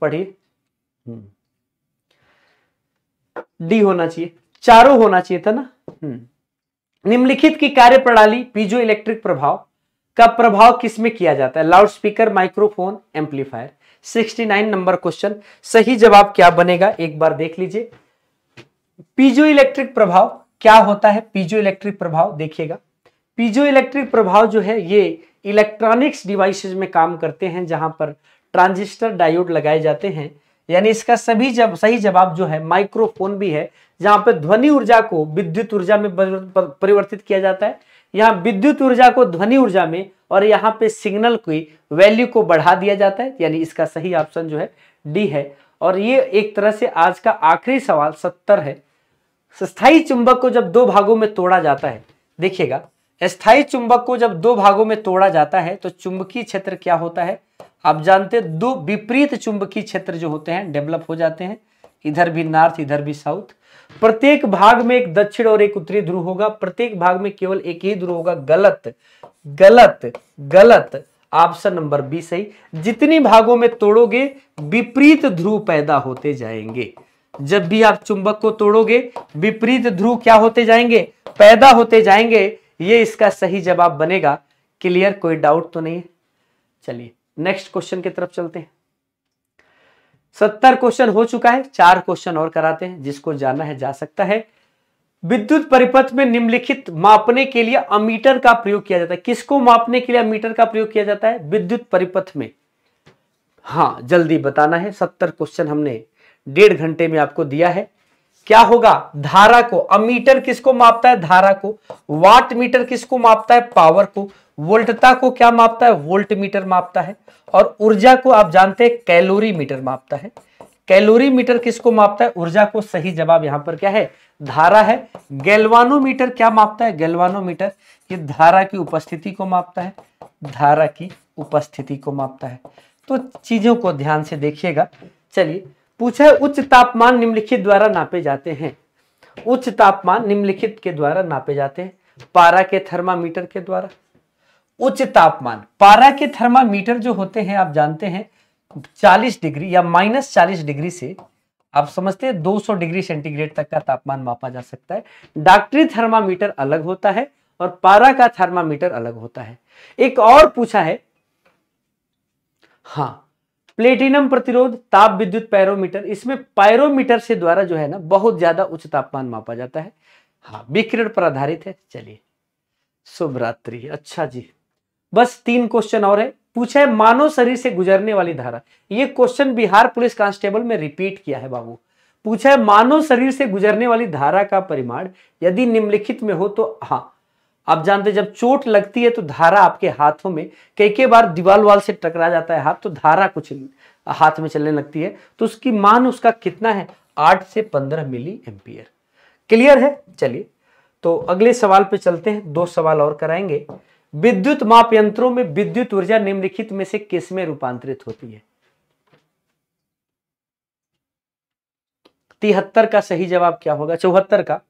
पढ़िए। डी होना चाहिए, चारों होना चाहिए था ना। निम्नलिखित की कार्यप्रणाली पीजो इलेक्ट्रिक प्रभाव का प्रभाव किसमें किया जाता है, लाउडस्पीकर, माइक्रोफोन, एम्पलीफायर। उनहत्तर नंबर क्वेश्चन, सही जवाब क्या बनेगा एक बार देख लीजिए। पीजो इलेक्ट्रिक प्रभाव क्या होता है, पीजो इलेक्ट्रिक प्रभाव देखिएगा, पीजो इलेक्ट्रिक प्रभाव जो है ये इलेक्ट्रॉनिक्स डिवाइसेज में काम करते हैं जहां पर ट्रांजिस्टर डायोड लगाए जाते हैं, यानी इसका सभी जब सही जवाब जो है माइक्रोफोन भी है, जहां पर ध्वनि ऊर्जा को विद्युत ऊर्जा में परिवर्तित किया जाता है। यहाँ विद्युत ऊर्जा को ध्वनि ऊर्जा में और यहाँ पे सिग्नल की वैल्यू को बढ़ा दिया जाता है, यानी इसका सही ऑप्शन जो है डी है। और ये एक तरह से आज का आखिरी सवाल सत्तर है। स्थायी चुंबक को जब दो भागों में तोड़ा जाता है, देखिएगा स्थायी चुंबक को जब दो भागों में तोड़ा जाता है तो चुंबकीय क्षेत्र क्या होता है, आप जानते हैं दो विपरीत चुंबकीय क्षेत्र जो होते हैं डेवलप हो जाते हैं, इधर भी नॉर्थ इधर भी साउथ। प्रत्येक भाग में एक दक्षिण और एक उत्तरी ध्रुव होगा, प्रत्येक भाग में केवल एक ही ध्रुव होगा। गलत गलत गलत ऑप्शन नंबर बी सही। जितनी भागों में तोड़ोगे विपरीत ध्रुव पैदा होते जाएंगे, जब भी आप चुंबक को तोड़ोगे विपरीत ध्रुव क्या होते जाएंगे, पैदा होते जाएंगे, ये इसका सही जवाब बनेगा। क्लियर, कोई डाउट तो नहीं है। चलिए नेक्स्ट क्वेश्चन की तरफ चलते हैं। सत्तर क्वेश्चन हो चुका है, चार क्वेश्चन और कराते हैं, जिसको जाना है जा सकता है। विद्युत परिपथ में निम्नलिखित मापने के लिए अमीटर का प्रयोग किया जाता है, किसको मापने के लिए अमीटर का प्रयोग किया जाता है विद्युत परिपथ में, हाँ जल्दी बताना है। सत्तर क्वेश्चन हमने डेढ़ घंटे में आपको दिया है। क्या होगा, धारा को, अमीटर किसको मापता है धारा को, वाट मीटर किसको मापता है पावर को, वोल्टता को क्या मापता है वोल्ट मीटर मापता है, और ऊर्जा को आप जानते हैं कैलोरी मीटर मापता है। कैलोरी मीटर किसको मापता है, ऊर्जा को, सही जवाब यहां पर क्या है धारा है। गैल्वानोमीटर क्या मापता है, गैल्वानोमीटर ये धारा की उपस्थिति को मापता है, धारा की उपस्थिति को मापता है। तो चीजों को ध्यान से देखिएगा। चलिए पूछा है उच्च तापमान निम्नलिखित द्वारा नापे जाते हैं, उच्च तापमान निम्नलिखित के द्वारा नापे जाते हैं, पारा के थर्मामीटर के द्वारा। उच्च तापमान, पारा के थर्मामीटर जो होते हैं आप जानते हैं चालीस डिग्री या माइनस चालीस डिग्री से आप समझते हैं दो सौ डिग्री सेंटीग्रेड तक का तापमान मापा जा सकता है। डॉक्टरी थर्मामीटर अलग होता है और पारा का थर्मामीटर अलग होता है। एक और पूछा है, हाँ प्लेटिनम प्रतिरोध ताप विद्युत पायरोमीटर, इसमें पायरोमीटर से द्वारा जो है ना बहुत ज्यादा उच्च तापमान मापा जाता है, हाँ विकिरण पर आधारित है। चलिए शुभ रात्रि। अच्छा जी, बस तीन क्वेश्चन और है। पूछा है मानव शरीर से गुजरने वाली धारा, ये क्वेश्चन बिहार पुलिस कांस्टेबल में रिपीट किया है बाबू। पूछा है मानव शरीर से गुजरने वाली धारा का परिमाण यदि निम्नलिखित में हो तो, हाँ आप जानते हैं जब चोट लगती है तो धारा आपके हाथों में, कई कई बार दीवार वाल से टकरा जाता है हाथ तो धारा कुछ हाथ में चलने लगती है, तो उसकी मान उसका कितना है आठ से पंद्रह मिली एम्पियर। क्लियर है। चलिए तो अगले सवाल पे चलते हैं, दो सवाल और कराएंगे। विद्युत माप यंत्रों में विद्युत ऊर्जा निम्नलिखित में से किस में रूपांतरित होती है, तिहत्तर का सही जवाब क्या होगा, चौहत्तर का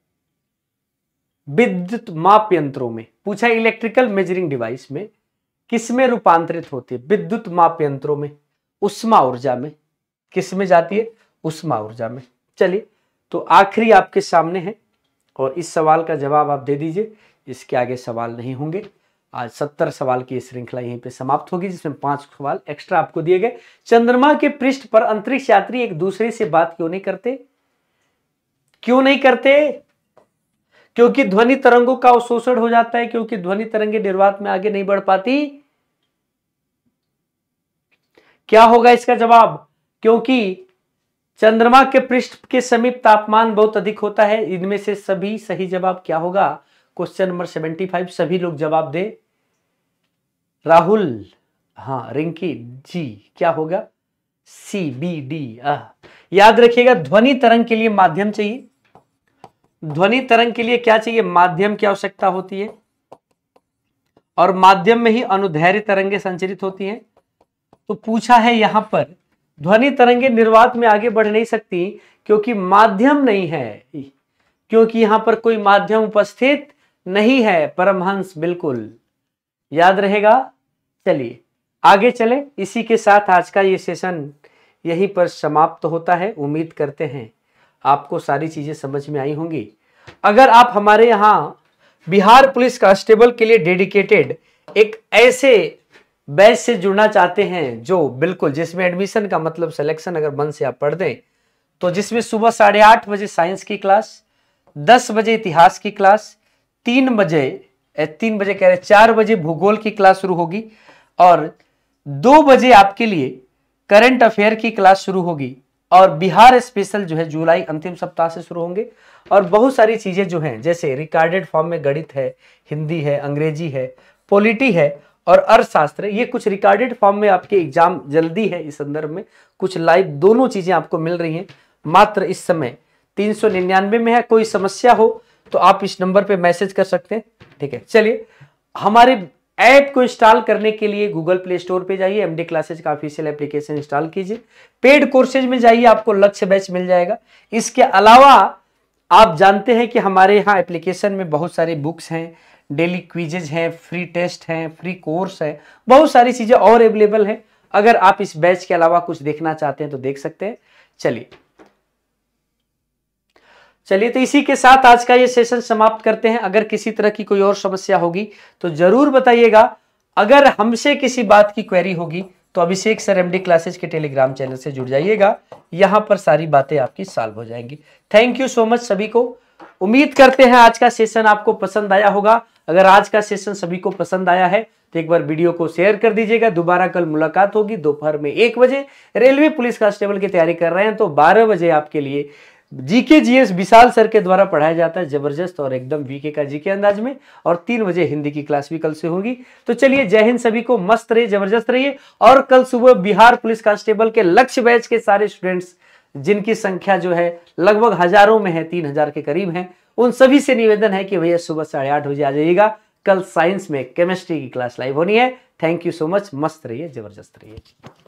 विद्युत माप यंत्रों में पूछा, इलेक्ट्रिकल मेजरिंग डिवाइस में किसमें रूपांतरित होती है? विद्युत माप यंत्रों में, उष्मा ऊर्जा में। किसमें जाती है? उष्मा ऊर्जा में। चलिए, तो आखिरी आपके सामने है और इस सवाल का जवाब आप दे दीजिए, इसके आगे सवाल नहीं होंगे। आज सत्तर सवाल की श्रृंखला यहीं पे समाप्त होगी, जिसमें पांच सवाल एक्स्ट्रा आपको दिए गए। चंद्रमा के पृष्ठ पर अंतरिक्ष यात्री एक दूसरे से बात क्यों नहीं करते? क्यों नहीं करते? क्योंकि ध्वनि तरंगों का अवशोषण हो जाता है, क्योंकि ध्वनि तरंगे निर्वात में आगे नहीं बढ़ पाती। क्या होगा इसका जवाब? क्योंकि चंद्रमा के पृष्ठ के समीप तापमान बहुत अधिक होता है। इनमें से सभी सही जवाब क्या होगा? क्वेश्चन नंबर पचहत्तर सभी लोग जवाब दे। राहुल, हाँ, रिंकी जी, क्या होगा? C B D. याद रखिएगा, ध्वनि तरंग के लिए माध्यम चाहिए। ध्वनि तरंग के लिए क्या चाहिए? माध्यम की आवश्यकता होती है, और माध्यम में ही अनुदैर्घ्य तरंगे संचरित होती हैं। तो पूछा है यहां पर, ध्वनि तरंगे निर्वात में आगे बढ़ नहीं सकती क्योंकि माध्यम नहीं है, क्योंकि यहां पर कोई माध्यम उपस्थित नहीं है। परमहंस, बिल्कुल याद रहेगा। चलिए आगे चले। इसी के साथ आज का ये सेशन यहीं पर समाप्त होता है। उम्मीद करते हैं आपको सारी चीजें समझ में आई होंगी। अगर आप हमारे यहाँ बिहार पुलिस कांस्टेबल के लिए डेडिकेटेड एक ऐसे बैच से जुड़ना चाहते हैं, जो बिल्कुल जिसमें एडमिशन का मतलब सिलेक्शन अगर मन से आप पढ़ दें, तो जिसमें सुबह साढ़े आठ बजे साइंस की क्लास, दस बजे इतिहास की क्लास, तीन बजे तीन बजे कह रहे चार बजे भूगोल की क्लास शुरू होगी, और दो बजे आपके लिए करंट अफेयर की क्लास शुरू होगी, और बिहार स्पेशल जो है जुलाई अंतिम सप्ताह से शुरू होंगे। और बहुत सारी चीज़ें जो हैं, जैसे रिकॉर्डेड फॉर्म में गणित है, हिंदी है, अंग्रेजी है, पॉलिटी है और अर्थशास्त्र, ये कुछ रिकॉर्डेड फॉर्म में आपके एग्जाम जल्दी है। इस संदर्भ में कुछ लाइव दोनों चीज़ें आपको मिल रही हैं। मात्र इस समय तीन सौ निन्यानवे में है। कोई समस्या हो तो आप इस नंबर पर मैसेज कर सकते हैं, ठीक है। चलिए, हमारे ऐप को इंस्टॉल करने के लिए गूगल प्ले स्टोर पे जाइए, एमडी क्लासेज का ऑफिशियल एप्लीकेशन इंस्टॉल कीजिए। पेड कोर्सेज में जाइए, आपको लक्ष्य बैच मिल जाएगा। इसके अलावा आप जानते हैं कि हमारे यहाँ एप्लीकेशन में बहुत सारे बुक्स हैं, डेली क्विजेज हैं, फ्री टेस्ट हैं, फ्री कोर्स है, बहुत सारी चीज़ें और अवेलेबल हैं। अगर आप इस बैच के अलावा कुछ देखना चाहते हैं तो देख सकते हैं। चलिए चलिए तो इसी के साथ आज का ये सेशन समाप्त करते हैं। अगर किसी तरह की कोई और समस्या होगी तो जरूर बताइएगा। अगर हमसे किसी बात की क्वेरी होगी तो अभिषेक सर एमडी क्लासेज के टेलीग्राम चैनल से जुड़ जाइएगा। यहाँ पर सारी बातें आपकी सॉल्व हो जाएंगी। थैंक यू सो मच सभी को। उम्मीद करते हैं आज का सेशन आपको पसंद आया होगा। अगर आज का सेशन सभी को पसंद आया है तो एक बार वीडियो को शेयर कर दीजिएगा। दोबारा कल मुलाकात होगी दोपहर में एक बजे। रेलवे पुलिस कांस्टेबल की तैयारी कर रहे हैं तो बारह बजे आपके लिए जीके जीएस विशाल सर के द्वारा पढ़ाया जाता है, जबरदस्त और एकदम वीके का जीके अंदाज में। और तीन बजे हिंदी की क्लास भी कल से होगी। तो चलिए, जय हिंद सभी को। मस्त रहिए, जबरदस्त रहिए। और कल सुबह बिहार पुलिस कांस्टेबल के लक्ष्य बैच के सारे स्टूडेंट्स, जिनकी संख्या जो है लगभग हजारों में है, तीन हजार के करीब है, उन सभी से निवेदन है कि भैया सुबह साढ़े आठ बजे आ जाइएगा। कल साइंस में केमिस्ट्री की क्लास लाइव होनी है। Thank you so much. मस्त रहिए, जबरदस्त रहिए।